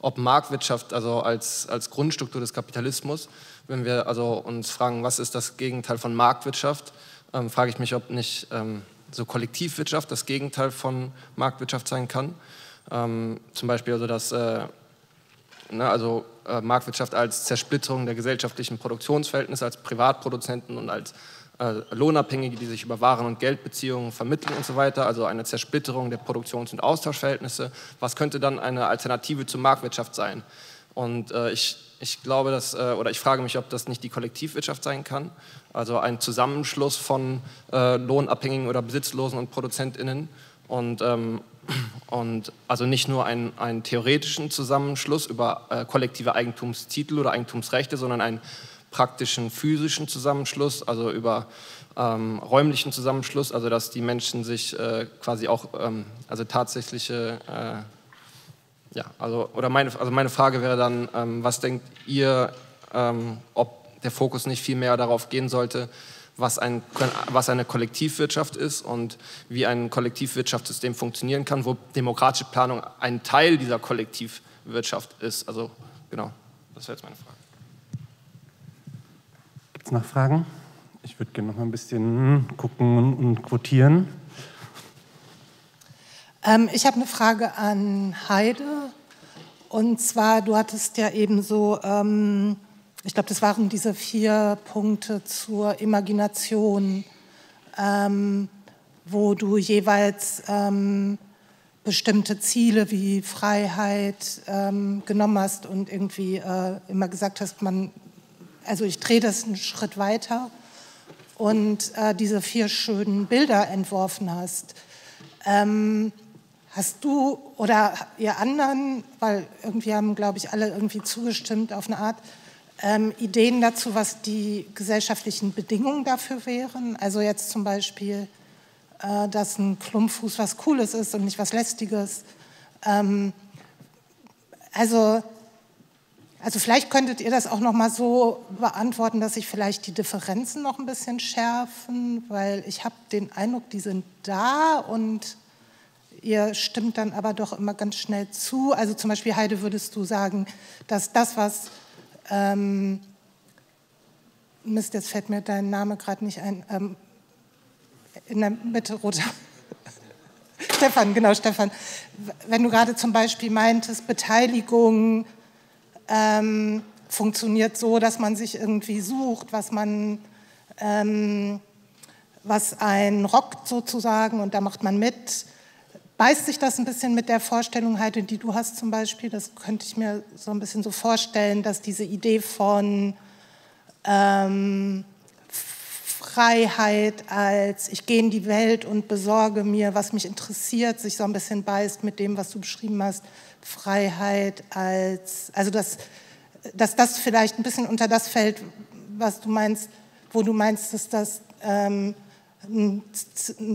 ob Marktwirtschaft, also als Grundstruktur des Kapitalismus, wenn wir also uns fragen, was ist das Gegenteil von Marktwirtschaft, frage ich mich, ob nicht so Kollektivwirtschaft das Gegenteil von Marktwirtschaft sein kann. Zum Beispiel also Marktwirtschaft als Zersplitterung der gesellschaftlichen Produktionsverhältnisse, als Privatproduzenten und als Lohnabhängige, die sich über Waren- und Geldbeziehungen vermitteln und so weiter, also eine Zersplitterung der Produktions- und Austauschverhältnisse. Was könnte dann eine Alternative zur Marktwirtschaft sein? Und ich glaube, ich frage mich, ob das nicht die Kollektivwirtschaft sein kann, also ein Zusammenschluss von Lohnabhängigen oder Besitzlosen und ProduzentInnen und also nicht nur einen theoretischen Zusammenschluss über kollektive Eigentumstitel oder Eigentumsrechte, sondern einen praktischen physischen Zusammenschluss, also über räumlichen Zusammenschluss, also dass die Menschen sich quasi auch, also tatsächliche Ja, also meine Frage wäre dann, was denkt ihr, ob der Fokus nicht viel mehr darauf gehen sollte, was eine Kollektivwirtschaft ist und wie ein Kollektivwirtschaftssystem funktionieren kann, wo demokratische Planung ein Teil dieser Kollektivwirtschaft ist. Also genau, das wäre jetzt meine Frage. Gibt es noch Fragen? Ich würde gerne noch mal ein bisschen gucken und quotieren. Ich habe eine Frage an Heide. Und zwar, du hattest ja eben so, ich glaube, das waren diese 4 Punkte zur Imagination, wo du jeweils bestimmte Ziele wie Freiheit genommen hast und irgendwie immer gesagt hast, also ich drehe das einen Schritt weiter und diese 4 schönen Bilder entworfen hast. Hast du oder ihr anderen, weil irgendwie haben, glaube ich, alle irgendwie zugestimmt auf eine Art, Ideen dazu, was die gesellschaftlichen Bedingungen dafür wären? Also jetzt zum Beispiel, dass ein Klumpfuß was Cooles ist und nicht was Lästiges. Also vielleicht könntet ihr das auch noch mal so beantworten, dass sich vielleicht die Differenzen noch ein bisschen schärfen, weil ich habe den Eindruck, die sind da und ihr stimmt dann aber doch immer ganz schnell zu. Also zum Beispiel, Heide, würdest du sagen, dass das, was Mist, jetzt fällt mir dein Name gerade nicht ein, in der Mitte roter. Stefan, genau, Stefan. Wenn du gerade zum Beispiel meintest, Beteiligung funktioniert so, dass man sich irgendwie sucht, was einen rockt sozusagen und da macht man mit. Beißt sich das ein bisschen mit der Vorstellung, Heide, die du hast zum Beispiel? Das könnte ich mir so ein bisschen so vorstellen, dass diese Idee von Freiheit als ich gehe in die Welt und besorge mir, was mich interessiert, sich so ein bisschen beißt mit dem, was du beschrieben hast. Freiheit als, also dass das vielleicht ein bisschen unter das fällt, was du meinst, wo du meinst, dass das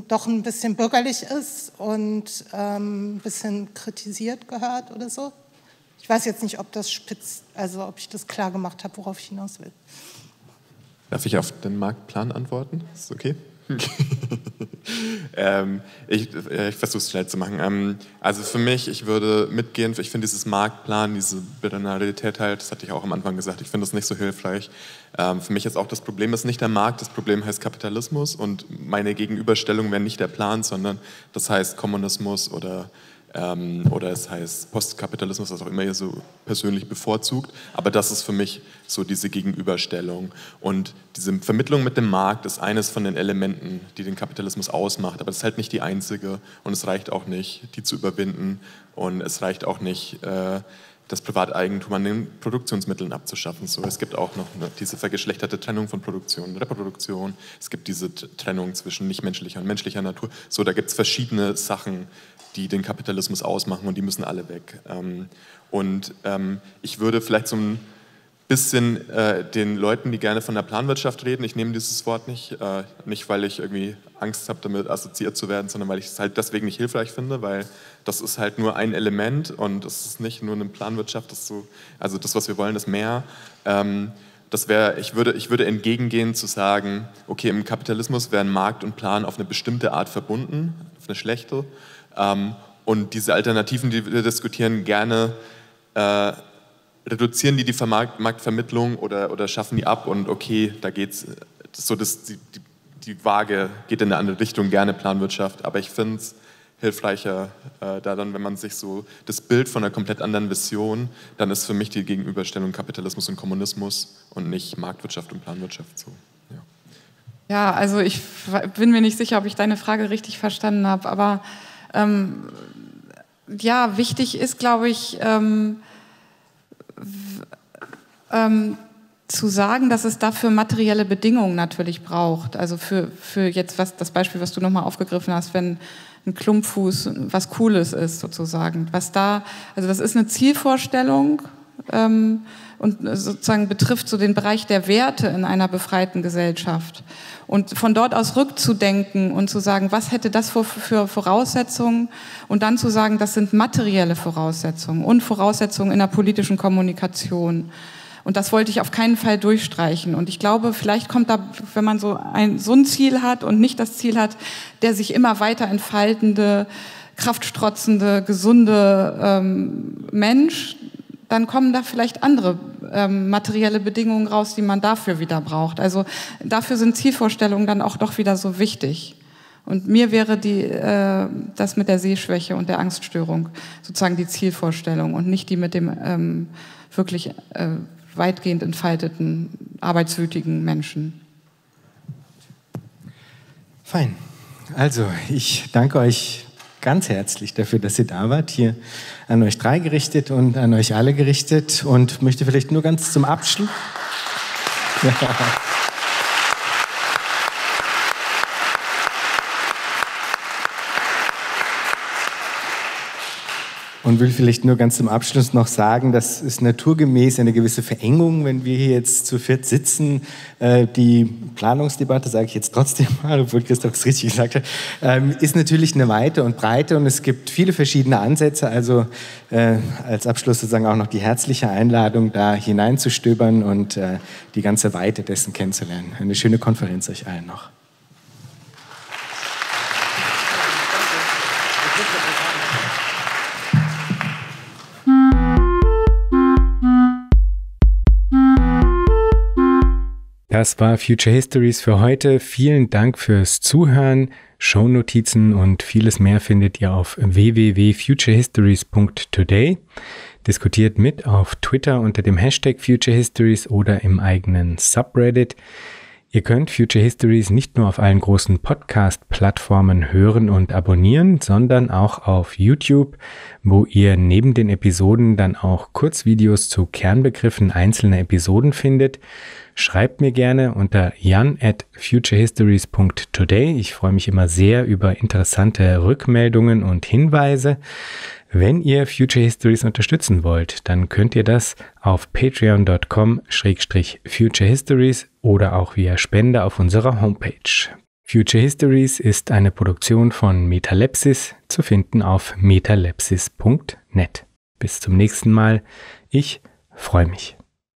doch ein bisschen bürgerlich ist und ein bisschen kritisiert gehört oder so. Ich weiß jetzt nicht, ob das ob ich das klar gemacht habe, worauf ich hinaus will. Darf ich auf den Marktplan antworten? Ist okay? Ich versuche es schnell zu machen. Also für mich, ich würde mitgehen, ich finde dieses Marktplan, diese Bilateralität halt, das hatte ich auch am Anfang gesagt, ich finde das nicht so hilfreich. Für mich ist auch das Problem, ist nicht der Markt, das Problem heißt Kapitalismus und meine Gegenüberstellung wäre nicht der Plan, sondern das heißt Kommunismus oder es heißt Postkapitalismus, was auch immer ihr so persönlich bevorzugt, aber das ist für mich so diese Gegenüberstellung und diese Vermittlung mit dem Markt ist eines von den Elementen, die den Kapitalismus ausmacht, aber das ist halt nicht die einzige und es reicht auch nicht, die zu überwinden und es reicht auch nicht, das Privateigentum an den Produktionsmitteln abzuschaffen. So, es gibt auch noch diese vergeschlechterte Trennung von Produktion und Reproduktion. Es gibt diese Trennung zwischen nichtmenschlicher und menschlicher Natur. So, da gibt es verschiedene Sachen, die den Kapitalismus ausmachen und die müssen alle weg. Und ich würde vielleicht so ein bisschen den Leuten, die gerne von der Planwirtschaft reden, ich nehme dieses Wort nicht, weil ich irgendwie Angst habe, damit assoziiert zu werden, sondern weil ich es halt deswegen nicht hilfreich finde, weil das ist halt nur ein Element und das ist nicht nur eine Planwirtschaft, das ist so, also das, was wir wollen, ist mehr. Ich würde entgegengehen zu sagen, okay, im Kapitalismus werden Markt und Plan auf eine bestimmte Art verbunden, auf eine schlechte, und diese Alternativen, die wir diskutieren, gerne reduzieren die Marktvermittlung oder schaffen die ab und okay, da geht's so, dass die Waage geht in eine andere Richtung, gerne Planwirtschaft, aber ich finde es hilfreicher da dann, wenn man sich so das Bild von einer komplett anderen Vision, dann ist für mich die Gegenüberstellung Kapitalismus und Kommunismus und nicht Marktwirtschaft und Planwirtschaft so. Ja, ja, also ich bin mir nicht sicher, ob ich deine Frage richtig verstanden habe, aber ja, wichtig ist, glaube ich, zu sagen, dass es dafür materielle Bedingungen natürlich braucht. Also für jetzt das Beispiel, was du nochmal aufgegriffen hast, wenn ein Klumpfuß was Cooles ist sozusagen. Was da, also das ist eine Zielvorstellung, und sozusagen betrifft so den Bereich der Werte in einer befreiten Gesellschaft. Und von dort aus rückzudenken und zu sagen, was hätte das für Voraussetzungen, und dann zu sagen, das sind materielle Voraussetzungen und Voraussetzungen in der politischen Kommunikation. Und das wollte ich auf keinen Fall durchstreichen. Und ich glaube, vielleicht kommt da, wenn man so ein Ziel hat und nicht das Ziel hat, der sich immer weiter entfaltende, kraftstrotzende, gesunde Mensch, dann kommen da vielleicht andere materielle Bedingungen raus, die man dafür wieder braucht. Also dafür sind Zielvorstellungen dann auch doch wieder so wichtig. Und mir wäre das mit der Sehschwäche und der Angststörung sozusagen die Zielvorstellung und nicht die mit dem wirklich weitgehend entfalteten, arbeitswütigen Menschen. Fein. Also, ich danke euch ganz herzlich dafür, dass ihr da wart, hier an euch drei gerichtet und an euch alle gerichtet, und möchte vielleicht nur ganz zum Abschluss... Ja. Und will vielleicht nur ganz zum Abschluss noch sagen, dass es naturgemäß eine gewisse Verengung, wenn wir hier jetzt zu viert sitzen, die Planungsdebatte, sage ich jetzt trotzdem mal, obwohl Christoph es richtig gesagt hat, ist natürlich eine Weite und Breite, und es gibt viele verschiedene Ansätze, also als Abschluss sozusagen auch noch die herzliche Einladung, da hineinzustöbern und die ganze Weite dessen kennenzulernen. Eine schöne Konferenz euch allen noch. Das war Future Histories für heute. Vielen Dank fürs Zuhören. Shownotizen und vieles mehr findet ihr auf www.futurehistories.today. Diskutiert mit auf Twitter unter dem Hashtag Future Histories oder im eigenen Subreddit. Ihr könnt Future Histories nicht nur auf allen großen Podcast-Plattformen hören und abonnieren, sondern auch auf YouTube, wo ihr neben den Episoden dann auch Kurzvideos zu Kernbegriffen einzelner Episoden findet. Schreibt mir gerne unter jan@futurehistories.today. Ich freue mich immer sehr über interessante Rückmeldungen und Hinweise. Wenn ihr Future Histories unterstützen wollt, dann könnt ihr das auf patreon.com/futurehistories oder auch via Spende auf unserer Homepage. Future Histories ist eine Produktion von Metalepsis, zu finden auf metalepsis.net. Bis zum nächsten Mal. Ich freue mich.